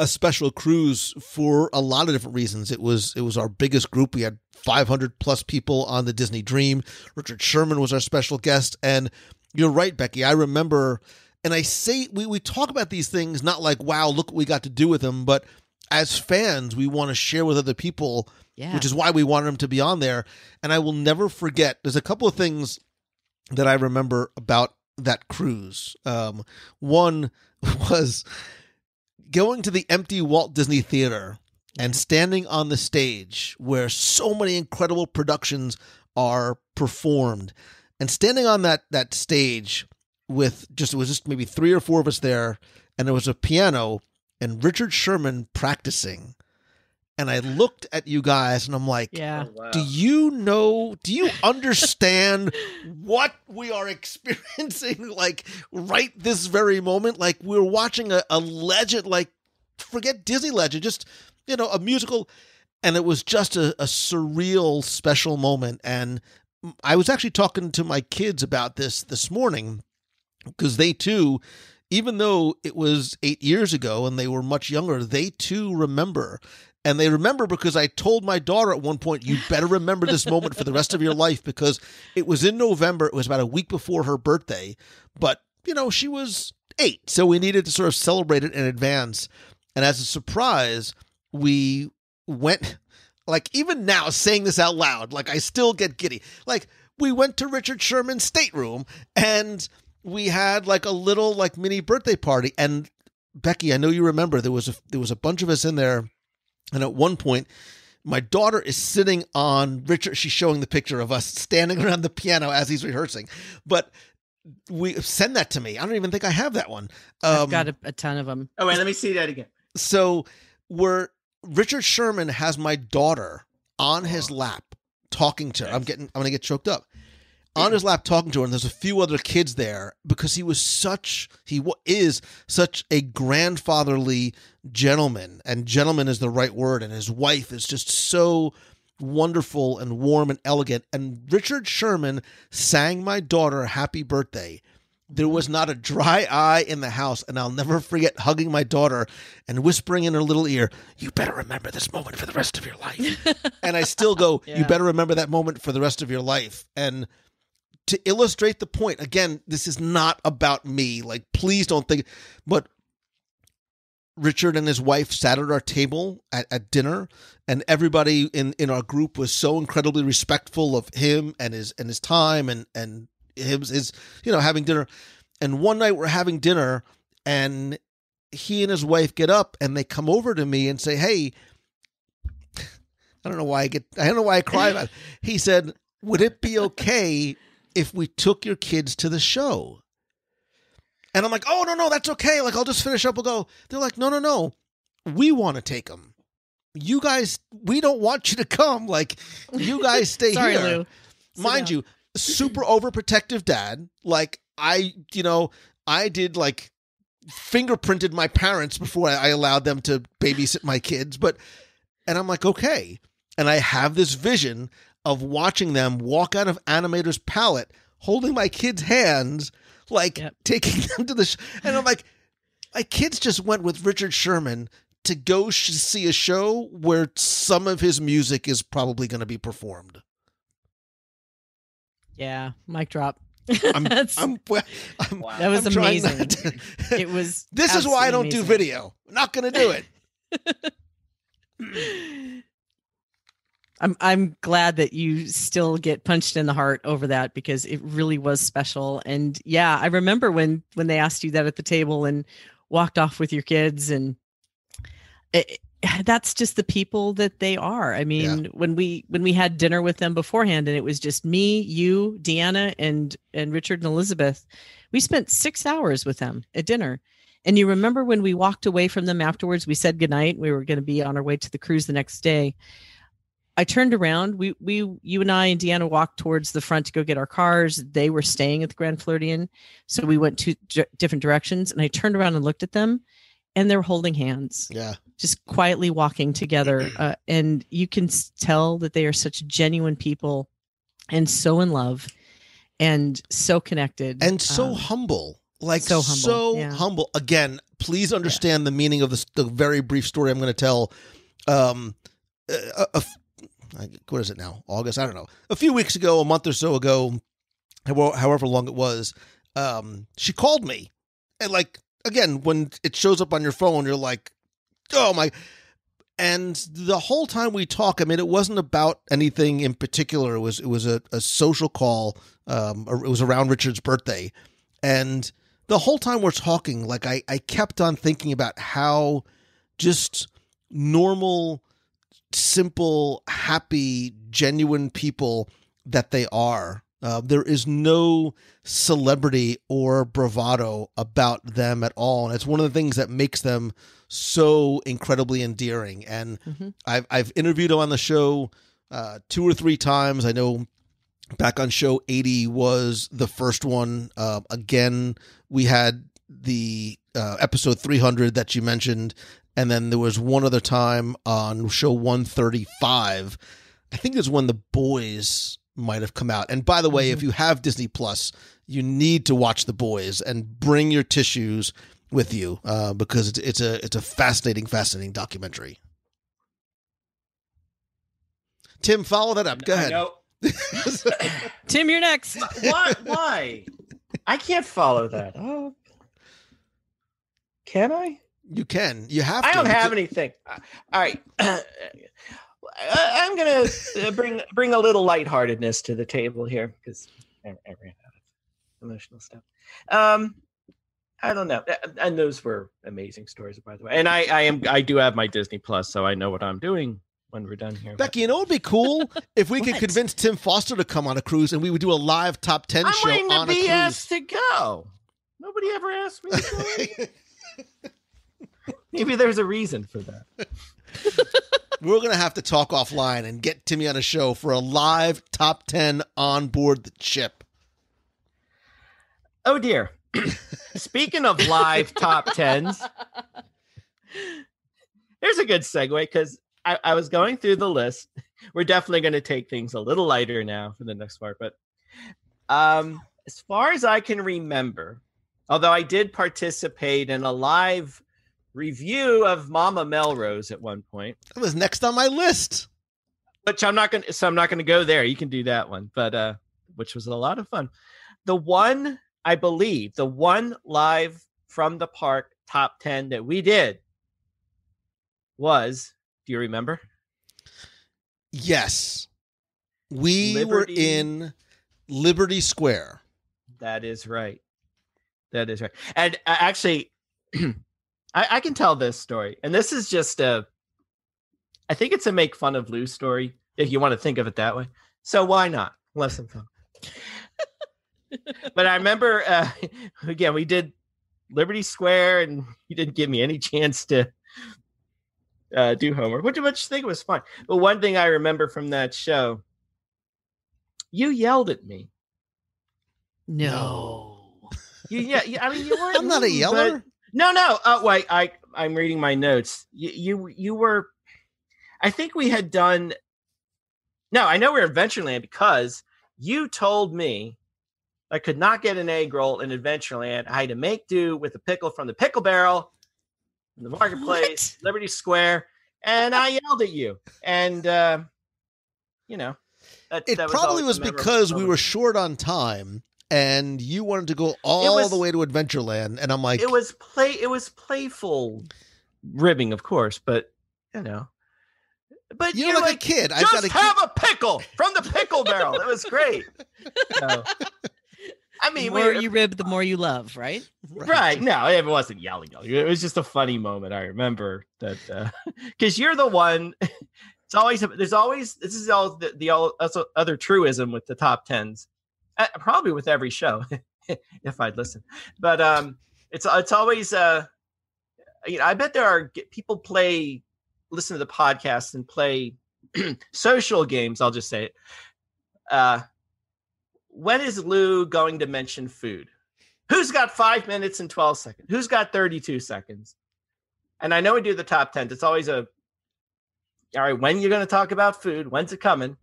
a special cruise for a lot of different reasons. It was it was our biggest group. We had five hundred plus people on the Disney Dream. Richard Sherman was our special guest, and you're right, Becky. I remember. And I say, we, we talk about these things, not like, wow, look what we got to do with them, but as fans, we want to share with other people, yeah. Which is why we wanted them to be on there. And I will never forget, there's a couple of things that I remember about that cruise. Um, one was going to the empty Walt Disney Theater and standing on the stage where so many incredible productions are performed, and standing on that, that stage with just, it was just maybe three or four of us there, and there was a piano and Richard Sherman practicing. And I looked at you guys and I'm like, yeah. Oh, wow. Do you know, do you understand what we are experiencing? Like right this very moment, like we're watching a, a legend, like forget Disney legend, just, you know, a musical. And it was just a, a surreal, special moment. And I was actually talking to my kids about this this morning, because they, too, even though it was eight years ago and they were much younger, they, too, remember. And they remember because I told my daughter at one point, you better remember this moment for the rest of your life, because it was in November. It was about a week before her birthday. But, you know, she was eight, so we needed to sort of celebrate it in advance. And as a surprise, we went, like, even now saying this out loud, like, I still get giddy. Like, we went to Richard Sherman's stateroom and we had like a little like mini birthday party. And Becky, I know you remember, there was a, there was a bunch of us in there. And at one point, my daughter is sitting on Richard. She's showing the picture of us standing around the piano as he's rehearsing. But we send that to me. I don't even think I have that one. Um, I've got a, a ton of them. Oh, wait, let me see that again. So we're Richard Sherman has my daughter on his lap talking to her. I'm getting, I'm going to get choked up. On his lap talking to her, and there's a few other kids there, because he was such, he is such a grandfatherly gentleman, and gentleman is the right word, and his wife is just so wonderful and warm and elegant, and Richard Sherman sang my daughter happy birthday. There was not a dry eye in the house, and I'll never forget hugging my daughter and whispering in her little ear, you better remember this moment for the rest of your life. And I still go, yeah. You better remember that moment for the rest of your life. And to illustrate the point, again, this is not about me. Like, please don't think, but Richard and his wife sat at our table at, at dinner, and everybody in, in our group was so incredibly respectful of him and his and his time and and his, his you know having dinner. And one night we're having dinner, and he and his wife get up and they come over to me and say, "Hey, I don't know why I get I don't know why I cry about it." He said, "Would it be okay if we took your kids to the show?" And I'm like, "Oh, no, no, that's okay. Like, I'll just finish up. We'll go." They're like, "No, no, no. We want to take them. You guys, we don't want you to come. Like, you guys stay Sorry, here." Lou. Mind you, super overprotective dad. Like, I, you know, I did, like, fingerprinted my parents before I allowed them to babysit my kids. But, and I'm like, okay. And I have this vision of watching them walk out of Animator's Palette, holding my kids' hands, like yep. taking them to the sh- and I'm like, my kids just went with Richard Sherman to go sh- see a show where some of his music is probably going to be performed. Yeah, mic drop. I'm, That's, I'm, I'm, I'm, wow. That was I'm amazing. To, it was. This is why I don't amazing. do video. I'm not going to do it. I'm I'm glad that you still get punched in the heart over that, because it really was special. And yeah, I remember when, when they asked you that at the table and walked off with your kids, and it, that's just the people that they are. I mean, yeah. when we, when we had dinner with them beforehand, and it was just me, you, Deanna, and, and Richard and Elizabeth, we spent six hours with them at dinner. And you remember when we walked away from them afterwards, we said goodnight, we were going to be on our way to the cruise the next day. I turned around, we, we, you and I and Deanna walked towards the front to go get our cars. They were staying at the Grand Floridian. So we went two d- different directions, and I turned around and looked at them, and they were holding hands. Yeah. Just quietly walking together. Uh, and you can tell that they are such genuine people, and so in love, and so connected. And so um, humble. Like so humble. So yeah. humble. Again, please understand yeah. the meaning of this, the very brief story I'm going to tell. Um, a, a What is it now? August? I don't know. A few weeks ago, a month or so ago, however long it was, um, she called me. And like, again, when it shows up on your phone, you're like, oh my. And the whole time we talk, I mean, it wasn't about anything in particular. It was, it was a, a social call. Um, it was around Richard's birthday. And the whole time we're talking, like I, I kept on thinking about how just normal, simple, happy, genuine people that they are. Uh, there is no celebrity or bravado about them at all. And it's one of the things that makes them so incredibly endearing. And mm-hmm. I've, I've interviewed him on the show uh, two or three times. I know back on show eighty was the first one. Uh, again, we had the uh, episode three hundred that you mentioned. And then there was one other time on show one thirty-five. I think it's when The Boys might have come out. And by the way, mm-hmm. if you have Disney Plus, you need to watch The Boys and bring your tissues with you uh, because it's, it's a it's a fascinating, fascinating documentary. Tim, follow that up. Go ahead. No. Tim, you're next. Why? Why? I can't follow that. Oh, can I? You can. You have to. I don't have anything. All right. I'm going to bring bring a little lightheartedness to the table here, because I ran out of emotional stuff. Um, I don't know. And those were amazing stories, by the way. And I, I am I do have my Disney Plus, so I know what I'm doing when we're done here. Becky, you know what would be cool? If we could convince Tim Foster to come on a cruise, and we would do a live top ten I'm show on a cruise. I'm waiting to be asked to go. Nobody ever asked me to go. Maybe there's a reason for that. We're going to have to talk offline and get Timmy on a show for a live top ten on board the ship. Oh, dear. Speaking of live top tens, there's a good segue, because I, I was going through the list. We're definitely going to take things a little lighter now for the next part. But um, as far as I can remember, although I did participate in a live review of Mama Melrose at one point. That was next on my list, which I'm not going to, so I'm not going to go there. You can do that one, but, uh, which was a lot of fun. The one, I believe the one live from the park top ten that we did was, do you remember? Yes. We Liberty. were in Liberty Square. That is right. That is right. And actually, I, I can tell this story. And this is just a, I think it's a make fun of Lou story, if you want to think of it that way. So why not? Less than fun. But I remember, uh, again, we did Liberty Square, and you didn't give me any chance to uh, do homework, which, which I think was fine. But one thing I remember from that show, you yelled at me. No. You, yeah, I mean, you weren't. I'm not a yeller. But, no, no. Oh, wait, I, I'm reading my notes. You, you, you were, I think we had done, no, I know we were Adventureland because you told me I could not get an egg roll in Adventureland. I had to make do with a pickle from the pickle barrel in the marketplace, what? Liberty Square, and I yelled at you. And, uh, you know. That, it that was probably was because moment. We were short on time, and you wanted to go all was, the way to Adventureland, and I'm like... It was play. It was playful ribbing, of course, but, you know. But you're, you're like, like a kid. Just I've got to have keep... a pickle from the pickle barrel. That was great. So, I mean, the more you rib, the more you love, right? Right. right. No, it wasn't yelling. It was just a funny moment. I remember that because uh, you're the one. It's always there's always this is all the, the all, also other truism with the top tens, uh, probably with every show, if I'd listen. But um, it's it's always uh, you know, I bet there are people play listen to the podcast and play social games. I'll just say it. Uh, When is Lou going to mention food? Who's got five minutes and twelve seconds? Who's got thirty-two seconds? And I know we do the top ten. It's always a, all right, when you're going to talk about food? When's it coming?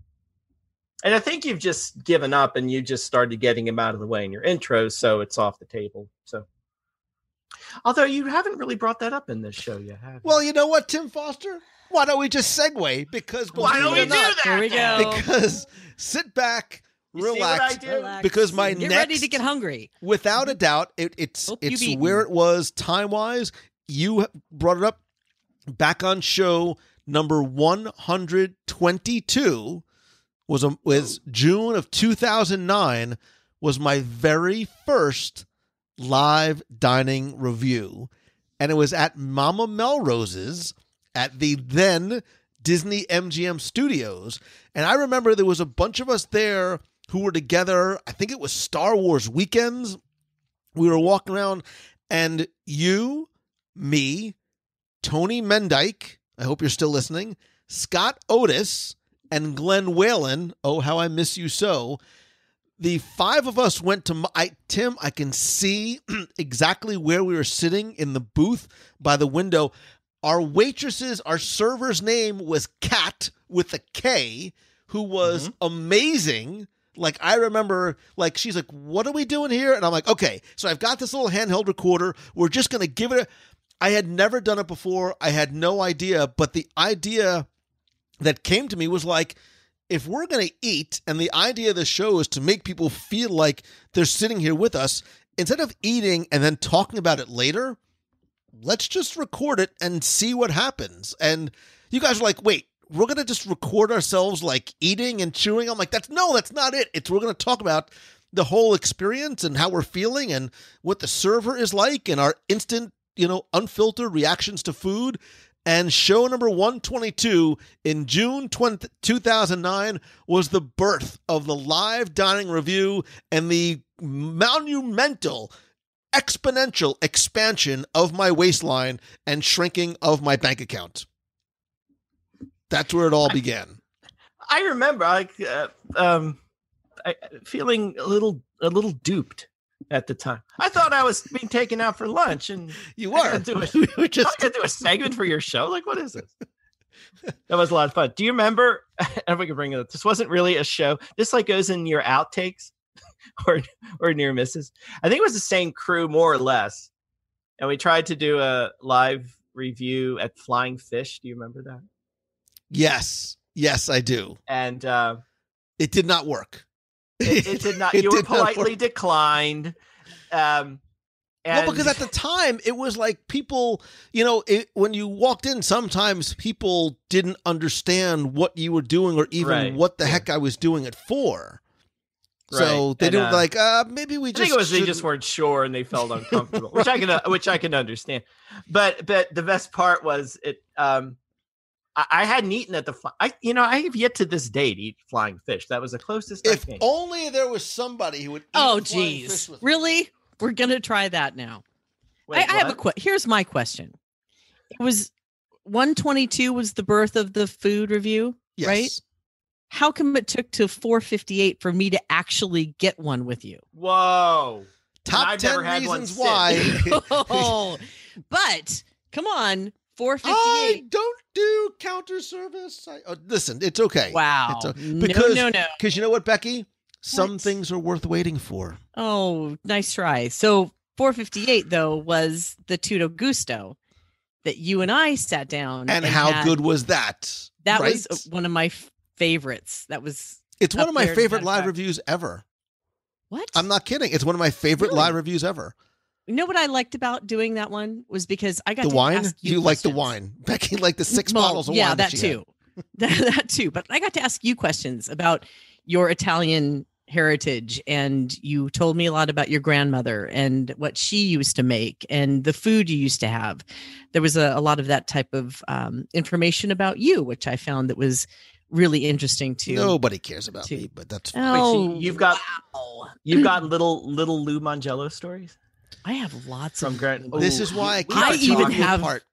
And I think you've just given up and you just started getting him out of the way in your intro. So it's off the table. So, although you haven't really brought that up in this show yet. Have you? Well, you know what, Tim Foster? Why don't we just segue? Because why don't we do not, that? Here we go. Because sit back. Relax, because my You're next, ready to get hungry. Without a doubt, it, it's Hope it's where it was time wise. You brought it up back on show number one hundred twenty-two was a, was oh. June of two thousand nine was my very first live dining review, and it was at Mama Melrose's at the then Disney M G M Studios, and I remember there was a bunch of us there who were together. I think it was Star Wars weekends. We were walking around, and you, me, Tony Mendyke, I hope you're still listening, Scott Otis, and Glenn Whelan, oh, how I miss you so. The five of us went to, I, Tim, I can see exactly where we were sitting in the booth by the window. Our waitresses, our server's name was Kat with a K, who was mm-hmm. amazing. Like, I remember, like, she's like, what are we doing here? And I'm like, okay, so I've got this little handheld recorder. We're just going to give it a... I had never done it before. I had no idea. But the idea that came to me was like, if we're going to eat, and the idea of the show is to make people feel like they're sitting here with us, instead of eating and then talking about it later, let's just record it and see what happens. And you guys are like, wait, we're going to just record ourselves like eating and chewing. I'm like, that's no, that's not it. It's we're going to talk about the whole experience and how we're feeling and what the server is like and our instant, you know, unfiltered reactions to food. And show number one twenty-two in June twentieth, two thousand nine was the birth of the live dining review and the monumental exponential expansion of my waistline and shrinking of my bank account. That's where it all began. I, I remember like uh, um, I, feeling a little a little duped at the time. I thought I was being taken out for lunch, and you were. Do a, we were just I got to do a segment for your show. Like, what is this? That was a lot of fun. Do you remember? I don't know if we can bring it up. This wasn't really a show. This like goes in your outtakes. Or or near misses. I think it was the same crew, more or less. And we tried to do a live review at Flying Fish. Do you remember that? Yes. Yes, I do. And uh, it did not work. It, it did not. You were politely declined. Um, And well, because at the time, it was like people, you know, it, when you walked in, sometimes people didn't understand what you were doing or even right. what the heck I was doing it for. Right. So they and, didn't uh, like, uh, maybe we I just think it was shouldn't. They just weren't sure and they felt uncomfortable, right. which I can uh, which I can understand. But but the best part was it. Um, I, I hadn't eaten at the fly- I you know, I have yet to this day to eat flying fish. That was the closest. If I only there was somebody who would. Eat oh, geez. Fish with really? Me. We're going to try that now. Wait, I, I have a qu- Here's my question. It was one twenty-two was the birth of the food review, yes. right? How come it took to four fifty-eight for me to actually get one with you? Whoa. Top I've ten never had reasons one why. oh, but come on. four fifty-eight I don't do counter service. I, oh, listen, it's okay. Wow. It's okay. Because, no, no, no. Because you know what, Becky? Some what? Things are worth waiting for. Oh, nice try. So four fifty-eight, though, was the Tutto Gusto that you and I sat down. And, and how had. Good was that? That right? was one of my f- favorites. That was. It's one of my favorite live reviews ever. What? I'm not kidding. It's one of my favorite really? live reviews ever. You know what I liked about doing that one was because I got the to wine. Ask you, you like the wine. Becky liked the six well, bottles of yeah, wine. Yeah, that, that too. that, that too. But I got to ask you questions about your Italian heritage, and you told me a lot about your grandmother and what she used to make and the food you used to have. There was a, a lot of that type of um, information about you, which I found that was really interesting too. Nobody cares about to, me, but that's oh, wait, so you've got wow. you've got little little Lou Mongello stories. I have lots From of grand- oh, this is why I, keep I even have part.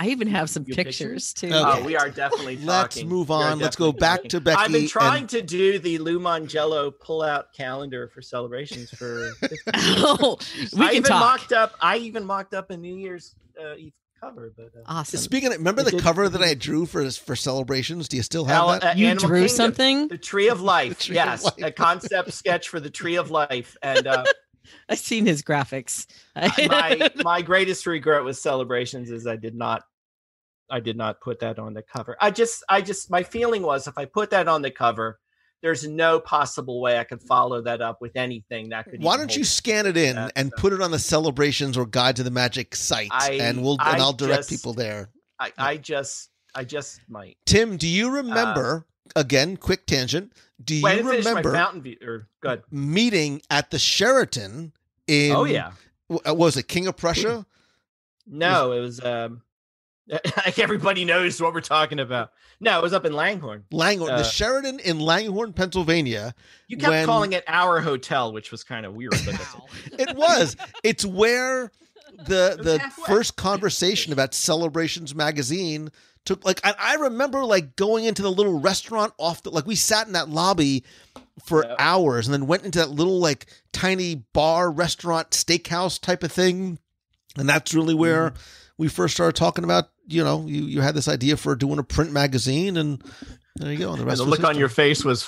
I even have some pictures, pictures too. Okay. Oh, we are definitely talking. Let's move on. Let's go back talking. to Becky. I've been trying and... to do the Lou Mongello pull-out calendar for celebrations for fifteen years. oh, we I can even talk. mocked up. I even mocked up a New Year's uh, Eve cover. But uh, awesome. Speaking of, remember it the did, cover that I drew for for celebrations? Do you still have Al, that? Uh, you drew Kingdom, something. The Tree of Life. Tree yes, of life. A concept sketch for the Tree of Life, and. Uh, I've seen his graphics. my, my greatest regret with celebrations is I did not, I did not put that on the cover. I just, I just, my feeling was if I put that on the cover, there's no possible way I could follow that up with anything that could. Why don't you scan it in that, and so. put it on the celebrations or Guide to the Magic site, I, and we'll I and I'll direct just, people there. I, I just, I just might. Tim, do you remember? Uh, Again, quick tangent. Do Wait, you remember Mountain View, or, go ahead. meeting at the Sheraton in? Oh yeah, what was it, King of Prussia? No, it was. Um, like everybody knows what we're talking about. No, it was up in Langhorne. Langhorne, uh, the Sheraton in Langhorne, Pennsylvania. You kept when... calling it our hotel, which was kind of weird. But that's it. it was. It's where the the first conversation about Celebrations Magazine. Took, like I, I remember like going into the little restaurant off the like we sat in that lobby for yeah. hours and then went into that little like tiny bar restaurant steakhouse type of thing, and that's really where mm-hmm. we first started talking about, you know, you, you had this idea for doing a print magazine, and there you go. And the, rest and the look history. on your face was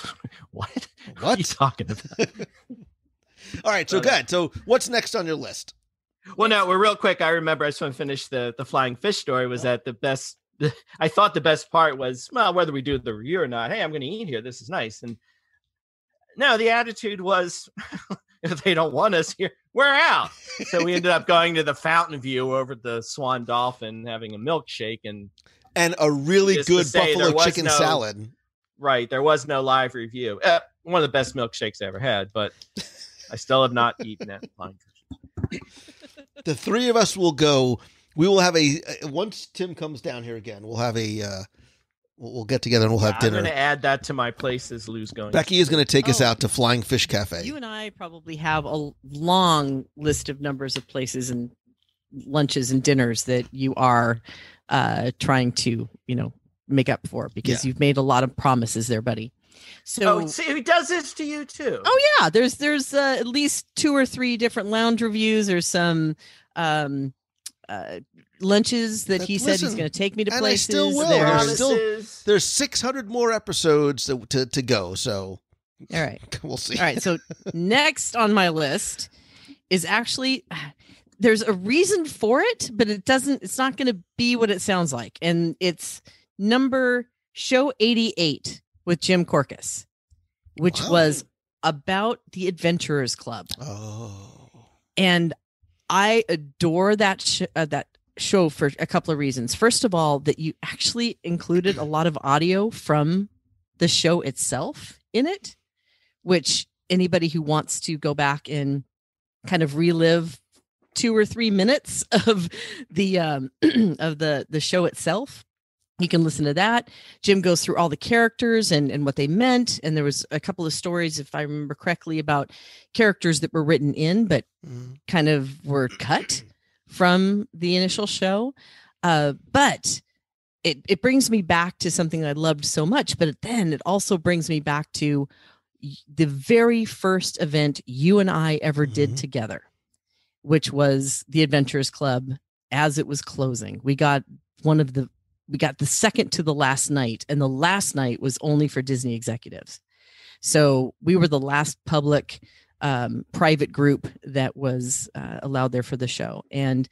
what? What, what are you talking about? All right, so okay. good. So what's next on your list? Well, no, we're real quick. I remember I just want to finish the the flying fish story. Was that the best? I thought the best part was, well, whether we do the review or not, hey, I'm going to eat here. This is nice. And no, the attitude was, if they don't want us here, we're out. So we ended up going to the Fountain View over at the Swan Dolphin, having a milkshake and and a really good buffalo chicken no, salad. Right. There was no live review. Uh, one of the best milkshakes I ever had, but I still have not eaten that. The three of us will go. We will have a once Tim comes down here again. We'll have a uh, we'll get together and we'll have yeah, dinner. I'm going to add that to my places. Lou's going. Becky is going to take oh, us out to Flying Fish Cafe. You and I probably have a long list of numbers of places and lunches and dinners that you are uh, trying to, you know, make up for because yeah. you've made a lot of promises there, buddy. So, oh, see, he does this to you too. Oh yeah, there's there's uh, at least two or three different lounge reviews or some. Um, Uh, lunches that but he listen, said he's going to take me to and places. I still will. There's, still, there's six hundred more episodes to, to, to go. So, all right, we'll see. All right. So next on my list is actually there's a reason for it, but it doesn't. It's not going to be what it sounds like, and it's number show eighty-eight with Jim Corcus, which wow. was about the Adventurers Club. Oh, and. I adore that sh- uh, that show for a couple of reasons. First of all, that you actually included a lot of audio from the show itself in it, which anybody who wants to go back and kind of relive two or three minutes of the um, of the the show itself, you can listen to that. Jim goes through all the characters and, and what they meant. And there was a couple of stories, if I remember correctly, about characters that were written in, but mm. kind of were cut from the initial show. Uh, but it, it brings me back to something I loved so much. But then it also brings me back to the very first event you and I ever mm-hmm. did together, which was the Adventurers Club as it was closing. We got one of the We got the second to the last night, and the last night was only for Disney executives. So we were the last public um, private group that was uh, allowed there for the show. And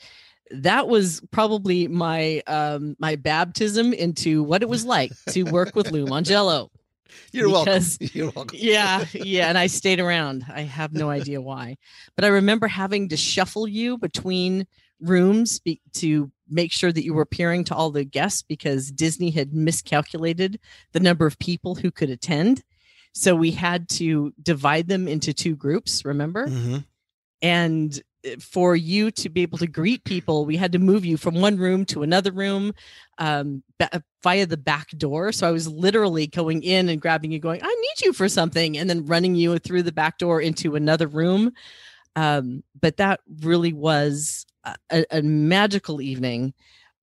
that was probably my um, my baptism into what it was like to work with Lou Mongello. You're because, welcome. You're welcome. Yeah. Yeah. And I stayed around. I have no idea why, but I remember having to shuffle you between rooms be- to make sure that you were appearing to all the guests, because Disney had miscalculated the number of people who could attend. So we had to divide them into two groups, remember? Mm-hmm. And for you to be able to greet people, we had to move you from one room to another room um, ba- via the back door. So I was literally going in and grabbing you, going, I need you for something, and then running you through the back door into another room. Um, but that really was a, a magical evening,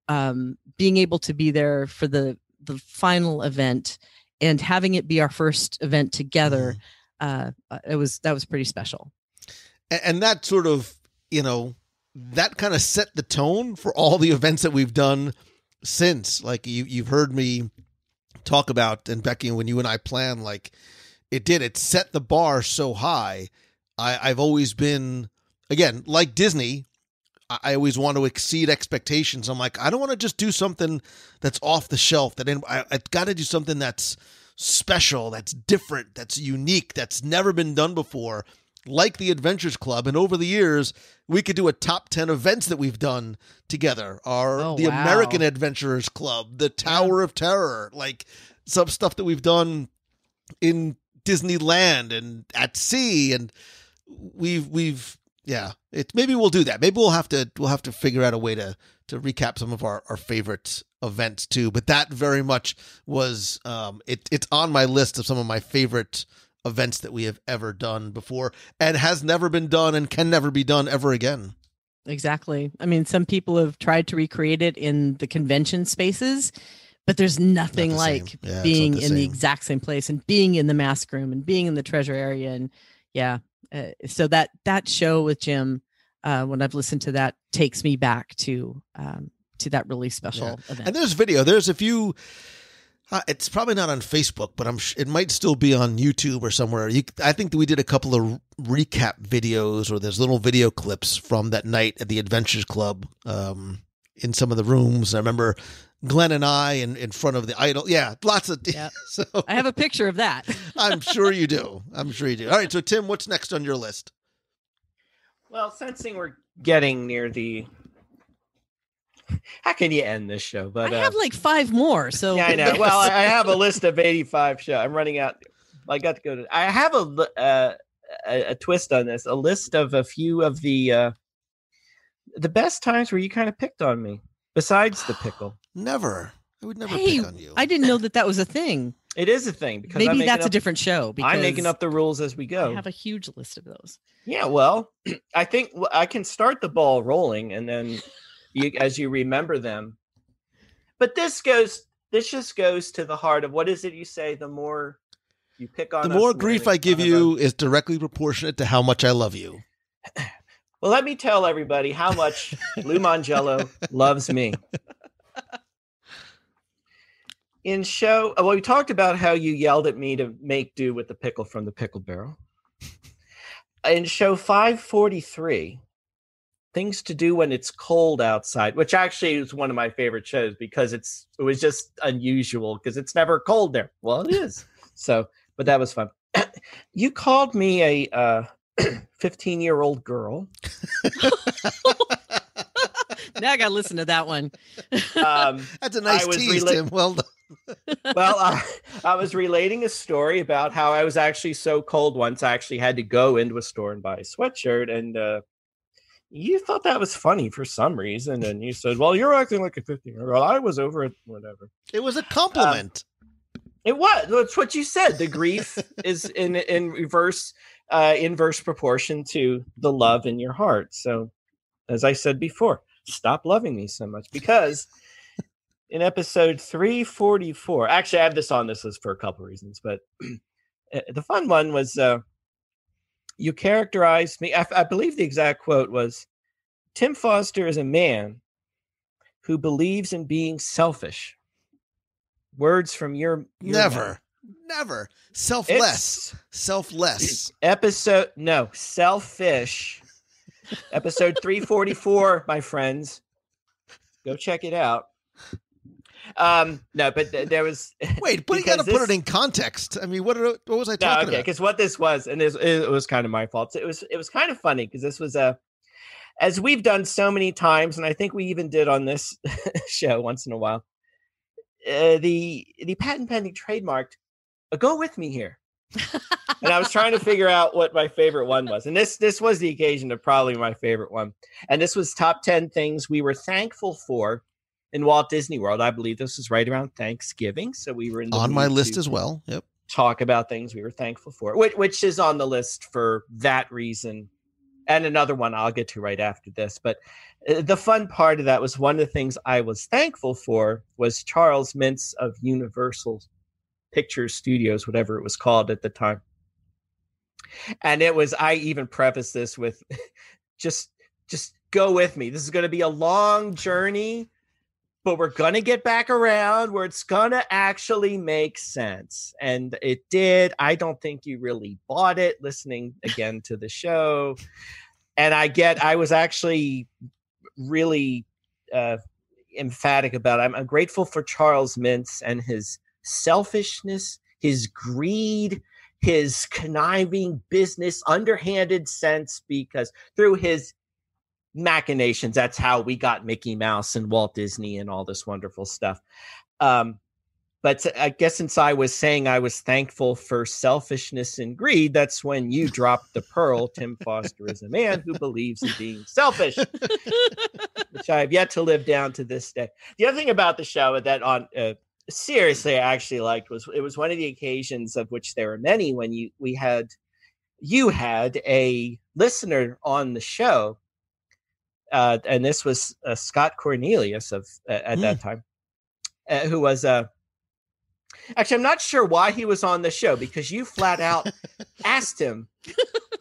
um, being able to be there for the, the final event and having it be our first event together. Mm. Uh, it was, that was pretty special. And, and that sort of, you know, that kind of set the tone for all the events that we've done since. Like you, you've heard me talk about, and Becky, when you and I planned, like it did, it set the bar so high. I, I've always been, again, like Disney, I, I always want to exceed expectations. I'm like, I don't want to just do something that's off the shelf. That I, I've got to do something that's special, that's different, that's unique, that's never been done before, like the Adventures Club. And over the years, we could do a top ten events that we've done together. Our oh, the wow. American Adventurers Club, the Tower yeah. of Terror, like some stuff that we've done in Disneyland and at sea, and We've, we've, yeah, it, maybe we'll do that. Maybe we'll have to, we'll have to figure out a way to, to recap some of our, our favorite events too. But that very much was, um, it, it's on my list of some of my favorite events that we have ever done before and has never been done and can never be done ever again. Exactly. I mean, some people have tried to recreate it in the convention spaces, but there's nothing not the like yeah, being the in same. the exact same place and being in the mask room and being in the treasure area. And yeah. Uh, so that that show with Jim, uh, when I've listened to that, takes me back to um, to that really special yeah. event. And there's video. There's a few. Uh, it's probably not on Facebook, but I'm. It might still be on YouTube or somewhere. You, I think that we did a couple of recap videos, or there's little video clips from that night at the Adventures Club um, in some of the rooms. I remember Glenn and I in, in front of the idol. Yeah, lots of. Yep. So, I have a picture of that. I'm sure you do. I'm sure you do. All right. So, Tim, what's next on your list? Well, sensing we're getting near the. How can you end this show? But I uh, have like five more. So yeah, I know. Well, I have a list of eighty-five shows. I'm running out. I got to go to. I have a uh, a, a twist on this. A list of a few of the uh, the best times where you kind of picked on me. Besides the pickle. Never. I would never hey, pick on you. I didn't know that that was a thing. It is a thing. Because Maybe that's up, a different show. Because I'm making up the rules as we go. I have a huge list of those. Yeah, well, I think I can start the ball rolling and then you, as you remember them. But this goes, this just goes to the heart of what is it you say? The more you pick on the us. The more grief I give you is directly proportionate to how much I love you. Well, let me tell everybody how much Lou Mongello loves me. In show, well, we talked about how you yelled at me to make do with the pickle from the pickle barrel. In show five forty-three, things to do when it's cold outside, which actually is one of my favorite shows because it's it was just unusual because it's never cold there. Well, it is. So, but that was fun. You called me a... Uh, fifteen-year-old girl. Now I got to listen to that one. Um, That's a nice tease, rela- Tim. Well done. Well, uh, I was relating a story about how I was actually so cold once I actually had to go into a store and buy a sweatshirt. And uh, you thought that was funny for some reason. And you said, well, you're acting like a fifteen-year-old. I was over it, whatever. It was a compliment. Um, it was. That's what you said. The grief is in, in reverse, uh, inverse proportion to the love in your heart. So as I said before, stop loving me so much, because in episode three forty-four, actually I have this on this list for a couple of reasons, but the fun one was, uh, you characterized me. I, I believe the exact quote was, Tim Foster is a man who believes in being selfish. Words from your, your never, mouth. Never selfless, it's, selfless episode. No, selfish. Episode three forty-four, my friends, go check it out. Um, no, but th- there was wait, but you got to put it in context. I mean, what are, what was I talking no, okay, about? Because what this was, and this, it was kind of my fault. So it was it was kind of funny because this was a, as we've done so many times, and I think we even did on this show once in a while. Uh, the the patent pending trademarked. Uh, go with me here. And I was trying to figure out what my favorite one was. And this this was the occasion of probably my favorite one. And this was top ten things we were thankful for in Walt Disney World. I believe this was right around Thanksgiving. So we were in the on my list as well. Yep. Talk about things we were thankful for, which, which is on the list for that reason. And another one I'll get to right after this. But the fun part of that was one of the things I was thankful for was Charles Mintz of Universal Pictures Studios, whatever it was called at the time. And it was, I even prefaced this with just, just go with me. This is going to be a long journey, but we're going to get back around where it's going to actually make sense. And it did. I don't think you really bought it listening again to the show. And I get, I was actually really uh, emphatic about it. I'm, I'm grateful for Charles Mintz and his selfishness, his greed, his conniving business, underhanded sense, because through his machinations, that's how we got Mickey Mouse and Walt Disney and all this wonderful stuff. Um, but I guess since I was saying I was thankful for selfishness and greed, that's when you dropped the pearl. Tim Foster is a man who believes in being selfish, which I have yet to live down to this day. The other thing about the show that on uh, seriously, I actually liked was it was one of the occasions of which there were many when you we had you had a listener on the show, uh, and this was uh, Scott Cornelius of uh, at mm. that time, uh, who was uh, actually I'm not sure why he was on the show because you flat out asked him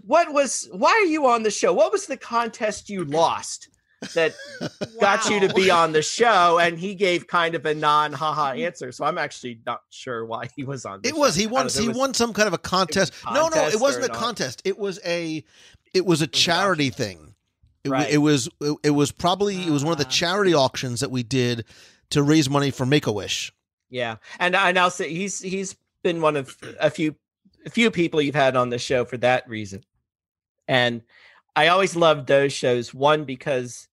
what was why are you on the show? What was the contest you lost that got wow. you to be on the show? And he gave kind of a non haha answer, so I'm actually not sure why he was on the it show. was he won he was, won some kind of a contest, contest no no it wasn't a contest it was a it was a charity thing it, right. it was it, it was probably it was one of the charity auctions that we did to raise money for Make-A-Wish. Yeah, and and I'll say he's he's been one of a few a few people you've had on the show for that reason, and I always loved those shows. One, because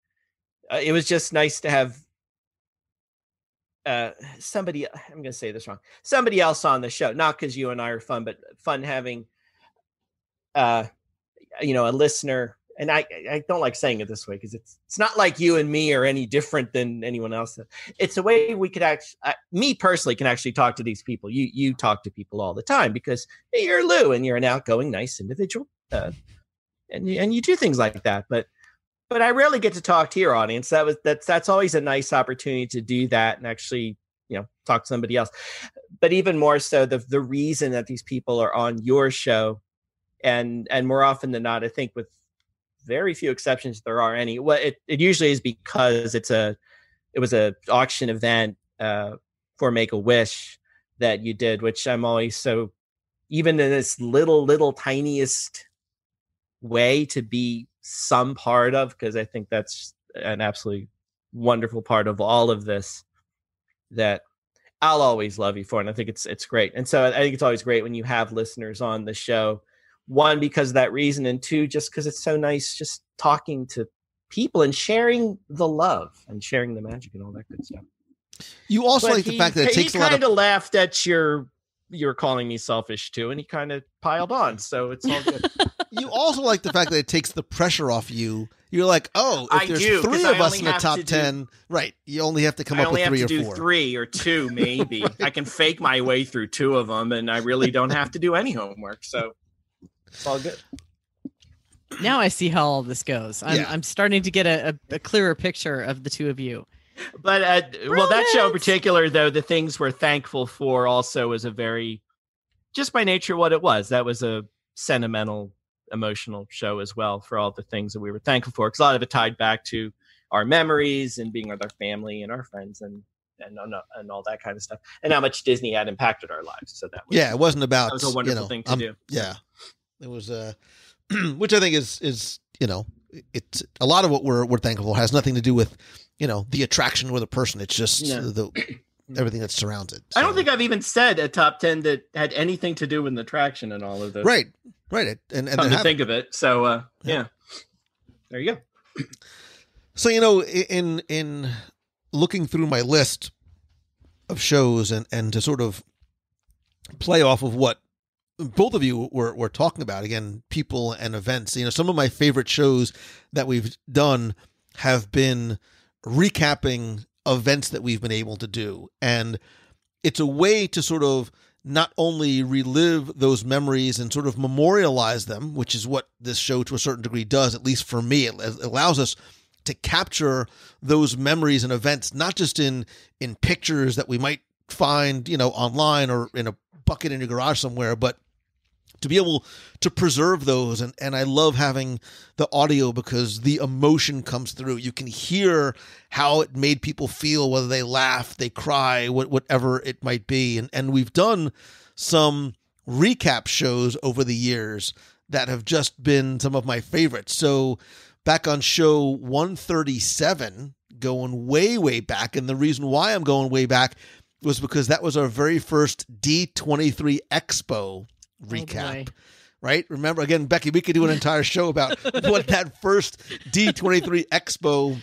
uh, it was just nice to have uh, somebody, I'm going to say this wrong, somebody else on the show, not because you and I are fun, but fun having, uh, you know, a listener. And I, I don't like saying it this way because it's it's not like you and me are any different than anyone else. It's a way we could actually, uh, me personally can actually talk to these people. You, you talk to people all the time because hey, you're Lou and you're an outgoing, nice individual. Uh, And and you do things like that, but but I rarely get to talk to your audience. That was that's that's always a nice opportunity to do that and actually you know talk to somebody else. But even more so, the the reason that these people are on your show, and and more often than not, I think with very few exceptions, if there are any. Well, it, it usually is because it's a it was a auction event uh, for Make-A-Wish that you did, which I'm always so even in this little little tiniest way to be some part of, because I think that's an absolutely wonderful part of all of this that I'll always love you for, and I think it's it's great. And so I think it's always great when you have listeners on the show One, because of that reason, and two, just because it's so nice just talking to people and sharing the love and sharing the magic and all that good stuff. You also but like he, the fact that it takes a lot of... He kind of laughed at your, you're calling me selfish too, and he kind of piled on, so it's all good. You also like the fact that it takes the pressure off you. You're like, oh, if I there's do, three of us in the top ten, do, right, you only have to come I up with three or four. I only have to do three or two, maybe. Right. I can fake my way through two of them, and I really don't have to do any homework, so... It's all good. Now I see how all this goes. I'm, yeah. I'm starting to get a, a, a clearer picture of the two of you. But, uh, well, that show in particular, though, the things we're thankful for also was a very, just by nature, what it was. That was a sentimental, emotional show as well for all the things that we were thankful for. Because a lot of it tied back to our memories and being with our family and our friends and and and all that kind of stuff. And how much Disney had impacted our lives. So that was, yeah, it wasn't about, that was a wonderful you know, thing to um, do. Yeah. It was, uh, which I think is, is, you know, it's a lot of what we're, we're thankful for has nothing to do with, you know, the attraction or the person. It's just no. the, everything that surrounds it. So. I don't think I've even said a top ten that had anything to do with the attraction and all of this. Right. Right. It, and and come to think of it. So, uh, yeah. yeah, there you go. So, you know, in, in looking through my list of shows and, and to sort of play off of what both of you were, were talking about, again, people and events, you know, some of my favorite shows that we've done have been recapping events that we've been able to do. And it's a way to sort of not only relive those memories and sort of memorialize them, which is what this show to a certain degree does, at least for me, it allows us to capture those memories and events, not just in, in pictures that we might find, you know, online or in a bucket in your garage somewhere, but to be able to preserve those. And, and I love having the audio because the emotion comes through. You can hear how it made people feel, whether they laugh, they cry, what, whatever it might be. And, and we've done some recap shows over the years that have just been some of my favorites. So back on show one thirty-seven, going way, way back. And the reason why I'm going way back was because that was our very first D twenty-three Expo recap, oh right? Remember, again, Becky, we could do an entire show about what that first D twenty-three Expo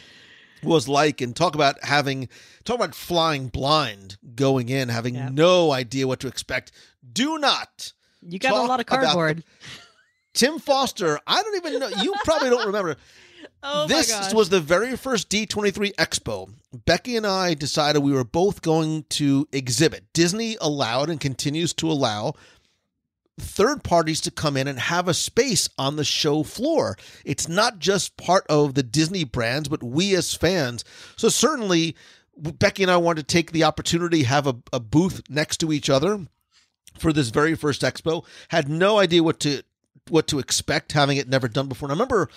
was like and talk about having, talk about flying blind, going in, having yep. no idea what to expect. Do not You got a lot of cardboard. Tim Foster, I don't even know. You probably don't remember. Oh this was the very first D twenty-three Expo. Becky and I decided we were both going to exhibit. Disney allowed and continues to allow third parties to come in and have a space on the show floor. It's not just part of the Disney brands, but we as fans. So certainly, Becky and I wanted to take the opportunity to have a, a booth next to each other for this very first Expo. Had no idea what to what to expect, having it never done before. And I remember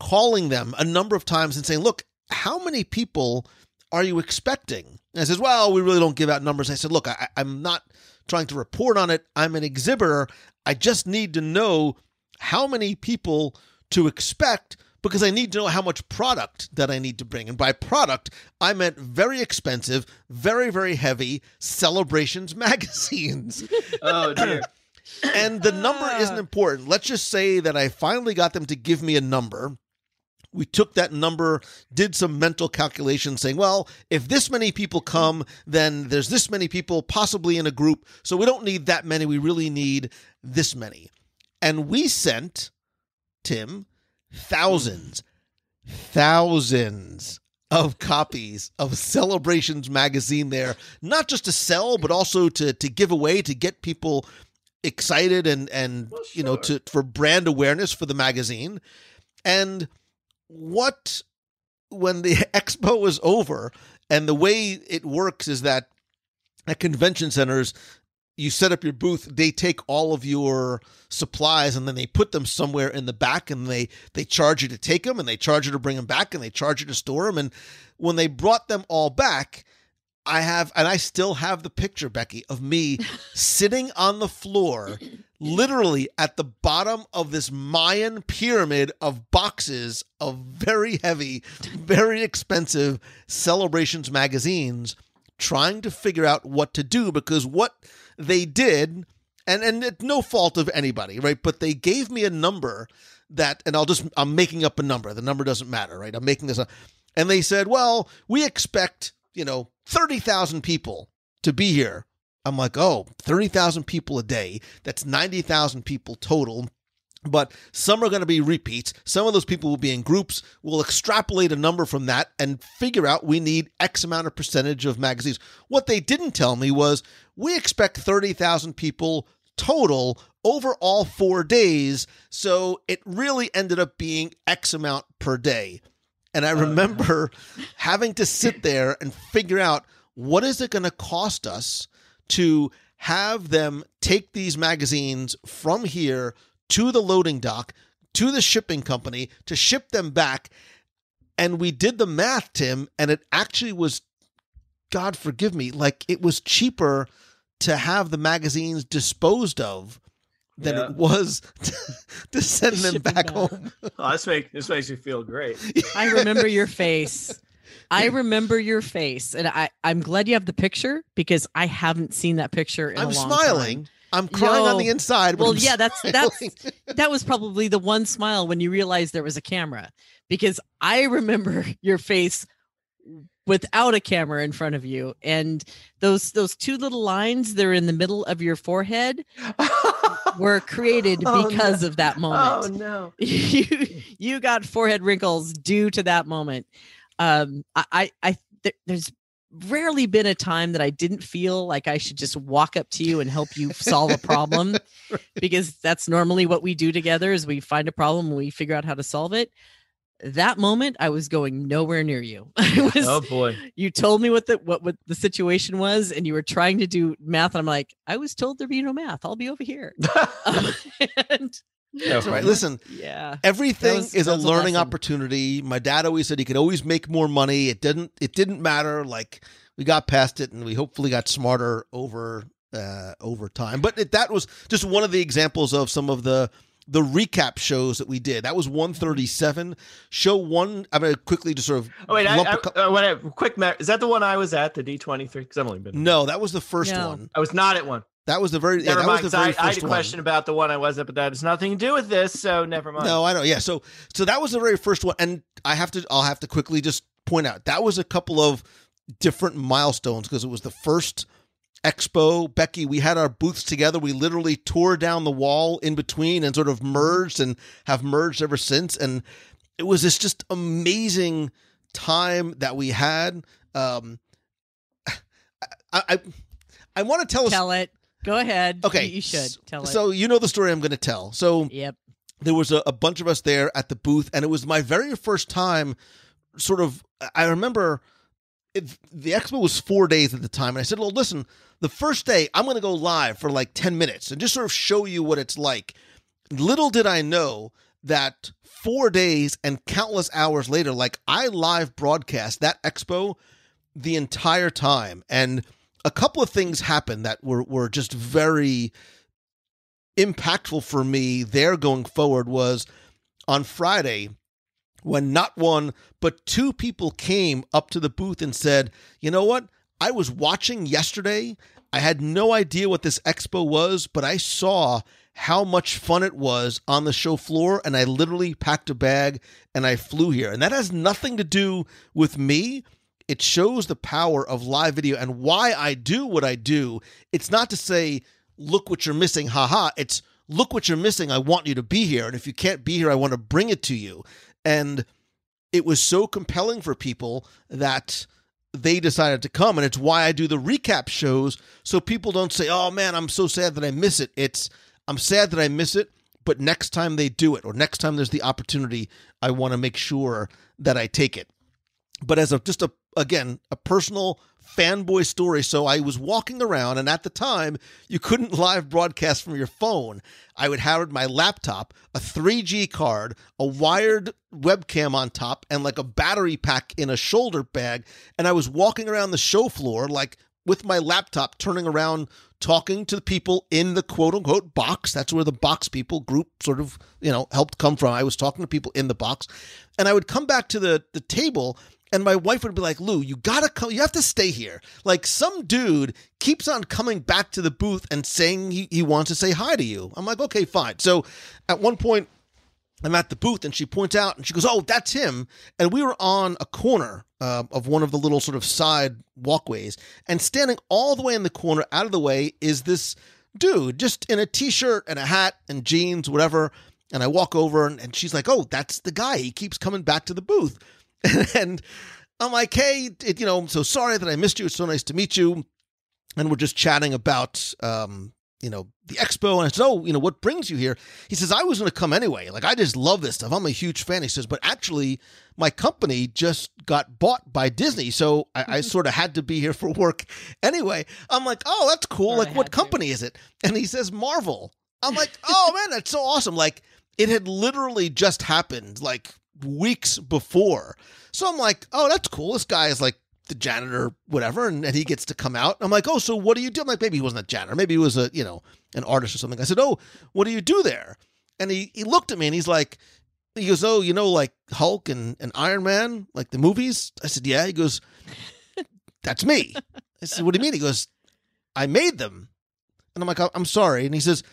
calling them a number of times and saying, look, how many people are you expecting? And I says, well, we really don't give out numbers. And I said, look, I, I'm not trying to report on it. I'm an exhibitor. I just need to know how many people to expect because I need to know how much product that I need to bring. And by product, I meant very expensive, very, very heavy Celebrations magazines. Oh, dear. And the number isn't important. Let's just say that I finally got them to give me a number. We took that number, did some mental calculations saying, well, if this many people come, then there's this many people possibly in a group. So we don't need that many. We really need this many. And we sent, Tim, thousands, thousands of copies of Celebrations magazine there, not just to sell, but also to, to give away, to get people excited and, and well, sure. you know, to for brand awareness for the magazine. And what, when the expo was over, and the way it works is that at convention centers, you set up your booth, they take all of your supplies and then they put them somewhere in the back and they, they charge you to take them and they charge you to bring them back and they charge you to store them. And when they brought them all back, I have, and I still have the picture, Becky, of me sitting on the floor, literally at the bottom of this Mayan pyramid of boxes of very heavy, very expensive Celebrations magazines, trying to figure out what to do because what they did and and it's no fault of anybody, right? But they gave me a number that, and I'll just, I'm making up a number. The number doesn't matter, right? I'm making this up. And they said, well, we expect, you know, thirty thousand people to be here. I'm like, oh, thirty thousand people a day. That's ninety thousand people total. But some are going to be repeats. Some of those people will be in groups. We'll extrapolate a number from that and figure out we need X amount of percentage of magazines. What they didn't tell me was we expect thirty thousand people total over all four days. So it really ended up being X amount per day. And I remember oh, no. having to sit there and figure out, what is it going to cost us to have them take these magazines from here to the loading dock, to the shipping company, to ship them back. And we did the math, Tim, and it actually was, God forgive me, like it was cheaper to have the magazines disposed of than yeah. it was to, to send them shipping back, back home. Oh, this, make, this makes me feel great. I remember your face. I remember your face. And I, I'm glad you have the picture, because I haven't seen that picture in I'm a long smiling. time. I'm crying Yo. on the inside. Well, I'm yeah, that's, that's, that was probably the one smile when you realized there was a camera, because I remember your face without a camera in front of you. And those, those two little lines that are in the middle of your forehead were created oh, because no. of that moment. Oh no. you, you got forehead wrinkles due to that moment. Um, I, I, I th- there's, rarely been a time that I didn't feel like I should just walk up to you and help you solve a problem, right. because that's normally what we do together, is we find a problem and we figure out how to solve it. That moment, I was going nowhere near you. I was, oh boy! You told me what the what, what the situation was, and you were trying to do math. And I'm like, I was told there'd be no math. I'll be over here. um, and, No, right. Listen, yeah. everything was, is a learning a opportunity. My dad always said he could always make more money. It didn't, it didn't matter. Like, we got past it, and we hopefully got smarter over, uh, over time. But it, that was just one of the examples of some of the, the recap shows that we did. That was one thirty-seven. Show one. I'm going to quickly just sort of. Oh, wait, I, I, co- I want to quick. Is that the one I was at, the D twenty-three? Because I've only been. No, that was the first yeah. one. I was not at one. That was the very, never yeah, that mind, was the very I, first I had a one. question about the one I was at, but that has nothing to do with this, so never mind. No, I don't. Yeah, so so that was the very first one, and I have to, I'll have to quickly just point out that was a couple of different milestones, because it was the first expo. Becky, we had our booths together. We literally tore down the wall in between and sort of merged, and have merged ever since. And it was this just amazing time that we had. Um, I I, I want to tell tell us, it. Go ahead. Okay. You should tell it. So you know the story I'm going to tell. So yep. there was a, a bunch of us there at the booth, and it was my very first time sort of, I remember it, the expo was four days at the time. And I said, well, listen, the first day I'm going to go live for like ten minutes and just sort of show you what it's like. Little did I know that four days and countless hours later, like I live broadcast that expo the entire time. And a couple of things happened that were, were just very impactful for me there going forward. Was on Friday, when not one, but two people came up to the booth and said, you know what? I was watching yesterday. I had no idea what this expo was, but I saw how much fun it was on the show floor, and I literally packed a bag and I flew here. And that has nothing to do with me. It shows the power of live video and why I do what I do. It's not to say, look what you're missing, haha. It's look what you're missing. I want you to be here. And if you can't be here, I want to bring it to you. And it was so compelling for people that they decided to come. And it's why I do the recap shows, so people don't say, oh man, I'm so sad that I miss it. It's I'm sad that I miss it, but next time they do it, or next time there's the opportunity, I want to make sure that I take it. But as a, just a, again, a personal fanboy story. So I was walking around, and at the time you couldn't live broadcast from your phone. I would have my laptop, a three G card, a wired webcam on top, and like a battery pack in a shoulder bag. And I was walking around the show floor, like with my laptop, turning around, talking to the people in the quote unquote box. That's where the box people group sort of, you know, helped come from. I was talking to people in the box, and I would come back to the, the table, And my wife would be like, Lou, you gotta come, you have to stay here. Like, some dude keeps on coming back to the booth and saying he, he wants to say hi to you. I'm like, okay, fine. So at one point, I'm at the booth and she points out and she goes, oh, that's him. And we were on a corner uh, of one of the little sort of side walkways, and standing all the way in the corner out of the way is this dude just in a t-shirt and a hat and jeans, whatever. And I walk over and, and she's like, oh, that's the guy. He keeps coming back to the booth. And I'm like, hey, it, you know, I'm so sorry that I missed you. It's so nice to meet you. And we're just chatting about, um, you know, the expo. And I said, oh, you know, what brings you here? He says, I was going to come anyway. Like, I just love this stuff. I'm a huge fan. He says, but actually, my company just got bought by Disney. So I, I sort of had to be here for work anyway. I'm like, oh, that's cool. Or like, what company to. is it? And he says, Marvel. I'm like, oh, man, that's so awesome. Like, it had literally just happened, like, weeks before. So I'm like, oh, that's cool. This guy is like the janitor, whatever, and, and he gets to come out. I'm like, oh, so what do you do? I'm like, maybe he wasn't a janitor. Maybe he was a, you know, an artist or something. I said, oh, what do you do there? And he, he looked at me and he's like, he goes, oh, you know, like Hulk and, and Iron Man, like the movies? I said, yeah. He goes, that's me. I said, what do you mean? He goes, I made them. And I'm like, I'm sorry. And he says,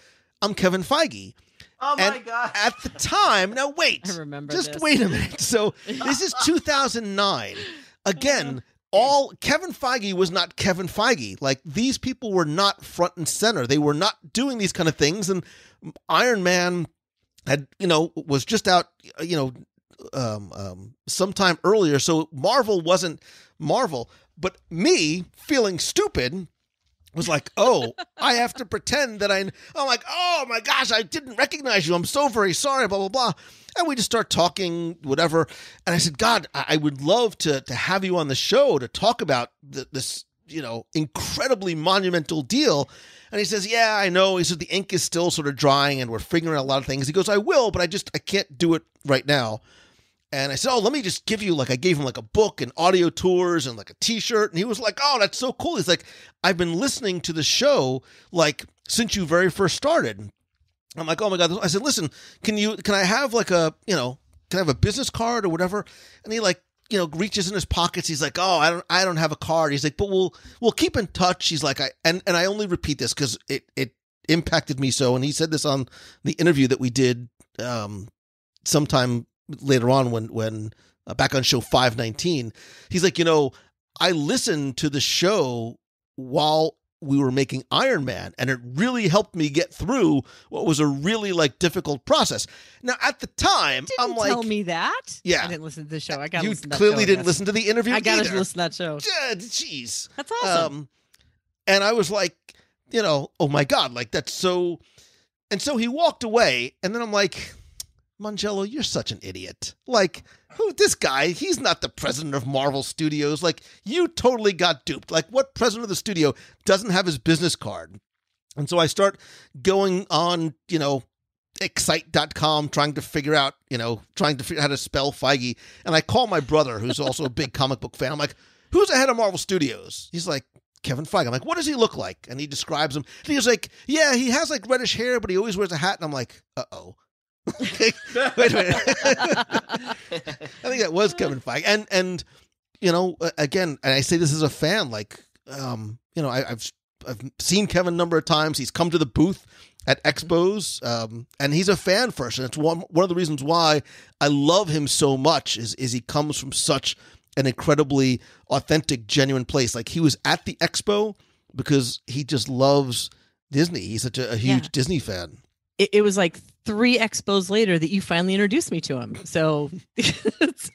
I'm Kevin Feige. Oh, my and God. At the time, now wait, I remember just this. wait a minute. So this is two thousand nine. Again, all Kevin Feige was not Kevin Feige. Like, these people were not front and center. They were not doing these kind of things. And Iron Man had, you know, was just out, you know, um, um, sometime earlier. So Marvel wasn't Marvel, but me feeling stupid was like, oh, I have to pretend that I, I'm like, oh my gosh, I didn't recognize you. I'm so very sorry, blah, blah, blah. And we just start talking, whatever. And I said, God, I would love to to have you on the show to talk about th this, you know, incredibly monumental deal. And he says, yeah, I know. He said, the ink is still sort of drying and we're figuring out a lot of things. He goes, I will, but I just, I can't do it right now. And I said, oh, let me just give you, like, I gave him like a book and audio tours and like a t-shirt. And he was like, oh, that's so cool. He's like, I've been listening to the show, like, since you very first started. I'm like, oh my God. I said, listen, can you, can I have like a, you know, can I have a business card or whatever? And he, like, you know, reaches in his pockets. He's like, oh, I don't, I don't have a card. He's like, but we'll, we'll keep in touch. He's like, I, and, and I only repeat this because it, it impacted me so. And he said this on the interview that we did um, sometime later on, when when uh, back on show five nineteen, he's like, you know, I listened to the show while we were making Iron Man, and it really helped me get through what was a really, like, difficult process. Now, at the time, didn't I'm like, tell me that. Yeah, I didn't listen to the show. I got you to clearly show, didn't I listen to the interview. I got to listen to that show. Jeez, that's awesome. Um, and I was like, you know, oh my God, like, that's so. And so he walked away, and then I'm like, Mongello, you're such an idiot. Like, who, this guy, he's not the president of Marvel Studios. Like, you totally got duped. Like, what president of the studio doesn't have his business card? And so I start going on, you know, excite dot com, trying to figure out, you know, trying to figure out how to spell Feige. And I call my brother, who's also a big comic book fan. I'm like, who's the head of Marvel Studios? He's like, Kevin Feige. I'm like, what does he look like? And he describes him. And he was like, yeah, he has like reddish hair, but he always wears a hat. And I'm like, uh-oh. Wait a minute. I think that was Kevin Feige, and and you know, again, and I say this as a fan, like, um, you know, I, I've I've seen Kevin a number of times. He's come to the booth at expos, um, and he's a fan first, and it's one one of the reasons why I love him so much is is he comes from such an incredibly authentic, genuine place. Like, he was at the expo because he just loves Disney. He's such a, a huge yeah. Disney fan. It, it was like three expos later that you finally introduced me to him. So, but,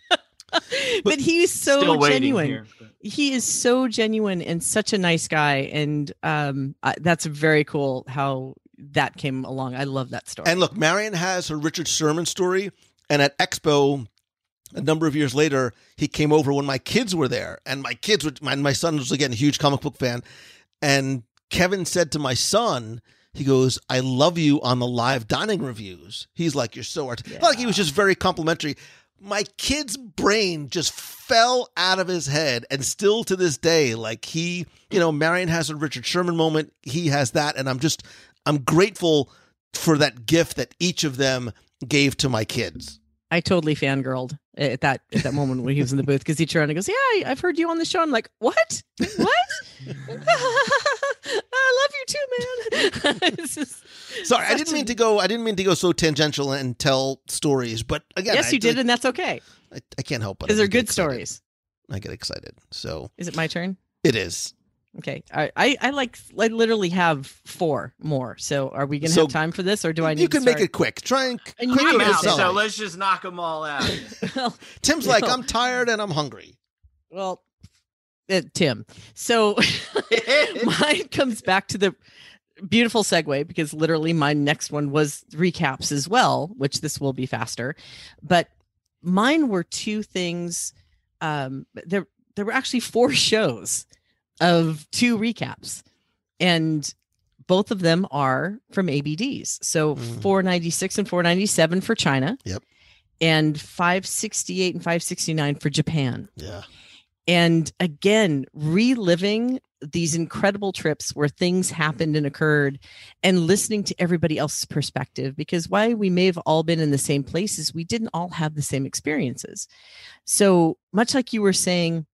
but he's so genuine. Here, he is so genuine and such a nice guy. And um, uh, that's very cool how that came along. I love that story. And look, Marion has her Richard Sherman story. And at expo, a number of years later, he came over when my kids were there, and my kids were, my, my son was again a huge comic book fan. And Kevin said to my son, he goes, I love you on the live dining reviews. He's like, you're so art. Yeah. Like, he was just very complimentary. My kid's brain just fell out of his head. And still to this day, like, he, you know, Marion has a Richard Sherman moment. He has that. And I'm just, I'm grateful for that gift that each of them gave to my kids. I totally fangirled. at that at that moment when he was in the booth, because he turned and goes, yeah, I've heard you on the show. I'm like, what? What? I love you too, man. It's just Sorry, I didn't mean to go I didn't mean to go so tangential and tell stories, but again, yes, I, you did, like, and that's okay. I, I can't help it. Is there good excited. stories? I get excited. So is it my turn? It is. Okay. I, I, I like, I literally have four more. So are we going to so have time for this, or do I need you can to make it quick. Try and, and quick it out. So let's just knock them all out. Well, Tim's like, know. I'm tired and I'm hungry. Well, uh, Tim. So mine comes back to the beautiful segue, because literally my next one was recaps as well, which this will be faster, but mine were two things. Um, there, there were actually four shows of two recaps, and both of them are from A B Ds. So mm. four ninety-six and four ninety-seven for China. Yep. And five sixty-eight and five sixty-nine for Japan. Yeah. And again, reliving these incredible trips where things happened and occurred, and listening to everybody else's perspective, because while we may have all been in the same places, we didn't all have the same experiences. So much like you were saying,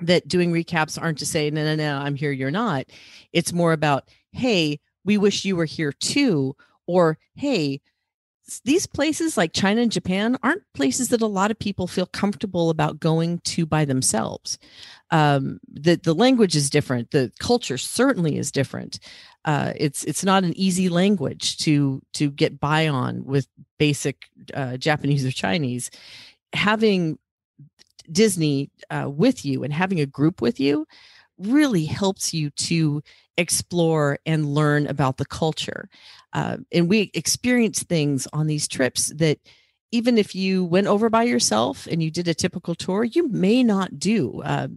that doing recaps aren't to say, no, no, no, I'm here, you're not. It's more about, hey, we wish you were here too. Or, hey, these places like China and Japan aren't places that a lot of people feel comfortable about going to by themselves. Um, the, the language is different. The culture certainly is different. Uh, it's it's not an easy language to, to get by on with basic uh, Japanese or Chinese. Having Disney uh, with you and having a group with you really helps you to explore and learn about the culture. Uh, and we experience things on these trips that even if you went over by yourself and you did a typical tour, you may not do. Uh,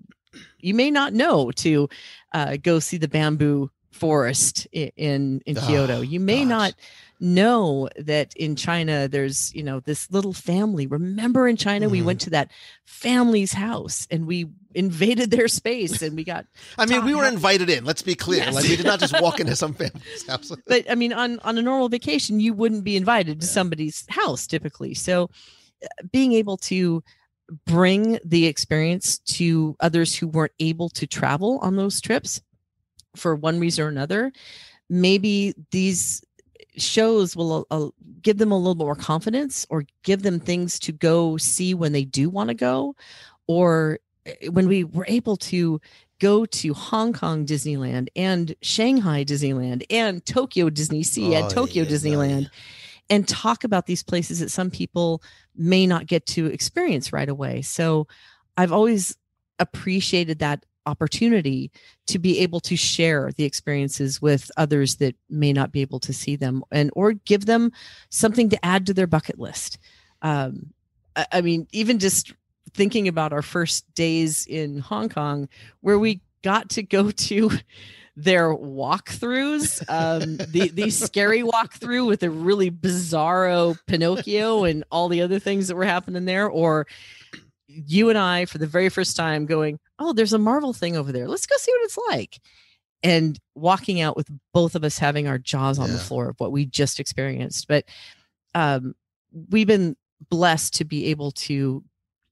you may not know to uh, go see the bamboo forest in in oh, Kyoto. You may gosh. not know that in China there's, you know, this little family. Remember in China mm-hmm. we went to that family's house and we invaded their space and we got I mean we were out. invited in, let's be clear. Yes. Like we did not just walk into some family's house. But I mean on on a normal vacation you wouldn't be invited to yeah. somebody's house typically. So being able to bring the experience to others who weren't able to travel on those trips for one reason or another, maybe these shows will uh, give them a little more confidence, or give them things to go see when they do want to go. Or when we were able to go to Hong Kong Disneyland and Shanghai Disneyland and Tokyo Disney Sea oh, and Tokyo yeah, Disneyland yeah. and talk about these places that some people may not get to experience right away. So I've always appreciated that opportunity to be able to share the experiences with others that may not be able to see them, and or give them something to add to their bucket list. Um, I, I mean, even just thinking about our first days in Hong Kong, where we got to go to their walkthroughs, um, the, the scary walkthrough with a really bizarro Pinocchio and all the other things that were happening there, or you and I, for the very first time, going, oh, there's a Marvel thing over there. Let's go see what it's like. And walking out with both of us having our jaws on yeah. the floor of what we just experienced. But um, we've been blessed to be able to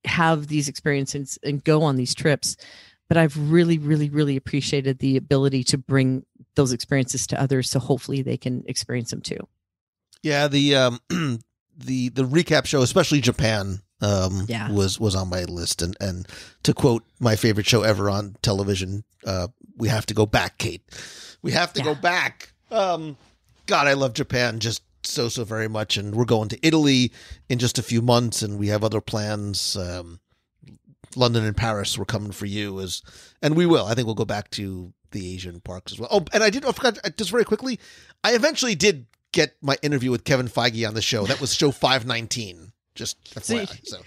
have these experiences and go on these trips. But I've really, really, really appreciated the ability to bring those experiences to others. So hopefully they can experience them too. Yeah, the um, the the recap show, especially Japan, um yeah. was was on my list, and and to quote my favorite show ever on television, uh we have to go back, Kate. We have to yeah. go back. Um god, I love Japan just so so very much, and we're going to Italy in just a few months, and we have other plans. um London and Paris, we're coming for you, as and we will I think we'll go back to the Asian parks as well. Oh, and I did I forgot just very quickly, I eventually did get my interview with Kevin Feige on the show. That was show five nineteen. Just F Y I, so.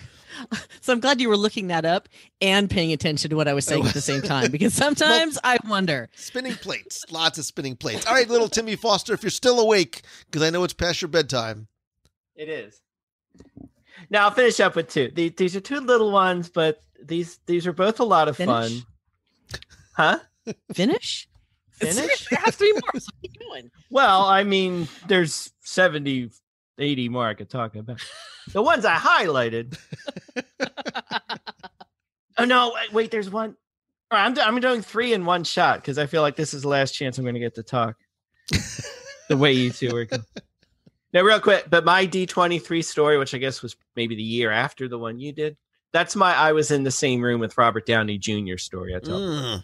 so I'm glad you were looking that up and paying attention to what I was saying at the same time, because sometimes well, I wonder. Spinning plates, lots of spinning plates. All right, little Timmy Foster, if you're still awake, because I know it's past your bedtime. It is. Now I'll finish up with two. These, these are two little ones, but these these are both a lot of finish? fun. Huh? Finish? Finish? I have three more. So keep going. Well, I mean, there's seventy. eighty more I could talk about. The ones I highlighted Oh, no, wait, wait, there's one. All right, I'm, do- I'm doing three in one shot because I feel like this is the last chance I'm going to get to talk. The way you two are going. Now, real quick, but my D twenty-three story, which I guess was maybe the year after the one you did, that's my I was in the same room with Robert Downey Junior story I told, mm.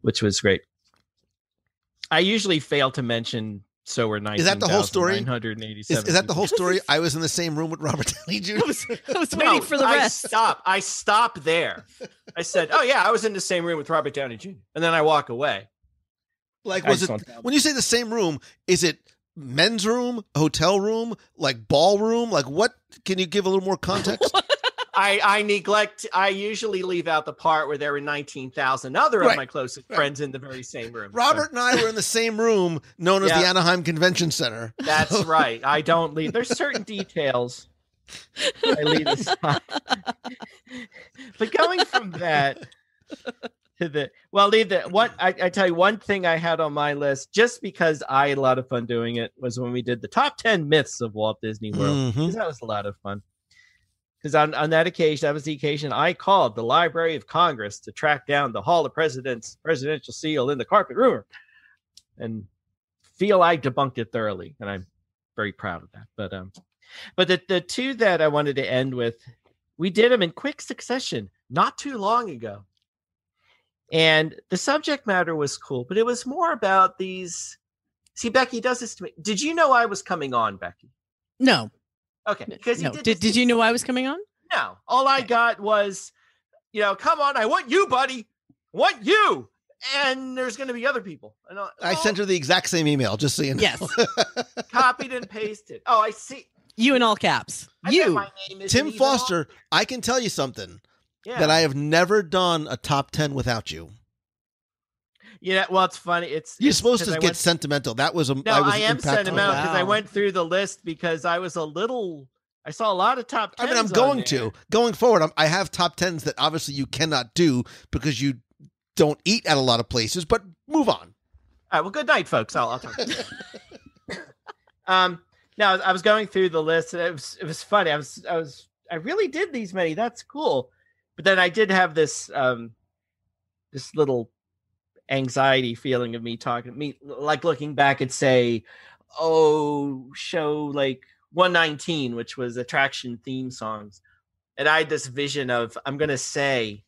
which was great. I usually fail to mention so we're nineteen. Is that the whole story? Is, is that the whole story? I was in the same room with Robert Downey Junior I was, I was waiting no, for the rest. I stop. I stop there. I said, "Oh yeah, I was in the same room with Robert Downey Junior" And then I walk away. Like, was it when you say the same room? Is it men's room, hotel room, like ballroom? Like what? Can you give a little more context? I, I neglect. I usually leave out the part where there were nineteen thousand other right. of my closest right. friends in the very same room. Robert so. and I were in the same room, known as yeah. the Anaheim Convention Center. That's right. I don't leave. There's certain details I leave aside. But going from that to the well, leave that. What I, I tell you, one thing I had on my list, just because I had a lot of fun doing it, was when we did the top ten myths of Walt Disney World. Mm-hmm. That was a lot of fun. Because on, on that occasion, that was the occasion I called the Library of Congress to track down the Hall of Presidents presidential seal in the carpet rumor, and feel I debunked it thoroughly, and I'm very proud of that. But um, but the the two that I wanted to end with, we did them in quick succession not too long ago, and the subject matter was cool, but it was more about these. See, Becky does this to me. Did you know I was coming on, Becky? No. Okay. Because no. did, did, did you know I was coming on? No. All I okay. got was, you know, come on, I want you, buddy. I want you. And there's going to be other people. And I, I oh. sent her the exact same email, just so you know. Yes. Copied and pasted. Oh, I see. You in all caps. I you. My name Tim Foster, I can tell you something yeah. that I have never done a top ten without you. Yeah, well, it's funny. It's you're it's, supposed to I get went, sentimental. That was a no. I, was I am sentimental because wow. I went through the list because I was a little. I saw a lot of top tens. I mean, I'm going to going forward. I'm, I have top tens that obviously you cannot do because you don't eat at a lot of places. But move on. All right. Well, good night, folks. I'll, I'll talk. um. Now I was going through the list. And it was it was funny. I was I was I really did these many. That's cool. But then I did have this um, this little. anxiety feeling of me talking me like looking back at say oh show like one nineteen, which was attraction theme songs, and I had this vision of I'm gonna say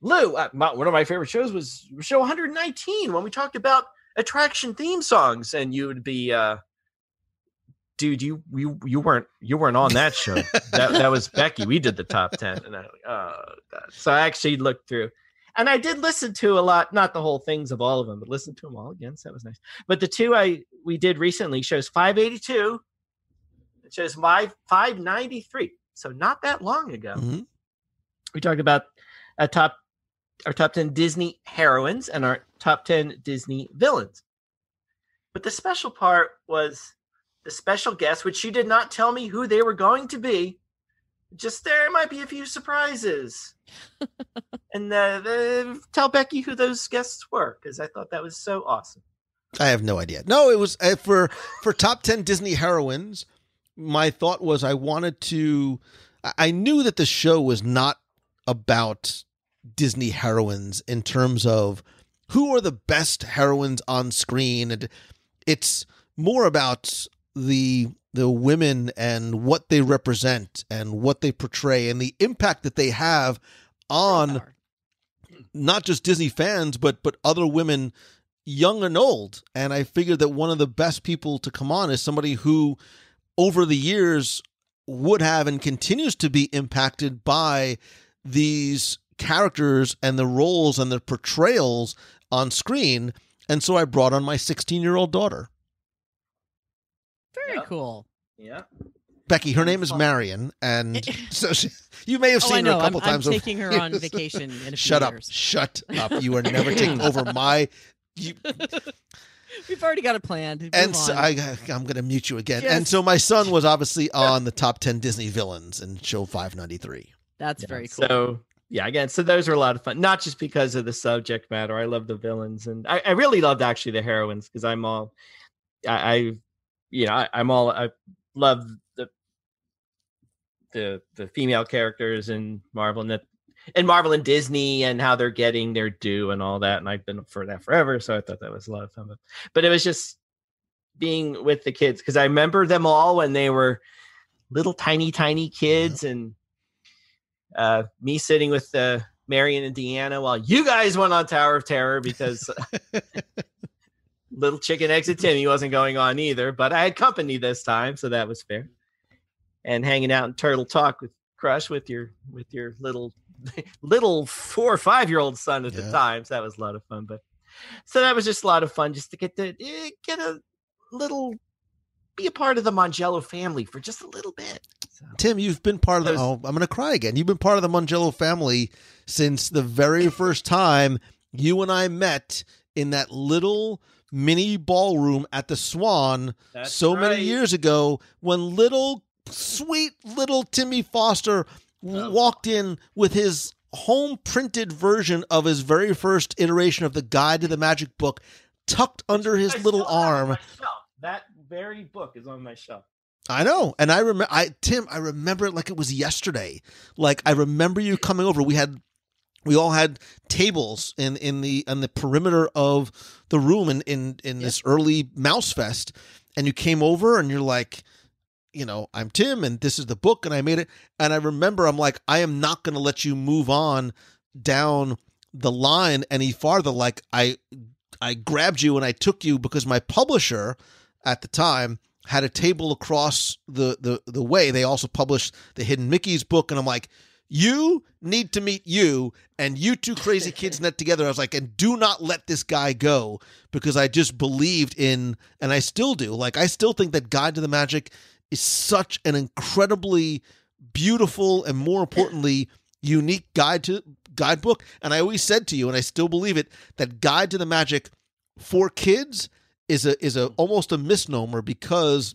Lou uh, my, one of my favorite shows was show one nineteen when we talked about attraction theme songs, and you would be uh dude you you you weren't you weren't on that show. that, that was Becky. We did the top ten, and I oh God. So I actually looked through. And I did listen to a lot, not the whole things of all of them, but listen to them all again. So that was nice. But the two I we did recently shows five eighty-two. It shows my five ninety-three. So not that long ago. Mm-hmm. We talked about a top our top ten Disney heroines and our top ten Disney villains. But the special part was the special guest, which you did not tell me who they were going to be. Just there might be a few surprises. And uh, the, tell Becky who those guests were, because I thought that was so awesome. I have no idea. No, it was uh, for for top ten Disney heroines. My thought was I wanted to. I knew that the show was not about Disney heroines in terms of who are the best heroines on screen, and it's more about the. the women and what they represent and what they portray and the impact that they have on not just Disney fans, but, but other women, young and old. And I figured that one of the best people to come on is somebody who over the years would have and continues to be impacted by these characters and the roles and the portrayals on screen. And so I brought on my sixteen year old daughter. Very yeah. cool. Yeah. Becky, her name is Marion, and so she, you may have seen oh, I know. her a couple I'm, times. I'm taking her on vacation in a few Shut up. Years. Shut up. You are never taking over my... You... We've already got it planned. And Move so on. I, I'm going to mute you again. Yes. And so my son was obviously on the top ten Disney villains in show five ninety-three. That's yeah. very cool. So, yeah, again, so those were a lot of fun, not just because of the subject matter. I love the villains, and I, I really loved actually the heroines, because I'm all... I... I You know, I, I'm all I love the the the female characters in Marvel and the, and Marvel and Disney and how they're getting their due and all that. And I've been for that forever, so I thought that was a lot of fun. But, but it was just being with the kids, because I remember them all when they were little tiny, tiny kids, yeah. and uh, me sitting with uh, Marion and Deanna while you guys went on Tower of Terror, because Little Chicken Exit Timmy wasn't going on either, but I had company this time, so that was fair. And hanging out in Turtle Talk with Crush with your with your little little four or five year old son at yeah. the time, so that was a lot of fun. But so that was just a lot of fun, just to get to eh, get a little be a part of the Mongello family for just a little bit. So, Tim, you've been part of the was, oh, I'm gonna cry again. You've been part of the Mongello family since the very first time you and I met in that little mini ballroom at the Swan so right. many years ago, when little sweet little Timmy Foster oh. walked in with his home printed version of his very first iteration of the Guide to the Magic book tucked under his I little arm. That very book is on my shelf. I know. And I remember, I, Tim, I remember it like it was yesterday. Like, I remember you coming over. We had, we all had tables in, in the, on the perimeter of the room in, in, in yeah. this early Mouse Fest. And you came over and you're like, you know, I'm Tim and this is the book and I made it. And I remember I'm like, I am not going to let you move on down the line any farther. Like I, I grabbed you and I took you because my publisher at the time had a table across the, the, the way. They also published the Hidden Mickey's book. And I'm like, you need to meet you, and you two crazy kids net together. I was like, and do not let this guy go, because I just believed in, and I still do. Like, I still think that Guide to the Magic is such an incredibly beautiful and, more importantly, unique guide to guidebook. And I always said to you, and I still believe it, that Guide to the Magic for kids is a is a almost a misnomer, because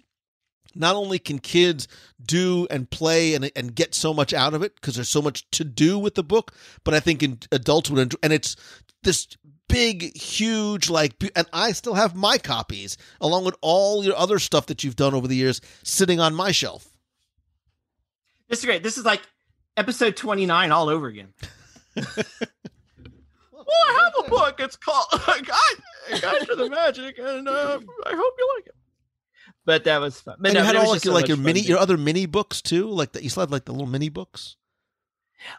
not only can kids do and play and and get so much out of it, because there's so much to do with the book, but I think in, adults would enjoy, and it's this big, huge, like, and I still have my copies along with all your other stuff that you've done over the years sitting on my shelf. This is great. This is like episode twenty-nine all over again. Well, I have a book. It's called Guide, Guide to the Magic, and uh, I hope you like it. But that was fun. But and no, you had all like, so like your mini, thing. your other mini books too. Like that, you still had like the little mini books.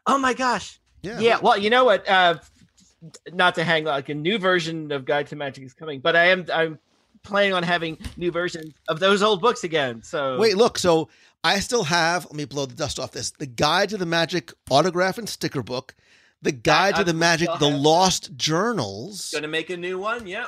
Oh my gosh! Yeah. Yeah. Well, you know what? Uh, Not to hang, like a new version of Guide to Magic is coming, but I am I'm planning on having new versions of those old books again. So wait, look, so I still have. Let me blow the dust off this: the Guide to the Magic autograph and sticker book, the Guide I, to the I'm Magic, the Lost Journals. Going to make a new one, yep.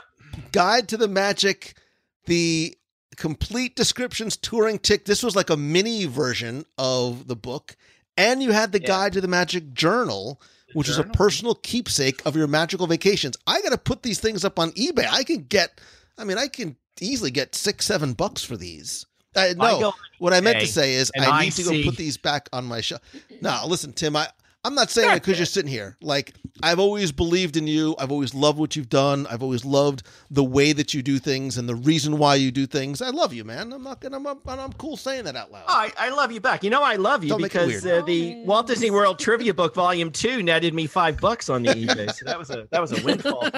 Guide to the Magic, the complete descriptions touring tick. This was like a mini version of the book, and you had the yeah. Guide to the Magic journal. Which journal? Is a personal keepsake of your magical vacations. I got to put these things up on eBay. I can get, I mean, I can easily get six, seven bucks for these. Uh, no, I what I meant to say is I, I need see. to go put these back on my shelf. Now, listen, Tim, I, I'm not saying it because you're sitting here. Like, I've always believed in you. I've always loved what you've done. I've always loved the way that you do things and the reason why you do things. I love you, man. I'm not gonna. I'm, I'm cool saying that out loud. Oh, I, I love you back. You know, I love you. Don't because uh, the oh, Walt Disney World Trivia Book Volume Two netted me five bucks on the eBay. So that was a that was a windfall.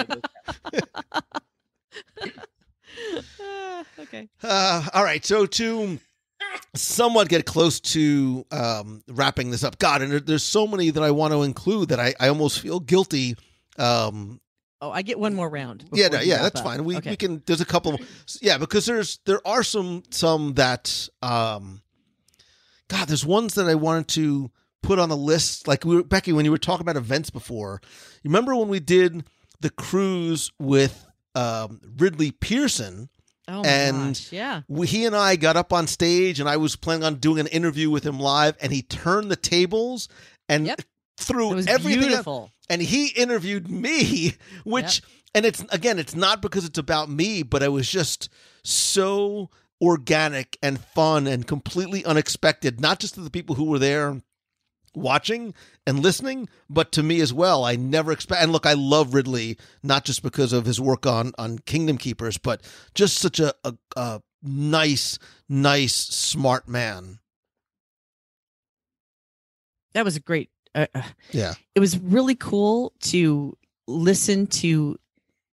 uh, okay. Uh, all right. So to. Somewhat get close to um, wrapping this up. God, and there, there's so many that I want to include that I, I almost feel guilty. Um, oh, I get one more round. Yeah, no, yeah, that's up. fine. We okay. we can. There's a couple. Yeah, because there's there are some some that. Um, God, there's ones that I wanted to put on the list. Like we were, Becky, when you were talking about events before, you remember when we did the cruise with um, Ridley Pearson. Oh my and gosh, yeah. we, he and I got up on stage and I was planning on doing an interview with him live, and he turned the tables and yep. threw everything. Beautiful. And he interviewed me, which, yep. and it's, again, it's not because it's about me, but it was just so organic and fun and completely unexpected, not just to the people who were there watching and listening, but to me as well. I never expect, and look, I love Ridley, not just because of his work on, on Kingdom Keepers, but just such a, a, a nice, nice, smart man. that was a great. Uh, yeah, it was really cool to listen to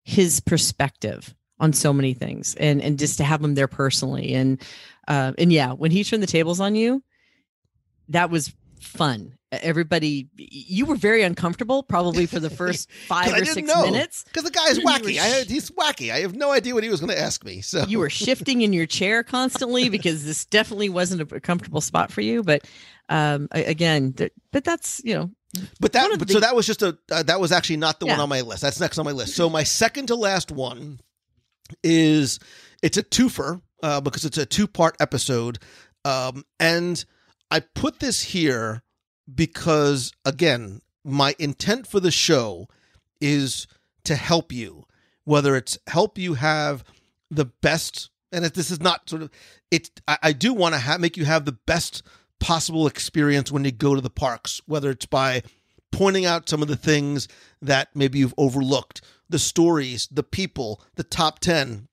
his perspective on so many things, and and just to have him there personally. And uh, and yeah, when he turned the tables on you, that was fun. Everybody, you were very uncomfortable probably for the first five or six know, minutes because the guy is wacky. Sh- I, he's wacky. I have no idea what he was going to ask me. So you were shifting in your chair constantly because this definitely wasn't a comfortable spot for you. But um, again, th- but that's you know. But that but, the- so that was just a uh, that was actually not the yeah. one on my list. That's next on my list. So my second to last one is it's a twofer uh, because it's a two part episode, um, and I put this here. Because, again, my intent for the show is to help you, whether it's help you have the best, and if this is not sort of, it, I, I do want to ha- make you have the best possible experience when you go to the parks, whether it's by pointing out some of the things that maybe you've overlooked, the stories, the people, the top ten,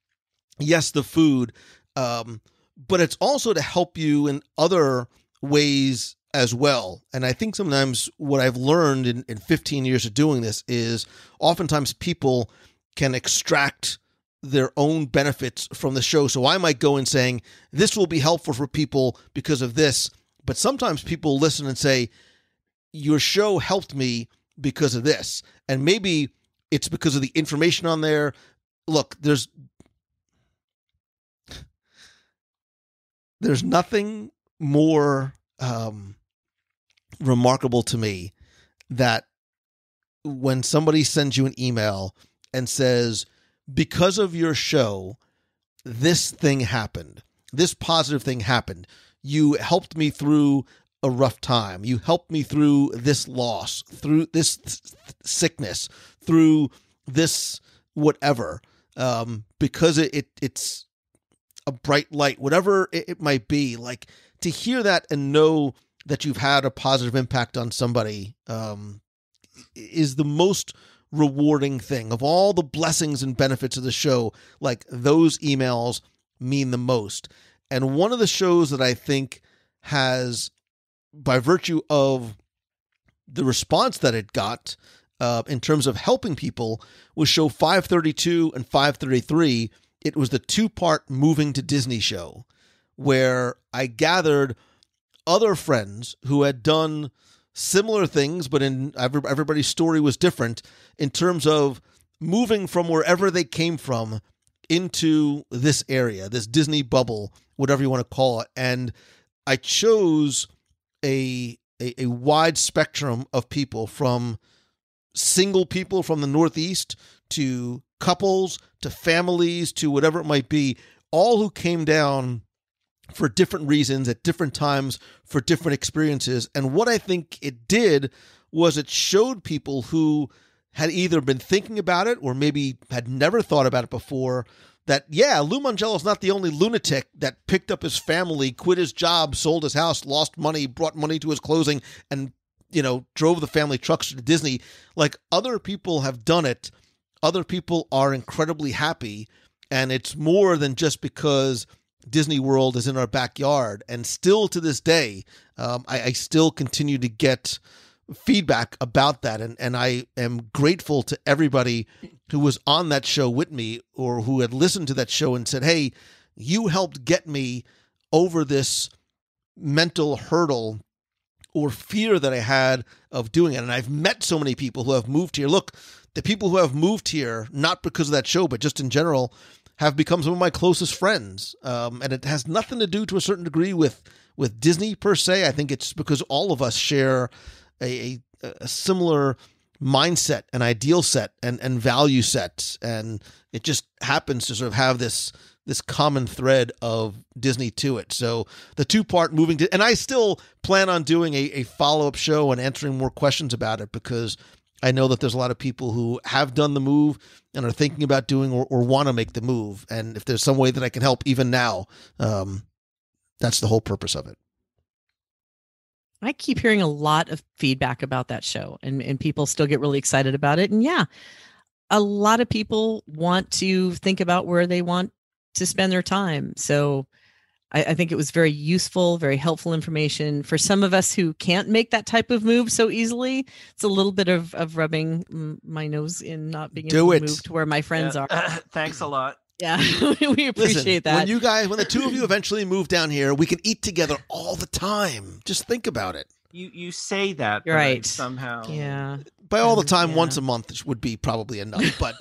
yes, the food, um, but it's also to help you in other ways as well. And I think sometimes what I've learned in, in fifteen years of doing this is oftentimes people can extract their own benefits from the show. So I might go in saying, this will be helpful for people because of this. But sometimes people listen and say, your show helped me because of this. And maybe it's because of the information on there. Look, there's, there's nothing more um, remarkable to me that when somebody sends you an email and says, because of your show, this thing happened, this positive thing happened. You helped me through a rough time. You helped me through this loss, through this th- sickness, through this, whatever, um, because it, it it's a bright light, whatever it, it might be. Like, to hear that and know that you've had a positive impact on somebody um, is the most rewarding thing of all the blessings and benefits of the show. Like, those emails mean the most. And one of the shows that I think has, by virtue of the response that it got uh, in terms of helping people, was show five thirty-two and five thirty-three. It was the two part Moving to Disney show, where I gathered other friends who had done similar things, but in everybody's story was different in terms of moving from wherever they came from into this area, this Disney bubble, whatever you want to call it. And I chose a a, a wide spectrum of people, from single people from the Northeast to couples, to families, to whatever it might be, all who came down for different reasons, at different times, for different experiences. And what I think it did was it showed people who had either been thinking about it or maybe had never thought about it before that, yeah, Lou Mongello is not the only lunatic that picked up his family, quit his job, sold his house, lost money, brought money to his closing, and, you know, drove the family trucks to Disney. Like, other people have done it. Other people are incredibly happy. And it's more than just because Disney World is in our backyard. And still to this day, um, I, I still continue to get feedback about that. And, and I am grateful to everybody who was on that show with me, or who had listened to that show and said, hey, you helped get me over this mental hurdle or fear that I had of doing it. And I've met so many people who have moved here. Look, the people who have moved here, not because of that show, but just in general, have become some of my closest friends. Um, and it has nothing to do, to a certain degree, with, with Disney per se. I think it's because all of us share a, a, a similar mindset and ideal set and, and value set. And it just happens to sort of have this, this common thread of Disney to it. So the two part moving to, and I still plan on doing a, a follow-up show and answering more questions about it, because I know that there's a lot of people who have done the move and are thinking about doing or, or want to make the move. And if there's some way that I can help even now, um, that's the whole purpose of it. I keep hearing a lot of feedback about that show, and, and people still get really excited about it. And yeah, a lot of people want to think about where they want to spend their time. So I, I think it was very useful, very helpful information for some of us who can't make that type of move so easily. It's a little bit of, of rubbing my nose in not being Do able it. to move to where my friends yeah. are. Uh, thanks a lot. Yeah, we appreciate Listen, that. When you guys, when the two of you eventually move down here, we can eat together all the time. Just think about it. You you say that You're right somehow. Yeah. By all the time, yeah. once a month would be probably enough. But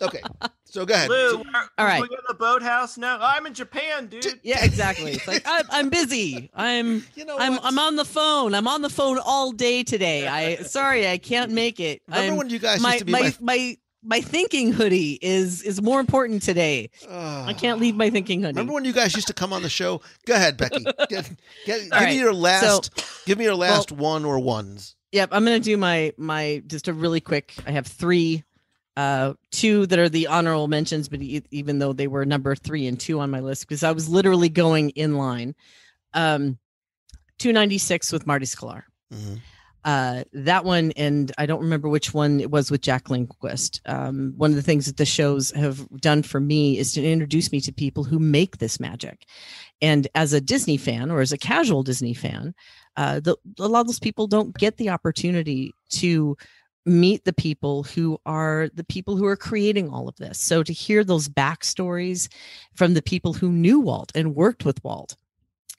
okay, so go ahead. Lou, are, all right. We're in the boathouse now. I'm in Japan, dude. Yeah, exactly. It's like I'm, I'm busy. I'm you know I'm what? I'm on the phone. I'm on the phone all day today. I sorry, I can't make it. Remember I'm, when you guys my, used to be my my. my My thinking hoodie is is more important today. Uh, I can't leave my thinking hoodie. Remember when you guys used to come on the show? Go ahead, Becky. Get, get, give right. me your last. So, give me your last well, one or ones. Yep, I'm gonna do my my just a really quick. I have three, uh, two that are the honorable mentions, but e- even though they were number three and two on my list because I was literally going in line. Um, two ninety-six with Marty Sklar. Mm-hmm. Uh, that one, and I don't remember which one it was with Jack Lindquist. Um, one of the things that the shows have done for me is to introduce me to people who make this magic. And as a Disney fan or as a casual Disney fan, uh, the, a lot of those people don't get the opportunity to meet the people who are the people who are creating all of this. So to hear those backstories from the people who knew Walt and worked with Walt,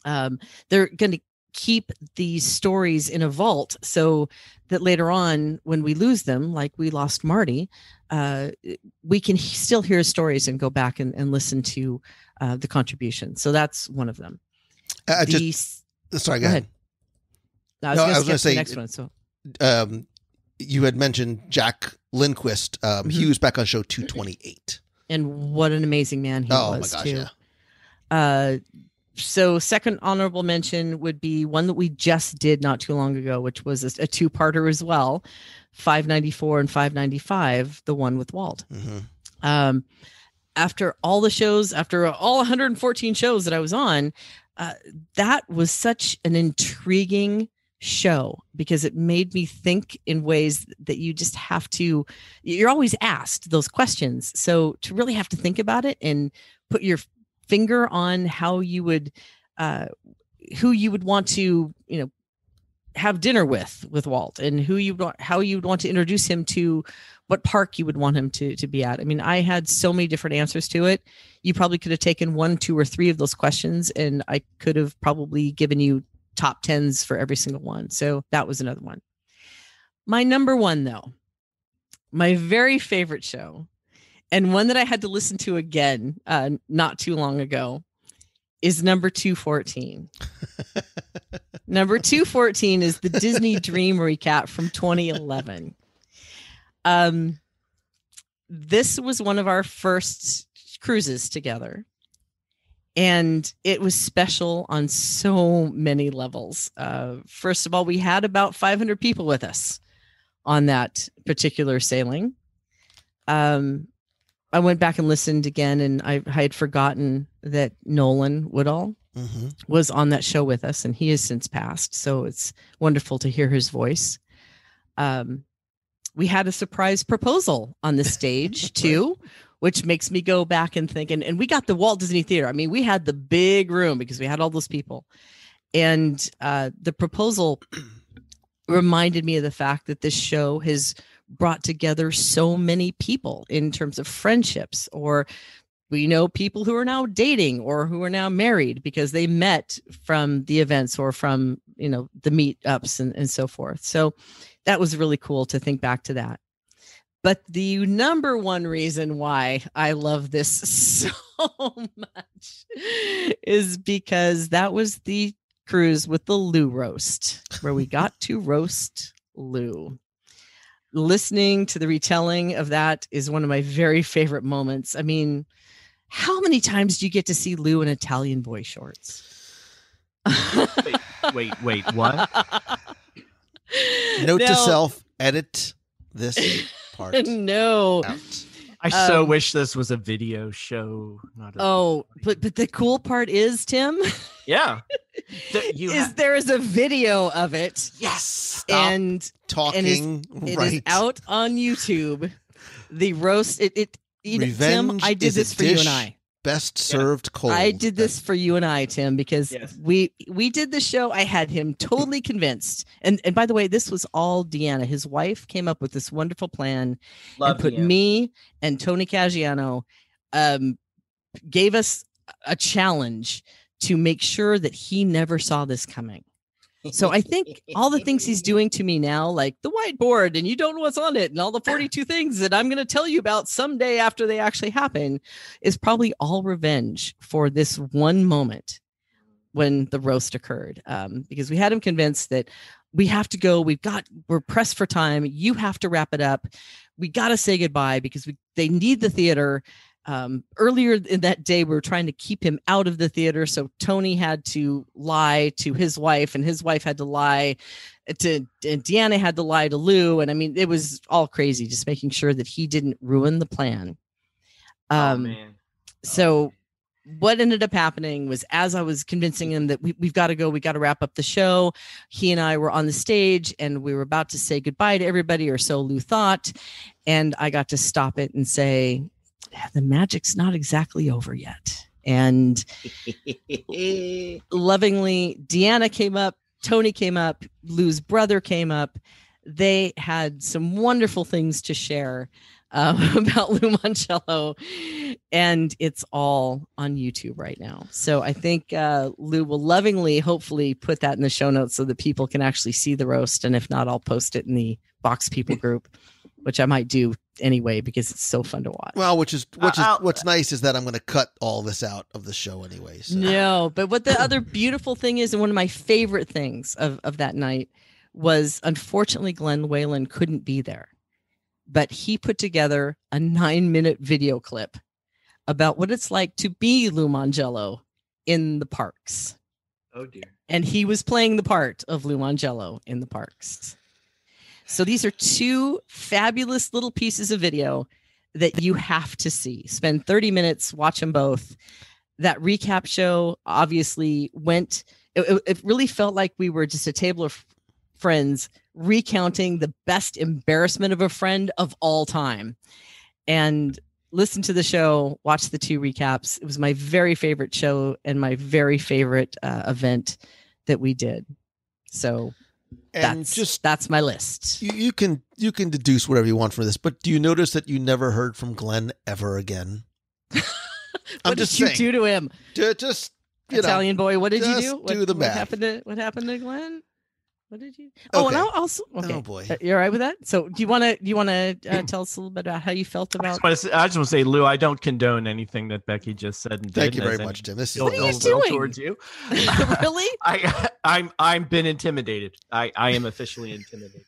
um, they're going to keep these stories in a vault so that later on when we lose them, like we lost Marty, uh, we can he- still hear stories and go back and, and listen to uh, the contribution. So that's one of them. Uh, the, just, sorry, go, go ahead. ahead. No, I was no, going to say the next one. So um, you had mentioned Jack Lindquist. Um, mm-hmm. He was back on show two twenty-eight. And what an amazing man he oh, was. Oh my gosh, too. yeah. Uh, So second honorable mention would be one that we just did not too long ago, which was a two-parter as well, five ninety-four and five ninety-five, the one with Walt. Mm-hmm. Um, after all the shows, after all one hundred fourteen shows that I was on, uh, that was such an intriguing show because it made me think in ways that you just have to, you're always asked those questions. So to really have to think about it and put your finger on how you would, uh, who you would want to, you know, have dinner with, with Walt and who you want, how you would want to introduce him to, what park you would want him to, to be at. I mean, I had so many different answers to it. You probably could have taken one, two, or three of those questions, and I could have probably given you top tens for every single one. So that was another one. My number one, though, my very favorite show, and one that I had to listen to again uh, not too long ago, is number two fourteen. Number two fourteen is the Disney Dream recap from twenty eleven. Um, this was one of our first cruises together. And it was special on so many levels. Uh, first of all, we had about five hundred people with us on that particular sailing. Um, I went back and listened again, and I, I had forgotten that Nolan Woodall mm-hmm. was on that show with us, and he has since passed. So it's wonderful to hear his voice. Um, we had a surprise proposal on the stage too, which makes me go back and think, and, and we got the Walt Disney Theater. I mean, we had the big room because we had all those people, and uh, the proposal reminded me of the fact that this show has brought together so many people in terms of friendships, or we know people who are now dating or who are now married because they met from the events or from, you know, the meetups and, and so forth. So that was really cool to think back to that. But the number one reason why I love this so much is because that was the cruise with the Lou roast, where we got to roast Lou. Listening to the retelling of that is one of my very favorite moments. I mean, how many times do you get to see Lou in Italian boy shorts? wait, wait, wait, what? Note now, to self, edit this part. No. Out. I so um, wish this was a video show. Not a oh, video. but but the cool part is, Tim. Yeah. The, you is have... there is a video of it. Yes. Stop and talking and is, right. It is out on YouTube. The roast. It. it, it Revenge Tim, I did this for dish. you and I. best served yeah. cold. I did this for you and I, Tim, because yes. we we did the show. I had him totally convinced. And and by the way, this was all Deanna. His wife came up with this wonderful plan Love and put Deanna. me and Tony Caggiano um, gave us a challenge to make sure that he never saw this coming. So I think all the things he's doing to me now, like the whiteboard and you don't know what's on it and all the forty-two things that I'm going to tell you about someday after they actually happen, is probably all revenge for this one moment when the roast occurred. Um, because we had him convinced that we have to go. We've got, we're pressed for time. You have to wrap it up. We got to say goodbye because we, they need the theater. Um, earlier in that day, we were trying to keep him out of the theater. So Tony had to lie to his wife and his wife had to lie to and Deanna had to lie to Lou. And I mean, it was all crazy, just making sure that he didn't ruin the plan. Um, oh, man. Oh, so man. What ended up happening was, as I was convincing him that we, we've got to go, we got to wrap up the show. He and I were on the stage and we were about to say goodbye to everybody, or so Lou thought. And I got to stop it and say, the magic's not exactly over yet. And lovingly, Deanna came up, Tony came up, Lou's brother came up. They had some wonderful things to share uh, about Lou Mongello, and it's all on YouTube right now. So I think uh, Lou will lovingly, hopefully, put that in the show notes so that people can actually see the roast. And if not, I'll post it in the Box People group, which I might do anyway, because it's so fun to watch. Well, which is, which is, what's nice is that I'm going to cut all this out of the show anyway. So. No, but what the other beautiful thing is, and one of my favorite things of, of that night was, unfortunately, Glenn Whelan couldn't be there, but he put together a nine minute video clip about what it's like to be Lou Mongello in the parks. Oh dear. And he was playing the part of Lou Mongello in the parks. So these are two fabulous little pieces of video that you have to see. Spend thirty minutes, watch them both. That recap show obviously went, it, it really felt like we were just a table of friends recounting the best embarrassment of a friend of all time. And listen to the show, watch the two recaps. It was my very favorite show and my very favorite uh, event that we did. So... And that's just that's my list. You, you can you can deduce whatever you want from this, but do you notice that you never heard from Glenn ever again? what I'm just did you saying, do to him? Do, just you Italian know, boy, what did you do? What, do the what happened to what happened to Glenn? What did you? Oh, okay. and I'll also. Okay. Oh boy, you're all right with that. So do you want to do you want to uh, tell us a little bit about how you felt about? I just want to say, Lou, I don't condone anything that Becky just said. And Thank did, you very much, Tim. This is what are you doing towards you? Really? I, I'm I'm been intimidated. I, I am officially intimidated.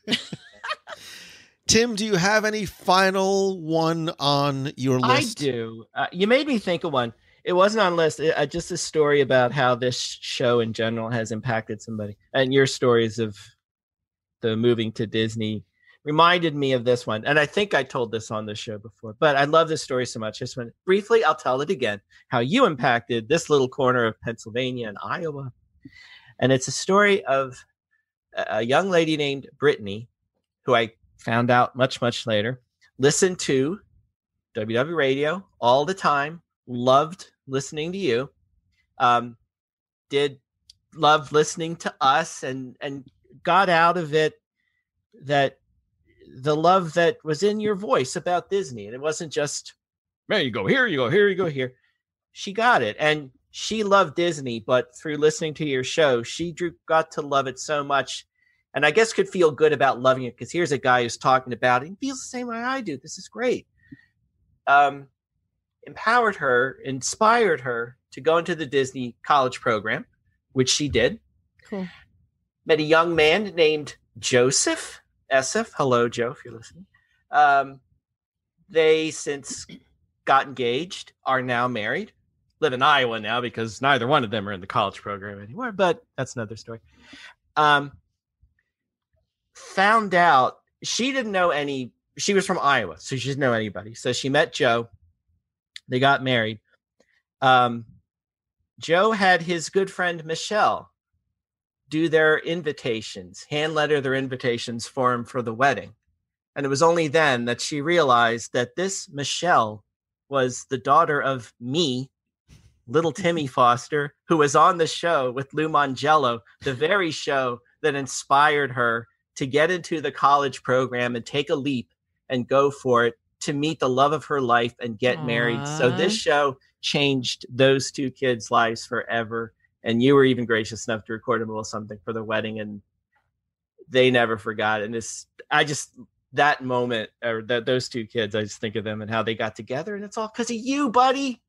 Tim, do you have any final one on your list? I do. Uh, you made me think of one. It wasn't on list. It, uh, just a story about how this show in general has impacted somebody. And your stories of the moving to Disney reminded me of this one. And I think I told this on the show before, but I love this story so much. Just when, briefly, I'll tell it again, how you impacted this little corner of Pennsylvania and Iowa. And it's a story of a young lady named Brittany, who I found out much, much later, listened to W W Radio all the time, loved listening to you, um, did love listening to us, and, and got out of it that the love that was in your voice about Disney. And it wasn't just, there you go, here you go, here you go, here. She got it. And she loved Disney, but through listening to your show, she drew, got to love it so much. And I guess could feel good about loving it, because here's a guy who's talking about it and feels the same way I do. This is great. Um, empowered her, inspired her to go into the Disney college program, which she did. Cool. Met a young man named Joseph Essif. Hello, Joe, if you're listening. Um, they since got engaged, are now married, live in Iowa now because neither one of them are in the college program anymore, but that's another story. Um, found out she didn't know any, she was from Iowa, so she didn't know anybody. So she met Joe. They got married. Um, Joe had his good friend Michelle do their invitations, hand letter their invitations for him for the wedding. And it was only then that she realized that this Michelle was the daughter of me little Timmy Foster, who was on the show with Lou Mongello, the very show that inspired her to get into the college program and take a leap and go for it, to meet the love of her life and get Aww. married. So this show changed those two kids' lives forever. And you were even gracious enough to record a little something for their wedding, and they never forgot. And it's, I just, that moment, or th- those two kids, I just think of them and how they got together, and it's all because of you, buddy.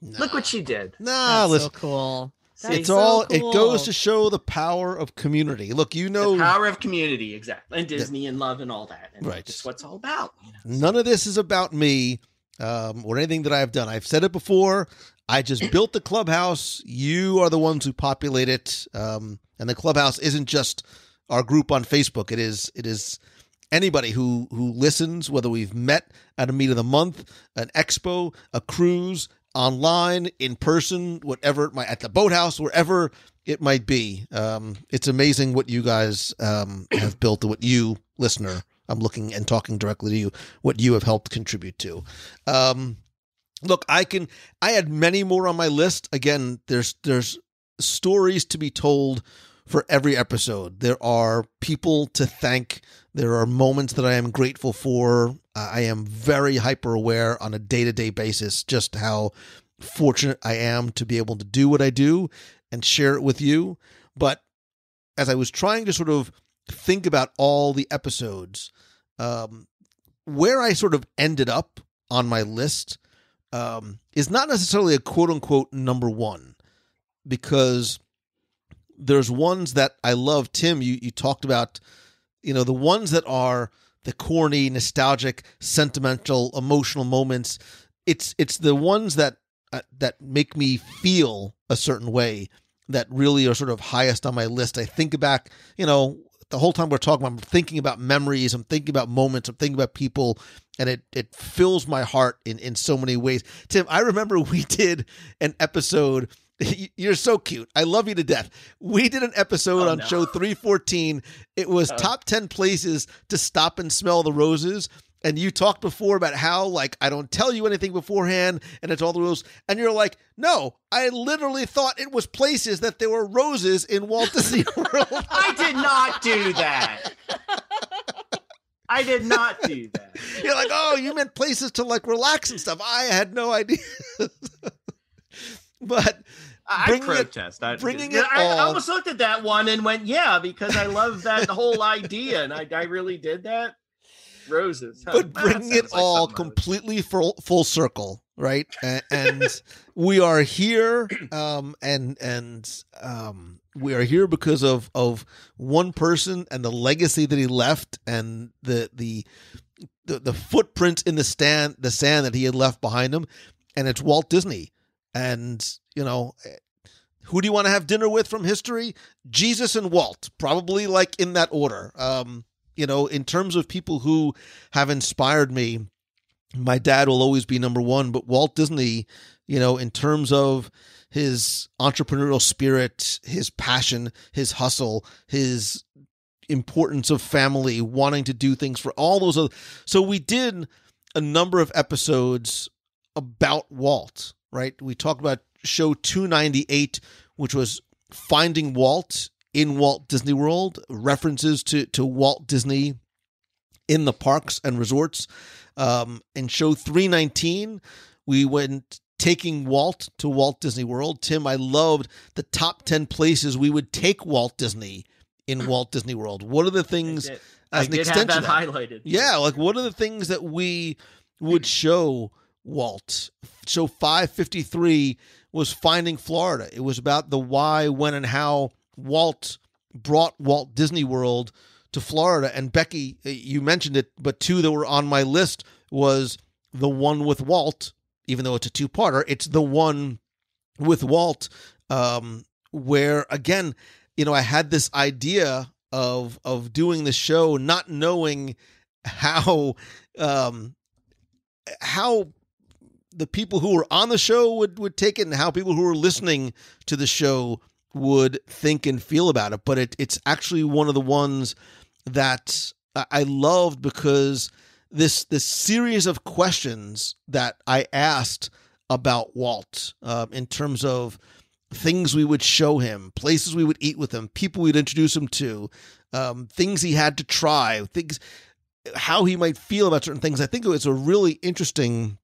No. Look what you did. No, That's listen. so cool. That it's so all, cool. It goes to show the power of community. Look, you know. The power of community, exactly. And Disney the, and love and all that. And right. That's what it's all about. You know? None of this is about me um, or anything that I've done. I've said it before. I just built the clubhouse. You are the ones who populate it. Um, and the clubhouse isn't just our group on Facebook. It is, it is anybody who, who listens, whether we've met at a meet of the month, an expo, a cruise, online, in person, whatever it might, at the boathouse, wherever it might be. Um, it's amazing what you guys um, have built, what you, listener, I'm looking and talking directly to you, what you have helped contribute to. Um, look, I can, I had many more on my list. Again, there's, there's stories to be told for every episode. There are people to thank. There are moments that I am grateful for. I am very hyper aware on a day-to-day basis just how fortunate I am to be able to do what I do and share it with you. But as I was trying to sort of think about all the episodes, um, where I sort of ended up on my list um, is not necessarily a quote-unquote number one, because there's ones that I love. Tim, you, you talked about, you know, the ones that are the corny, nostalgic, sentimental, emotional moments. It's it's the ones that uh, that make me feel a certain way that really are sort of highest on my list. I think back, you know, the whole time we're talking, I'm thinking about memories, I'm thinking about moments, I'm thinking about people, and it it fills my heart in, in so many ways. Tim, I remember we did an episode. You're so cute. I love you to death. We did an episode oh, on no. show three fourteen. It was oh. top ten places to stop and smell the roses. And you talked before about how, like, I don't tell you anything beforehand and it's all the rules. And you're like, no, I literally thought it was places that there were roses in Walt Disney World. I did not do that. I did not do that. You're like, oh, you meant places to, like, relax and stuff. I had no idea. But I protest. It, I, bringing it I, all... I almost looked at that one and went, yeah, because I love that whole idea. And I, I really did that. Roses. Huh? But bringing it like all completely full, full circle, right? And, and we are here. Um, and and um, we are here because of, of one person and the legacy that he left, and the, the, the, the footprints in the, stand, the sand that he had left behind him. And it's Walt Disney. And, you know, who do you want to have dinner with from history? Jesus and Walt, probably, like, in that order. Um, you know, in terms of people who have inspired me, my dad will always be number one, but Walt Disney, you know, in terms of his entrepreneurial spirit, his passion, his hustle, his importance of family, wanting to do things for all those other. So we did a number of episodes about Walt. Right. We talked about show two ninety-eight, which was Finding Walt in Walt Disney World, references to, to Walt Disney in the parks and resorts. Um, in show three nineteen, we went Taking Walt to Walt Disney World. Tim, I loved the top ten places we would take Walt Disney in Walt Disney World. What are the things as I an did extension have that of, highlighted? Yeah. Like, what are the things that we would show Walt? So five fifty-three was Finding Florida. It was about the why, when, and how Walt brought Walt Disney World to Florida. And Becky, you mentioned it, but two that were on my list was the one with Walt, even though it's a two-parter. It's the one with Walt, um, where, again, you know, I had this idea of of doing the show, not knowing how um, how the people who were on the show would, would take it, and how people who were listening to the show would think and feel about it. But it, it's actually one of the ones that I loved, because this, this series of questions that I asked about Walt uh, in terms of things we would show him, places we would eat with him, people we'd introduce him to, um, things he had to try, things, how he might feel about certain things. I think it's a really interesting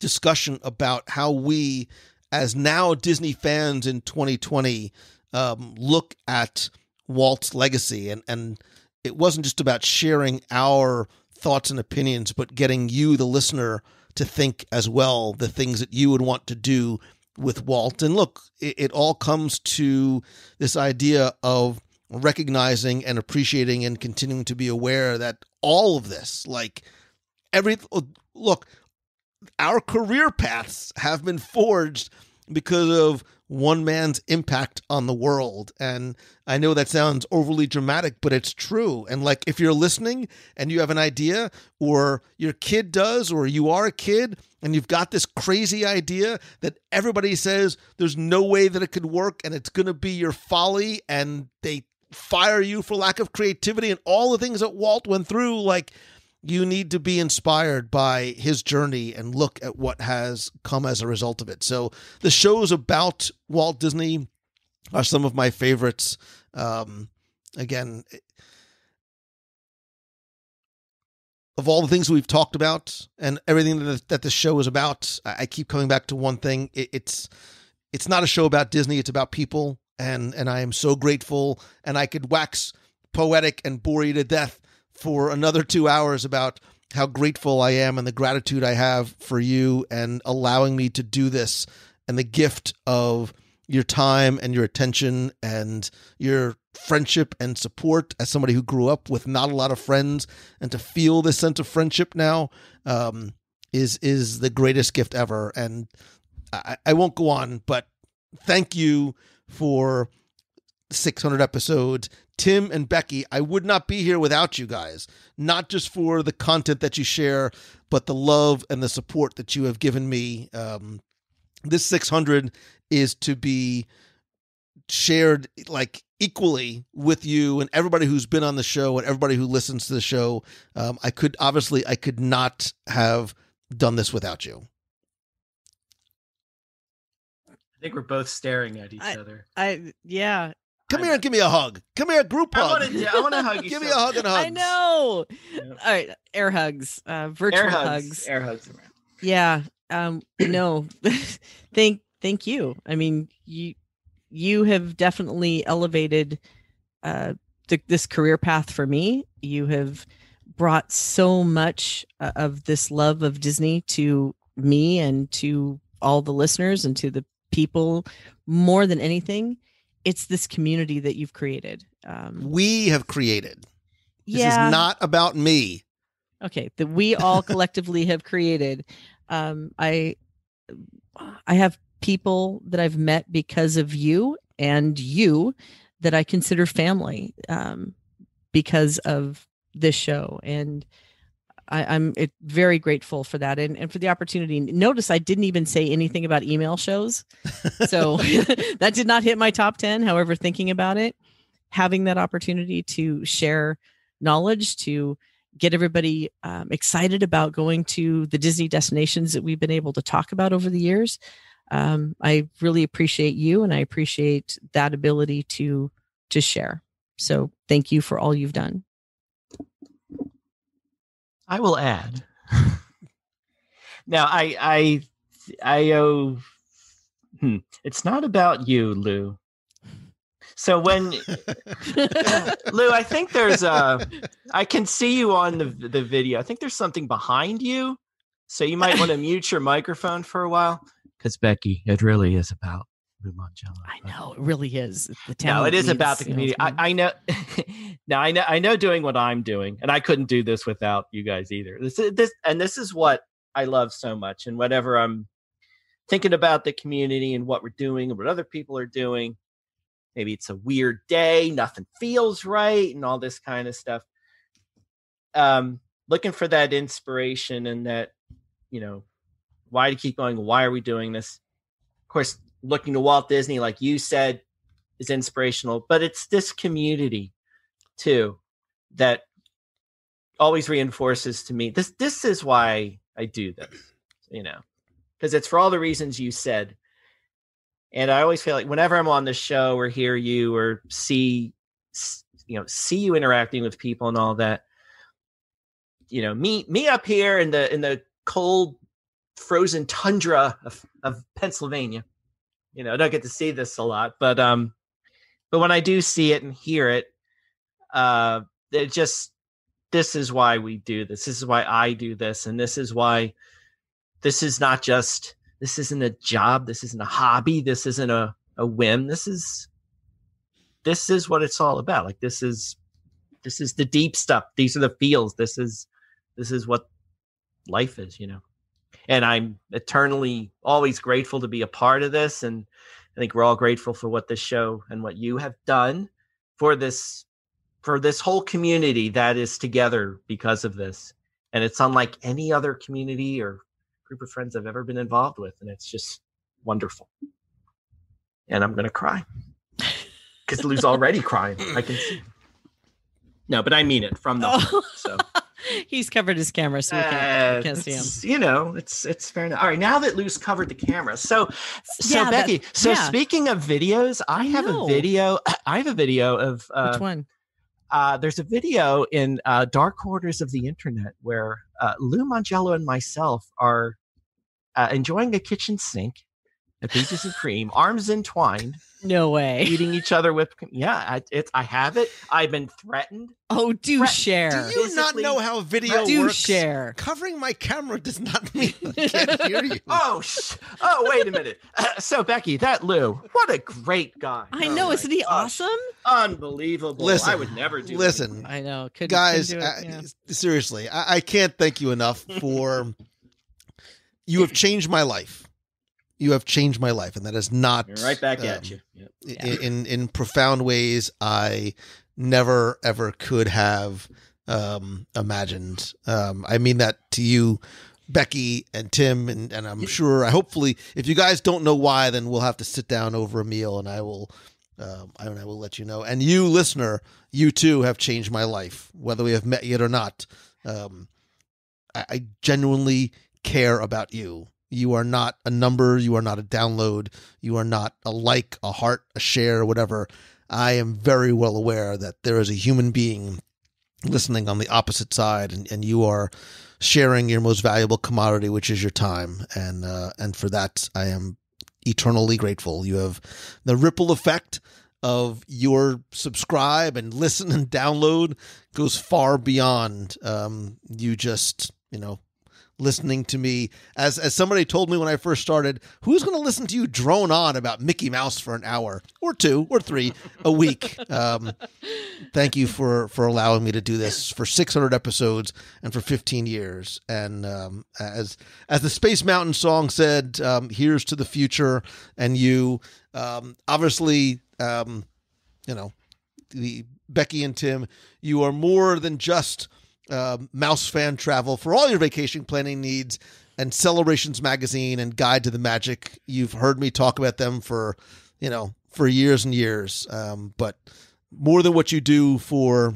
discussion about how we, as now Disney fans in twenty twenty, um, look at Walt's legacy. And, and it wasn't just about sharing our thoughts and opinions, but getting you, the listener, to think as well, the things that you would want to do with Walt. And look, it, it all comes to this idea of recognizing and appreciating and continuing to be aware that all of this, like every, look, our career paths have been forged because of one man's impact on the world. And I know that sounds overly dramatic, but it's true. And like, if you're listening and you have an idea, or your kid does, or you are a kid and you've got this crazy idea that everybody says there's no way that it could work and it's going to be your folly, and they fire you for lack of creativity and all the things that Walt went through, like, you need to be inspired by his journey and look at what has come as a result of it. So the shows about Walt Disney are some of my favorites. Um, again, of all the things we've talked about and everything that, that the show is about, I keep coming back to one thing. It, it's, it's not a show about Disney. It's about people. And, and I am so grateful, and I could wax poetic and bore you to death for another two hours about how grateful I am and the gratitude I have for you and allowing me to do this, and the gift of your time and your attention and your friendship and support as somebody who grew up with not a lot of friends, and to feel this sense of friendship now um, is, is the greatest gift ever. And I, I won't go on, but thank you for six hundred episodes. Tim and Becky, I would not be here without you guys, not just for the content that you share, but the love and the support that you have given me. Um, this six hundred is to be shared like equally with you and everybody who's been on the show and everybody who listens to the show. Um, I could, obviously I could not have done this without you. I think we're both staring at each I, other. I, yeah. Come here and give me a hug. Come here, group hug. I want to, I want to hug you. Give so. me a hug and hugs. I know. Yep. All right, air hugs, uh, virtual air hugs. hugs, air hugs. Yeah. Um, no. thank, thank you. I mean, you, you have definitely elevated uh, th- this career path for me. You have brought so much uh, of this love of Disney to me and to all the listeners and to the people. More than anything, it's this community that you've created. Um, we have created. This yeah. is not about me. Okay. That we all collectively have created. Um, I, I have people that I've met because of you and you that I consider family, um, because of this show. And I, I'm it, very grateful for that. And, and for the opportunity. Notice I didn't even say anything about email shows. So that did not hit my top ten. However, thinking about it, having that opportunity to share knowledge, to get everybody um, excited about going to the Disney destinations that we've been able to talk about over the years. Um, I really appreciate you, and I appreciate that ability to, to share. So thank you for all you've done. I will add. Now, I, I, I owe. Hmm, it's not about you, Lou. So when uh, Lou, I think there's a. I can see you on the the video. I think there's something behind you, so you might want to mute your microphone for a while. Because Becky, it really is about Lou Mongello. I know it really is. The no, it is about the community. I, I know. Now I know I know doing what I'm doing, and I couldn't do this without you guys either. This is this, and this is what I love so much. And whatever I'm thinking about the community and what we're doing and what other people are doing, maybe it's a weird day, nothing feels right, and all this kind of stuff. Um, looking for that inspiration and that, you know, why to keep going. Why are we doing this? Of course, looking to Walt Disney, like you said, is inspirational, but it's this community too that always reinforces to me this this is why I do this, you know, because it's for all the reasons you said. And I always feel like whenever I'm on the show or hear you or see, you know, see you interacting with people and all that, you know, me, me up here in the, in the cold frozen tundra of, of Pennsylvania, you know, I don't get to see this a lot, but, um, but when I do see it and hear it, uh, it just, this is why we do this. This is why I do this. And this is why this is not just, this isn't a job. This isn't a hobby. This isn't a, a whim. This is, this is what it's all about. Like this is, this is the deep stuff. These are the feels. This is, this is what life is, you know, and I'm eternally always grateful to be a part of this. And I think we're all grateful for what this show and what you have done for this, for this whole community that is together because of this. And it's unlike any other community or group of friends I've ever been involved with, and it's just wonderful. And I'm gonna cry because Lou's already crying. I can see. No, but I mean it from the oh. heart, so he's covered his camera, so we can't, uh, we can't see him. You know, it's it's fair enough. All right, now that Lou's covered the camera, so so yeah, Becky. That, so yeah. Speaking of videos, I, I have know. a video. I have a video of uh, which one? Uh, there's a video in uh, Dark Corners of the Internet where uh, Lou Mongello and myself are. Uh, enjoying a kitchen sink, a peaches and cream, arms entwined. No way. Eating each other with, yeah, I, it's, I have it. I've been threatened. Oh, do Threat- share. Do you Physically not know how video do works? Share. Covering my camera does not mean I can't hear you. Oh, sh- oh, wait a minute. Uh, so, Becky, that Lou, what a great guy. I know. Oh, isn't he gosh. awesome? Unbelievable. Listen, I would never do Listen. Anything. I know. Couldn't, Guys, couldn't do it, yeah. I, seriously, I, I can't thank you enough for... You have changed my life. You have changed my life, and that is not You're right back um, at you. Yep. Yeah. In in profound ways I never ever could have um, imagined. Um, I mean that to you, Becky and Tim, and, and I'm sure. I hopefully, if you guys don't know why, then we'll have to sit down over a meal, and I will. Um, I, I will let you know. And you, listener, you too have changed my life, whether we have met yet or not. Um, I, I genuinely. Care about you. You are not a number. You are not a download. You are not a like, a heart, a share, whatever. I am very well aware that there is a human being listening on the opposite side, and, and you are sharing your most valuable commodity, which is your time. And, uh, and for that, I am eternally grateful. You have the ripple effect of your subscribe and listen and download goes far beyond, um, you just, you know, listening to me. As as somebody told me when I first started, who's going to listen to you drone on about Mickey Mouse for an hour or two or three a week? Um, thank you for, for allowing me to do this for six hundred episodes and for fifteen years. And um, as as the Space Mountain song said, um, here's to the future and you. Um, obviously, um, you know, the Becky and Tim, you are more than just Uh, Mouse Fan Travel for all your vacation planning needs, and Celebrations Magazine and Guide to the Magic. You've heard me talk about them for, you know, for years and years. Um, but more than what you do for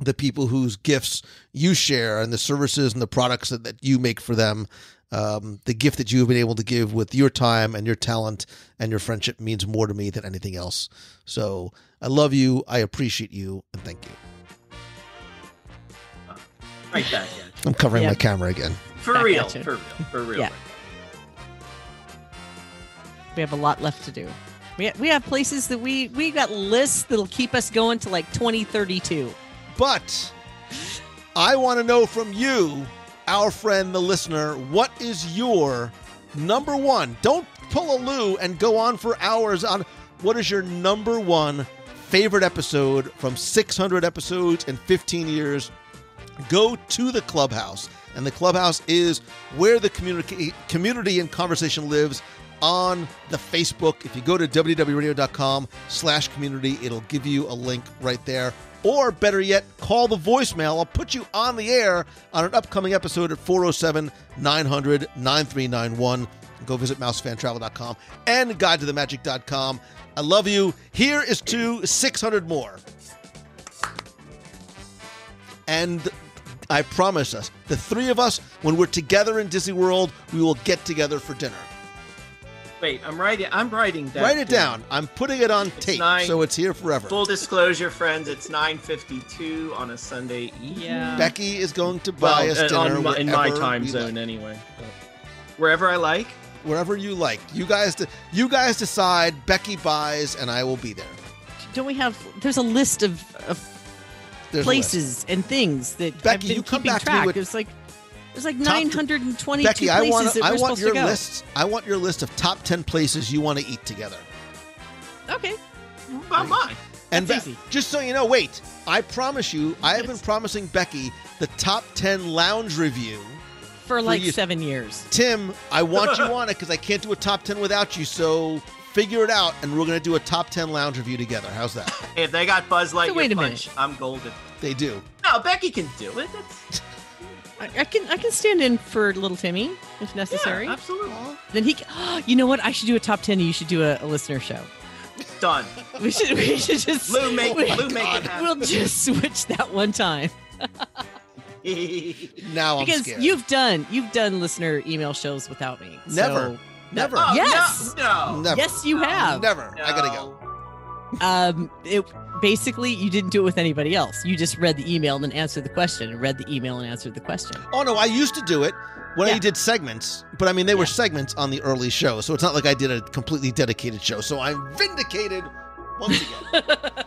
the people whose gifts you share and the services and the products that, that you make for them, um, the gift that you've been able to give with your time and your talent and your friendship means more to me than anything else. So I love you. I appreciate you. And thank you. Right back at you. I'm covering yeah. my camera again. For back real. For real. For real. Yeah. Right. We have a lot left to do. We have, we have places that we, we got lists that'll keep us going to like twenty thirty-two. But I want to know from you, our friend, the listener, what is your number one? Don't pull a Lou and go on for hours on what is your number one favorite episode from six hundred episodes and fifteen years. Go to the Clubhouse, and the Clubhouse is where the community community and conversation lives on the Facebook. If you go to w w w dot com slash community, it'll give you a link right there. Or better yet, call the voicemail. I'll put you on the air on an upcoming episode at four oh seven, nine hundred, nine three nine one. Go visit mouse fan travel dot com and guide to the magic dot com. I love you. Here is to six hundred more. And I promise us, the three of us When we're together in Disney World, we will get together for dinner. Wait, I'm writing. I'm writing that. Write it down. I'm putting it on it's tape, nine, so it's here forever. Full disclosure, friends, it's nine fifty-two on a Sunday evening. Yeah. Becky is going to buy well, us dinner on, in my time zone, like. anyway. But wherever I like, wherever you like. You guys, you guys decide. Becky buys, and I will be there. Don't we have? There's a list of, of places list. and things that Becky, I've been you come keeping back track. To me with, it's like. There's like nine hundred twenty-two Becky, places I want, that we're I want supposed your to go. Lists, I want your list of top ten places you want to eat together. Okay. About mine. And That's Be- easy. Just so you know, wait. I promise you, I have been promising Becky the top ten lounge review. For like for seven years. Tim, I want you on it because I can't do a top ten without you, so figure it out, and we're going to do a top ten lounge review together. How's that? If they got Buzz Lightyear so wait a punch, minute. I'm golden. They do. No, Becky can do it. That's... I can I can stand in for little Timmy if necessary. Yeah, absolutely. Then he can, oh, you know what? I should do a top ten. And you should do a, a listener show. Done. We should we should just Lou make we, Lou make it happen. We'll just switch that one time. Now I'm because scared. you've done you've done listener email shows without me. So. Never, never. Oh, yes, no, no. Never. Yes, you have. Never. No. I gotta go. Um. It. Basically, you didn't do it with anybody else. You just read the email and then answered the question, and read the email and answered the question. Oh, no, I used to do it when yeah. I did segments, but I mean, they yeah. were segments on the early show, so it's not like I did a completely dedicated show. So I'm vindicated once again.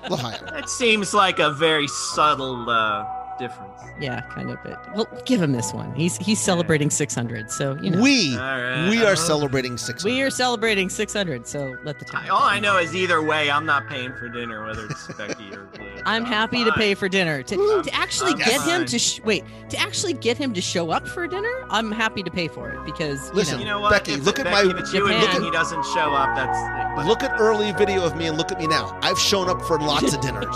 Lahia. That seems like a very subtle uh, difference. Yeah, kind of. It. Well, give him this one. He's he's celebrating right. six hundred, so, you know. We, right. we are celebrating six hundred. We are celebrating six hundred, so let the time. I, all I know is either way, I'm not paying for dinner, whether it's Becky or Blue. I'm, I'm happy fine. to pay for dinner. To, Ooh, to actually I'm get fine. him to, sh- wait, to actually get him to show up for dinner, I'm happy to pay for it because, you Listen, know. You know what? Becky, if look at Becky, my, if you Japan. Look at, he doesn't show up, that's. Look at early video of me and look at me now. I've shown up for lots of dinners.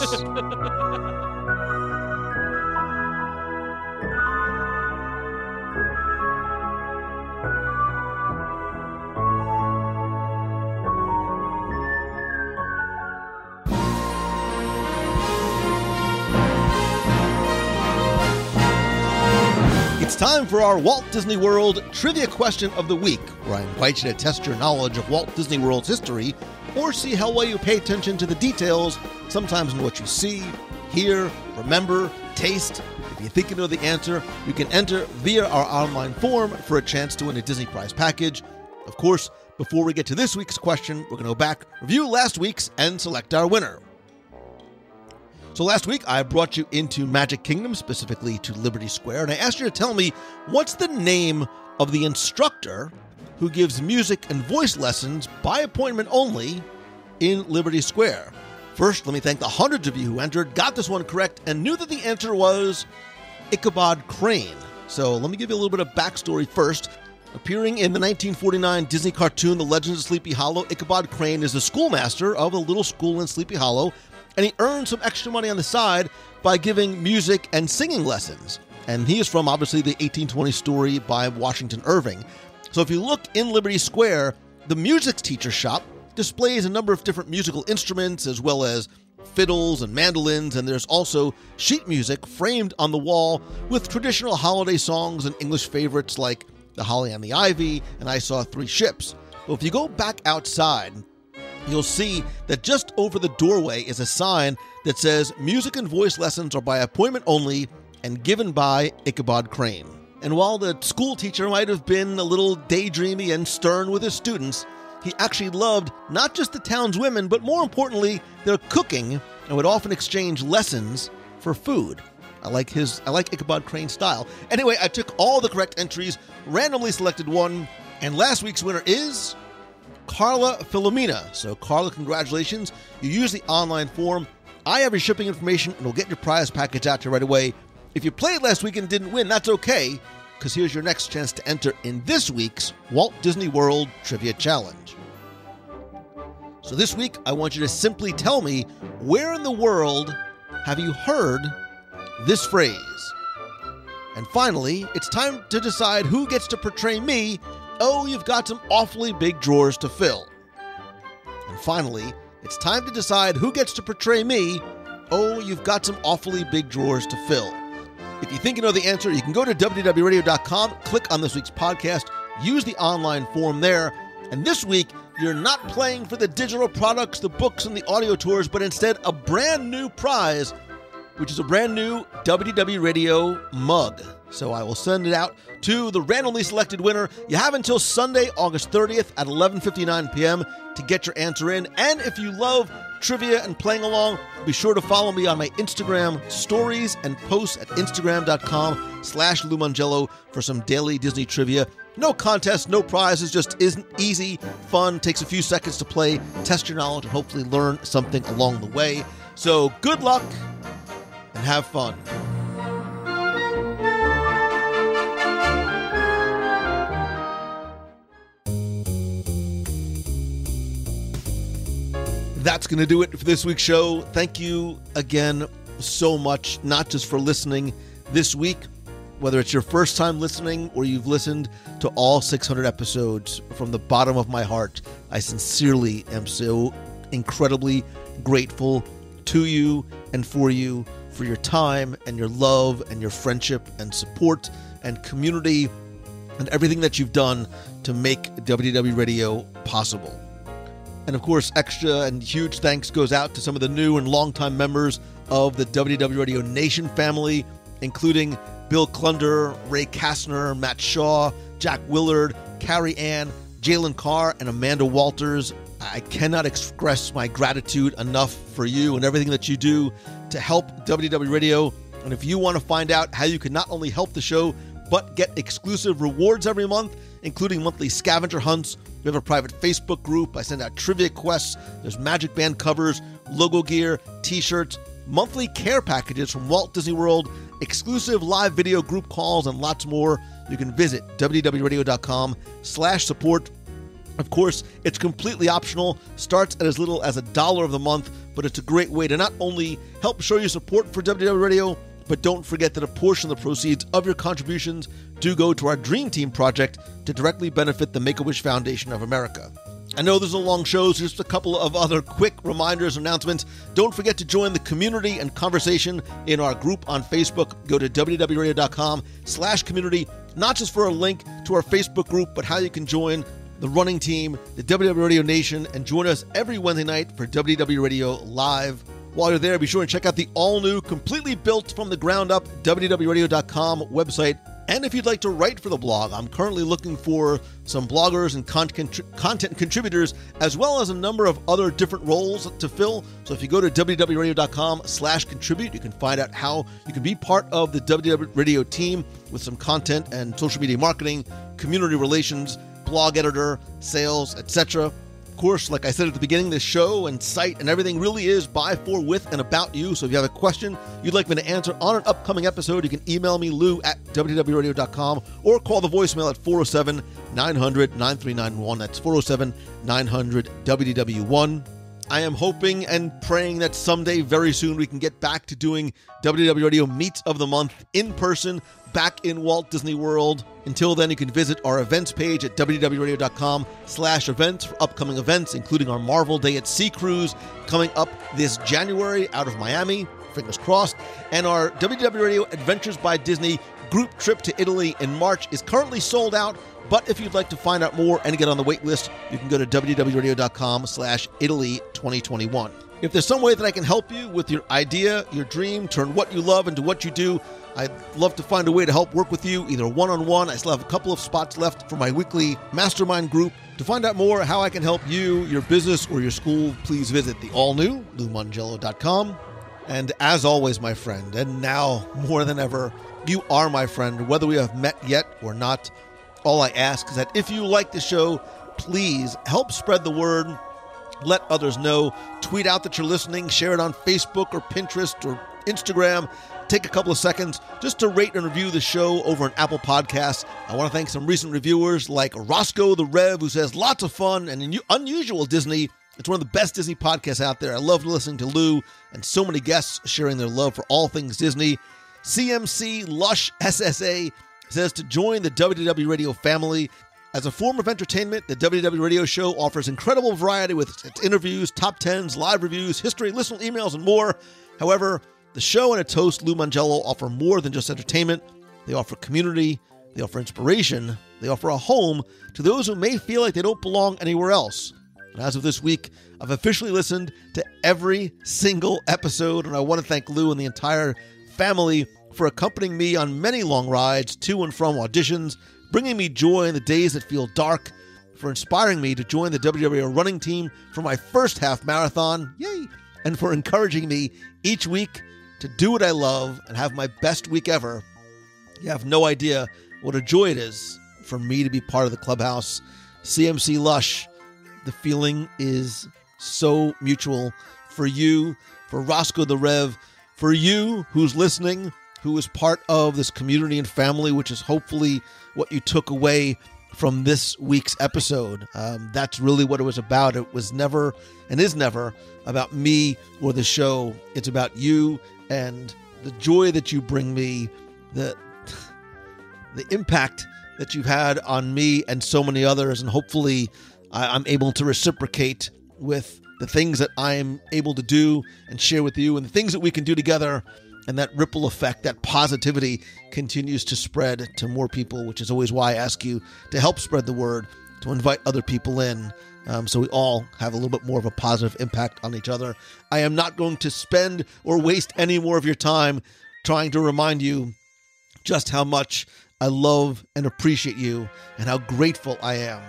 It's time for our Walt Disney World Trivia Question of the Week, where I invite you to test your knowledge of Walt Disney World's history or see how well you pay attention to the details, sometimes in what you see, hear, remember, taste. If you think you know the answer, you can enter via our online form for a chance to win a Disney Prize package. Of course, before we get to this week's question, we're going to go back, review last week's, and select our winner. So last week, I brought you into Magic Kingdom, specifically to Liberty Square, and I asked you to tell me, what's the name of the instructor who gives music and voice lessons by appointment only in Liberty Square? First, let me thank the hundreds of you who entered, got this one correct, and knew that the answer was Ichabod Crane. So let me give you a little bit of backstory first. Appearing in the nineteen forty-nine Disney cartoon The Legends of Sleepy Hollow, Ichabod Crane is the schoolmaster of the little school in Sleepy Hollow, and he earned some extra money on the side by giving music and singing lessons. And he is from, obviously, the eighteen twenty story by Washington Irving. So if you look in Liberty Square, the music teacher shop displays a number of different musical instruments, as well as fiddles and mandolins, and there's also sheet music framed on the wall with traditional holiday songs and English favorites like The Holly and the Ivy and I Saw Three Ships. But if you go back outside, you'll see that just over the doorway is a sign that says music and voice lessons are by appointment only and given by Ichabod Crane. And while the school teacher might have been a little daydreamy and stern with his students, he actually loved not just the town's women, but more importantly, their cooking, and would often exchange lessons for food. I like his, I like Ichabod Crane's style. Anyway, I took all the correct entries, randomly selected one, and last week's winner is... Carla Filomena. So, Carla, congratulations. You use the online form. I have your shipping information, and we'll get your prize package out to you right away. If you played last week and didn't win, that's okay, because here's your next chance to enter in this week's Walt Disney World Trivia Challenge. So, this week, I want you to simply tell me, where in the world have you heard this phrase? And finally, it's time to decide who gets to portray me. Oh, you've got some awfully big drawers to fill. And finally, it's time to decide who gets to portray me. Oh, you've got some awfully big drawers to fill. If you think you know the answer, you can go to W D W radio dot com, click on this week's podcast, use the online form there. And this week, you're not playing for the digital products, the books, and the audio tours, but instead a brand new prize, which is a brand new W D W Radio mug. So I will send it out to the randomly selected winner. You have until Sunday, August thirtieth at eleven fifty-nine p.m. to get your answer in. And if you love trivia and playing along, be sure to follow me on my Instagram stories and posts at instagram.com slash Lou Mongello for some daily Disney trivia. No contest, no prizes, just isn't easy, fun, takes a few seconds to play, test your knowledge, and hopefully learn something along the way. So good luck and have fun. That's going to do it for this week's show. Thank you again so much, not just for listening this week, whether it's your first time listening or you've listened to all six hundred episodes. From the bottom of my heart, I sincerely am so incredibly grateful to you and for you, for your time and your love and your friendship and support and community and everything that you've done to make W D W Radio possible. And of course, extra and huge thanks goes out to some of the new and longtime members of the W D W Radio Nation family, including Bill Clunder, Ray Kastner, Matt Shaw, Jack Willard, Carrie Ann, Jalen Carr, and Amanda Walters. I cannot express my gratitude enough for you and everything that you do to help W D W Radio. And if you want to find out how you can not only help the show, but get exclusive rewards every month, including monthly scavenger hunts. We have a private Facebook group. I send out trivia quests. There's Magic Band covers, logo gear, t-shirts, monthly care packages from Walt Disney World, exclusive live video group calls, and lots more. You can visit www.radio.com slash support. Of course, it's completely optional, starts at as little as a dollar of the month, but it's a great way to not only help show your support for W D W Radio, but don't forget that a portion of the proceeds of your contributions do go to our Dream Team project to directly benefit the Make-A-Wish Foundation of America. I know this is a long show, so just a couple of other quick reminders, announcements. Don't forget to join the community and conversation in our group on Facebook. Go to www.radio.com slash community, not just for a link to our Facebook group, but how you can join the running team, the W D W Radio Nation, and join us every Wednesday night for W D W Radio Live. While you're there, be sure to check out the all-new, completely built from the ground up W D W radio dot com website. And if you'd like to write for the blog, I'm currently looking for some bloggers and con- contri- content contributors, as well as a number of other different roles to fill. So if you go to W D W radio dot com slash contribute, you can find out how you can be part of the W D W Radio team with some content and social media marketing, community relations, blog editor, sales, et cetera. Of course, like I said at the beginning, this show and site and everything really is by, for, with, and about you. So if you have a question you'd like me to answer on an upcoming episode, you can email me, Lou, at W D W radio dot com, or call the voicemail at four oh seven, nine hundred, nine three nine one. That's four oh seven, nine hundred, W D W one. I am hoping and praying that someday, very soon, we can get back to doing W D W Radio Meets of the Month in person, back in Walt Disney World. Until then, you can visit our events page at www.radio.com slash events for upcoming events, including our Marvel Day at Sea cruise coming up this January out of Miami, fingers crossed, and our W D W Radio Adventures by Disney group trip to Italy in March is currently sold out, but if you'd like to find out more and get on the wait list, you can go to www.radio.com slash Italy 2021. If there's some way that I can help you with your idea, your dream, turn what you love into what you do, I'd love to find a way to help work with you, either one-on-one. I still have a couple of spots left for my weekly mastermind group. To find out more how I can help you, your business, or your school, please visit the all-new Lou Mongello dot com. And as always, my friend, and now more than ever, you are my friend, whether we have met yet or not. All I ask is that if you like the show, please help spread the word. Let others know. Tweet out that you're listening. Share it on Facebook or Pinterest or Instagram. Take a couple of seconds just to rate and review the show over on Apple Podcasts. I want to thank some recent reviewers like Roscoe the Rev, who says, lots of fun and unusual Disney. It's one of the best Disney podcasts out there. I love listening to Lou and so many guests sharing their love for all things Disney. C M C Lush S S A says to join the W D W Radio family. As a form of entertainment, the W D W Radio Show offers incredible variety with its interviews, top tens, live reviews, history, listener emails, and more. However, The show and a toast, Lou Mongello, offer more than just entertainment. They offer community. They offer inspiration. They offer a home to those who may feel like they don't belong anywhere else. And as of this week, I've officially listened to every single episode, and I want to thank Lou and the entire family for accompanying me on many long rides to and from auditions, bringing me joy in the days that feel dark, for inspiring me to join the W W R running team for my first half marathon, yay, and for encouraging me each week to do what I love and have my best week ever. You have no idea what a joy it is for me to be part of the clubhouse. C M C Lush, the feeling is so mutual for you, for Roscoe the Rev, for you who's listening, who is part of this community and family, which is hopefully what you took away from this week's episode. Um, that's really what it was about. It was never and is never about me or the show. It's about you and the joy that you bring me, the the impact that you've had on me and so many others. And hopefully I, I'm able to reciprocate with the things that I am able to do and share with you and the things that we can do together. And that ripple effect, that positivity continues to spread to more people, which is always why I ask you to help spread the word, to invite other people in, um, so we all have a little bit more of a positive impact on each other. I am not going to spend or waste any more of your time trying to remind you just how much I love and appreciate you and how grateful I am.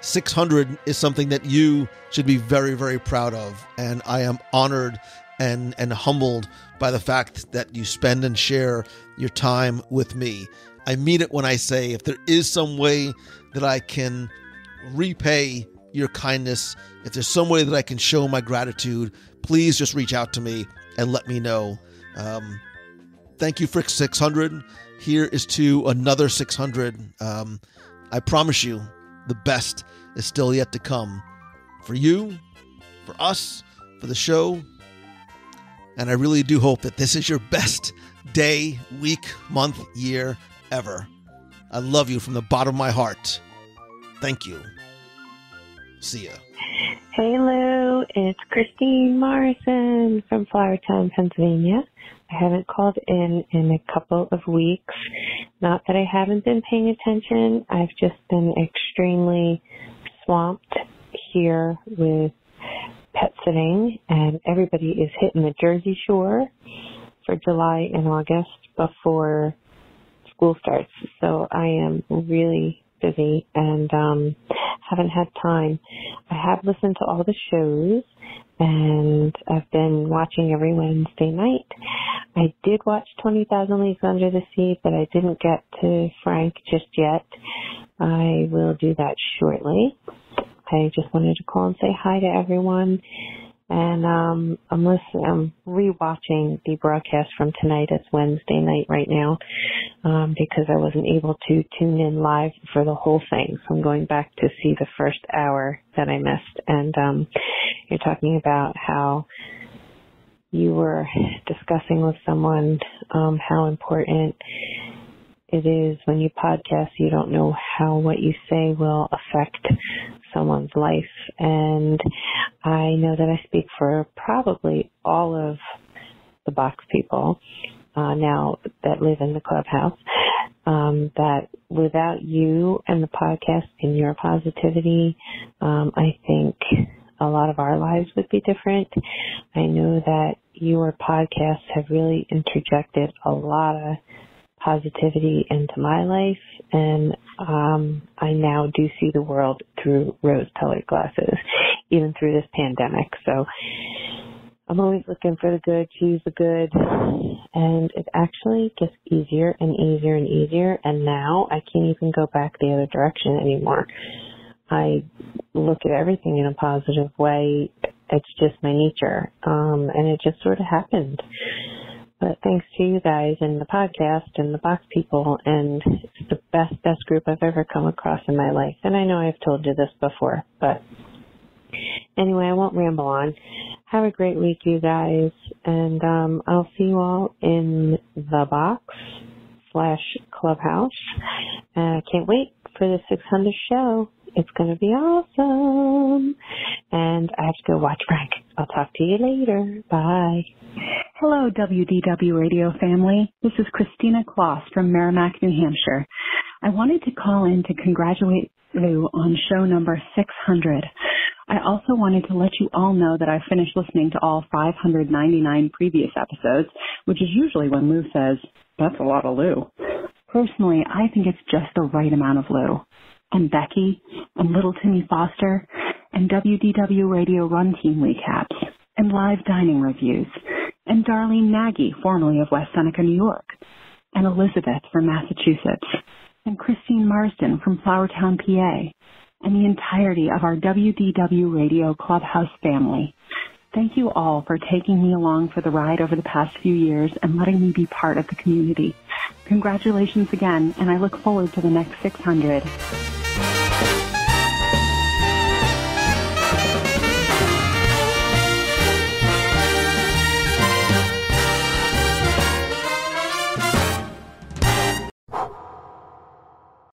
six hundred is something that you should be very, very proud of, and I am honored and and humbled by the fact that you spend and share your time with me. I mean it when I say, if there is some way that I can repay your kindness, if there's some way that I can show my gratitude, please just reach out to me and let me know. Um, thank you for six hundred. Here is to another six hundred. Um, I promise you, the best is still yet to come. For you, for us, for the show. And I really do hope that this is your best day, week, month, year, ever. I love you from the bottom of my heart. Thank you. See ya. Hey, Lou. It's Christine Morrison from Flowertown, Pennsylvania. I haven't called in in a couple of weeks. Not that I haven't been paying attention. I've just been extremely swamped here with pet sitting, and everybody is hitting the Jersey Shore for July and August before school starts. So I am really busy and um, haven't had time. I have listened to all the shows, and I've been watching every Wednesday night. I did watch twenty thousand Leagues Under the Sea, but I didn't get to Frank just yet. I will do that shortly. I just wanted to call and say hi to everyone. And um, I'm listening, I'm rewatching the broadcast from tonight. It's Wednesday night right now um, because I wasn't able to tune in live for the whole thing. So I'm going back to see the first hour that I missed. And um, you're talking about how you were discussing with someone um, how important it is when you podcast. You don't know how what you say will affect someone's life, and I know that I speak for probably all of the box people uh, now that live in the clubhouse, um, that without you and the podcast and your positivity, um, I think a lot of our lives would be different. I know that your podcasts have really interjected a lot of positivity into my life, and um, I now do see the world through rose-colored glasses, even through this pandemic. So I'm always looking for the good, choose the good, and it actually gets easier and easier and easier, and now I can't even go back the other direction anymore. I look at everything in a positive way. It's just my nature, um, and it just sort of happened. But thanks to you guys and the podcast and the box people, and it's the best, best group I've ever come across in my life. And I know I've told you this before, but anyway, I won't ramble on. Have a great week, you guys, and um, I'll see you all in the box slash clubhouse. I uh, can't wait for the six hundred show. It's going to be awesome. And I have to go watch Frank. I'll talk to you later. Bye. Hello, W D W Radio family. This is Christina Kloss from Merrimack, New Hampshire. I wanted to call in to congratulate Lou on show number six hundred. I also wanted to let you all know that I finished listening to all five hundred ninety-nine previous episodes, which is usually when Lou says, that's a lot of Lou. Personally, I think it's just the right amount of Lou. And Becky, and little Timmy Foster, and W D W Radio Run Team recaps, and live dining reviews, and Darlene Nagy, formerly of West Seneca, New York, and Elizabeth from Massachusetts, and Christine Marsden from Flowertown, P A, and the entirety of our W D W Radio Clubhouse family. Thank you all for taking me along for the ride over the past few years and letting me be part of the community. Congratulations again, and I look forward to the next six hundred.